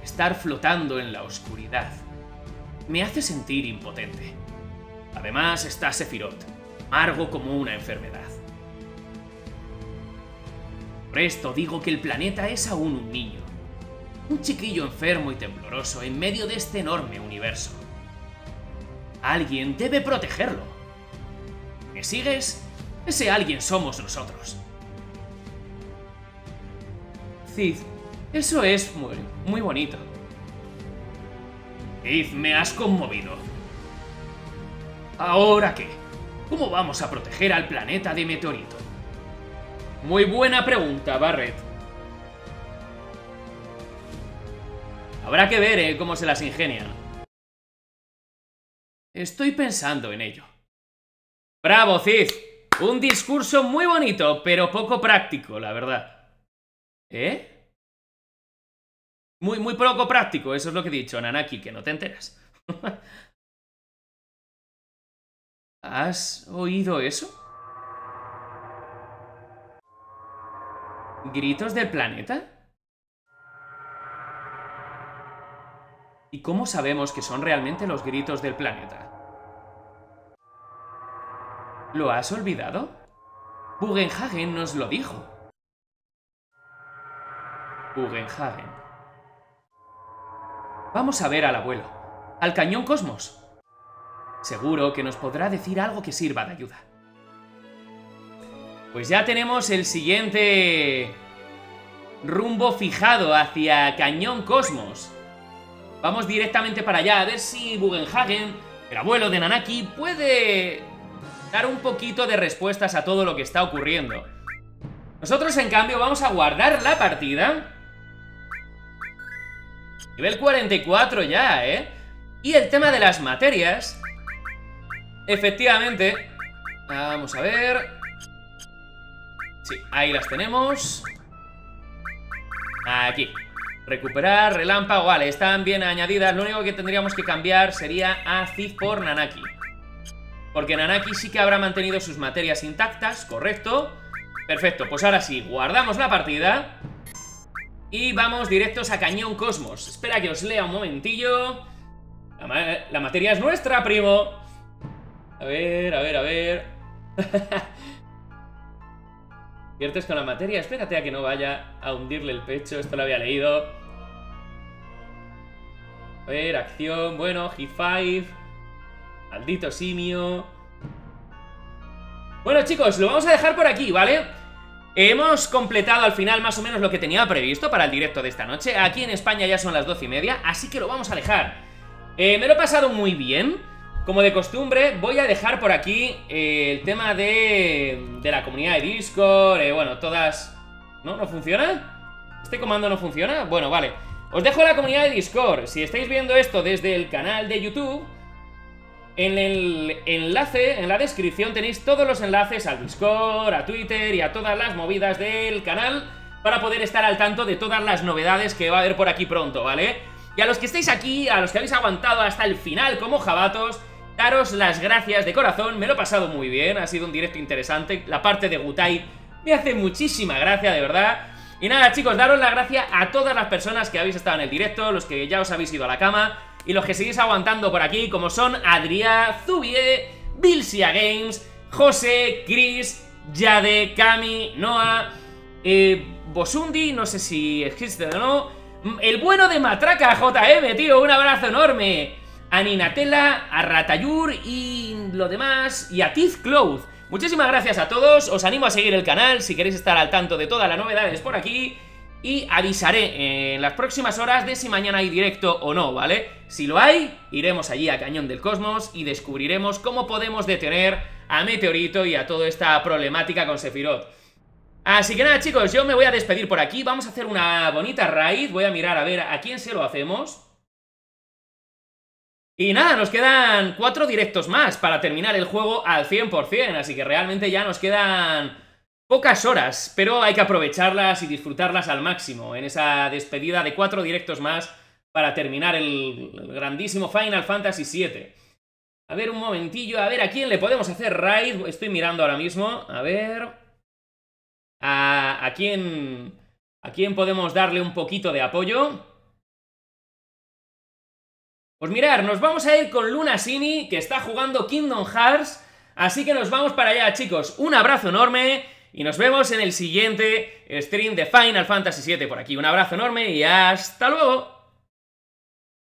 Estar flotando en la oscuridad me hace sentir impotente. Además está Sephiroth, amargo como una enfermedad. Por esto digo que el planeta es aún un niño, un chiquillo enfermo y tembloroso en medio de este enorme universo. Alguien debe protegerlo. ¿Me sigues? Ese alguien somos nosotros. Cid. Eso es muy, muy bonito. Cid, me has conmovido. ¿Ahora qué? ¿Cómo vamos a proteger al planeta de Meteorito? Muy buena pregunta, Barret. Habrá que ver, ¿eh?, cómo se las ingenia. Estoy pensando en ello. ¡Bravo, Cid! Un discurso muy bonito, pero poco práctico, la verdad. ¿Eh? Muy, muy poco práctico, eso es lo que he dicho, Nanaki, que no te enteras. ¿Has oído eso? ¿Gritos del planeta? ¿Y cómo sabemos que son realmente los gritos del planeta? ¿Lo has olvidado? Bugenhagen nos lo dijo. Bugenhagen. Vamos a ver al abuelo, al Cañón Cosmos. Seguro que nos podrá decir algo que sirva de ayuda. Pues ya tenemos el siguiente rumbo fijado hacia Cañón Cosmos. Vamos directamente para allá a ver si Bugenhagen, el abuelo de Nanaki, puede dar un poquito de respuestas a todo lo que está ocurriendo. Nosotros, en cambio, vamos a guardar la partida. Nivel cuarenta y cuatro ya, ¿eh? Y el tema de las materias, efectivamente, vamos a ver. Sí, ahí las tenemos. Aquí. Recuperar, relámpago, vale, están bien añadidas. Lo único que tendríamos que cambiar sería a Cid por Nanaki, porque Nanaki sí que habrá mantenido sus materias intactas, correcto. Perfecto, pues ahora sí, guardamos la partida y vamos directos a Cañón Cosmos. Espera que os lea un momentillo. La, ma la materia es nuestra, primo. A ver, a ver, a ver. Viertes con la materia, espérate a que no vaya a hundirle el pecho. Esto lo había leído. A ver, acción, bueno, G cinco. Maldito simio. Bueno, chicos, lo vamos a dejar por aquí, ¿vale? Hemos completado al final más o menos lo que tenía previsto para el directo de esta noche. Aquí en España ya son las doce y media, así que lo vamos a dejar. eh, Me lo he pasado muy bien. Como de costumbre, voy a dejar por aquí eh, el tema de, de la comunidad de Discord. eh, Bueno, todas... ¿No? ¿No funciona? ¿Este comando no funciona? Bueno, vale. Os dejo la comunidad de Discord. Si estáis viendo esto desde el canal de YouTube, en el enlace, en la descripción tenéis todos los enlaces al Discord, a Twitter y a todas las movidas del canal para poder estar al tanto de todas las novedades que va a haber por aquí pronto, ¿vale? Y a los que estáis aquí, a los que habéis aguantado hasta el final como jabatos, daros las gracias de corazón, me lo he pasado muy bien, ha sido un directo interesante, la parte de Wutai me hace muchísima gracia, de verdad. Y nada, chicos, daros las gracias a todas las personas que habéis estado en el directo, los que ya os habéis ido a la cama y los que seguís aguantando por aquí, como son Adrià, Zubie, Bilsia Games, José, Chris, Jade, Cami, Noah, eh, Bosundi, no sé si existe o no, el bueno de Matraca J M, tío, un abrazo enorme, a Ninatela, a Ratayur y lo demás, y a Teeth Cloud. Muchísimas gracias a todos, os animo a seguir el canal si queréis estar al tanto de todas las novedades por aquí. Y avisaré en las próximas horas de si mañana hay directo o no, ¿vale? Si lo hay, iremos allí a Cañón del Cosmos y descubriremos cómo podemos detener a Meteorito y a toda esta problemática con Sephiroth. Así que nada, chicos, yo me voy a despedir por aquí. Vamos a hacer una bonita raid. Voy a mirar a ver a quién se lo hacemos. Y nada, nos quedan cuatro directos más para terminar el juego al cien por cien. Así que realmente ya nos quedan... pocas horas, pero hay que aprovecharlas y disfrutarlas al máximo en esa despedida de cuatro directos más para terminar el, el grandísimo Final Fantasy siete. A ver, un momentillo, a ver a quién le podemos hacer raid. Estoy mirando ahora mismo, a ver... A, a quién... a quién podemos darle un poquito de apoyo. Pues mirar, nos vamos a ir con Lunasini, que está jugando Kingdom Hearts, así que nos vamos para allá, chicos. Un abrazo enorme... y nos vemos en el siguiente stream de Final Fantasy siete por aquí. Un abrazo enorme y hasta luego.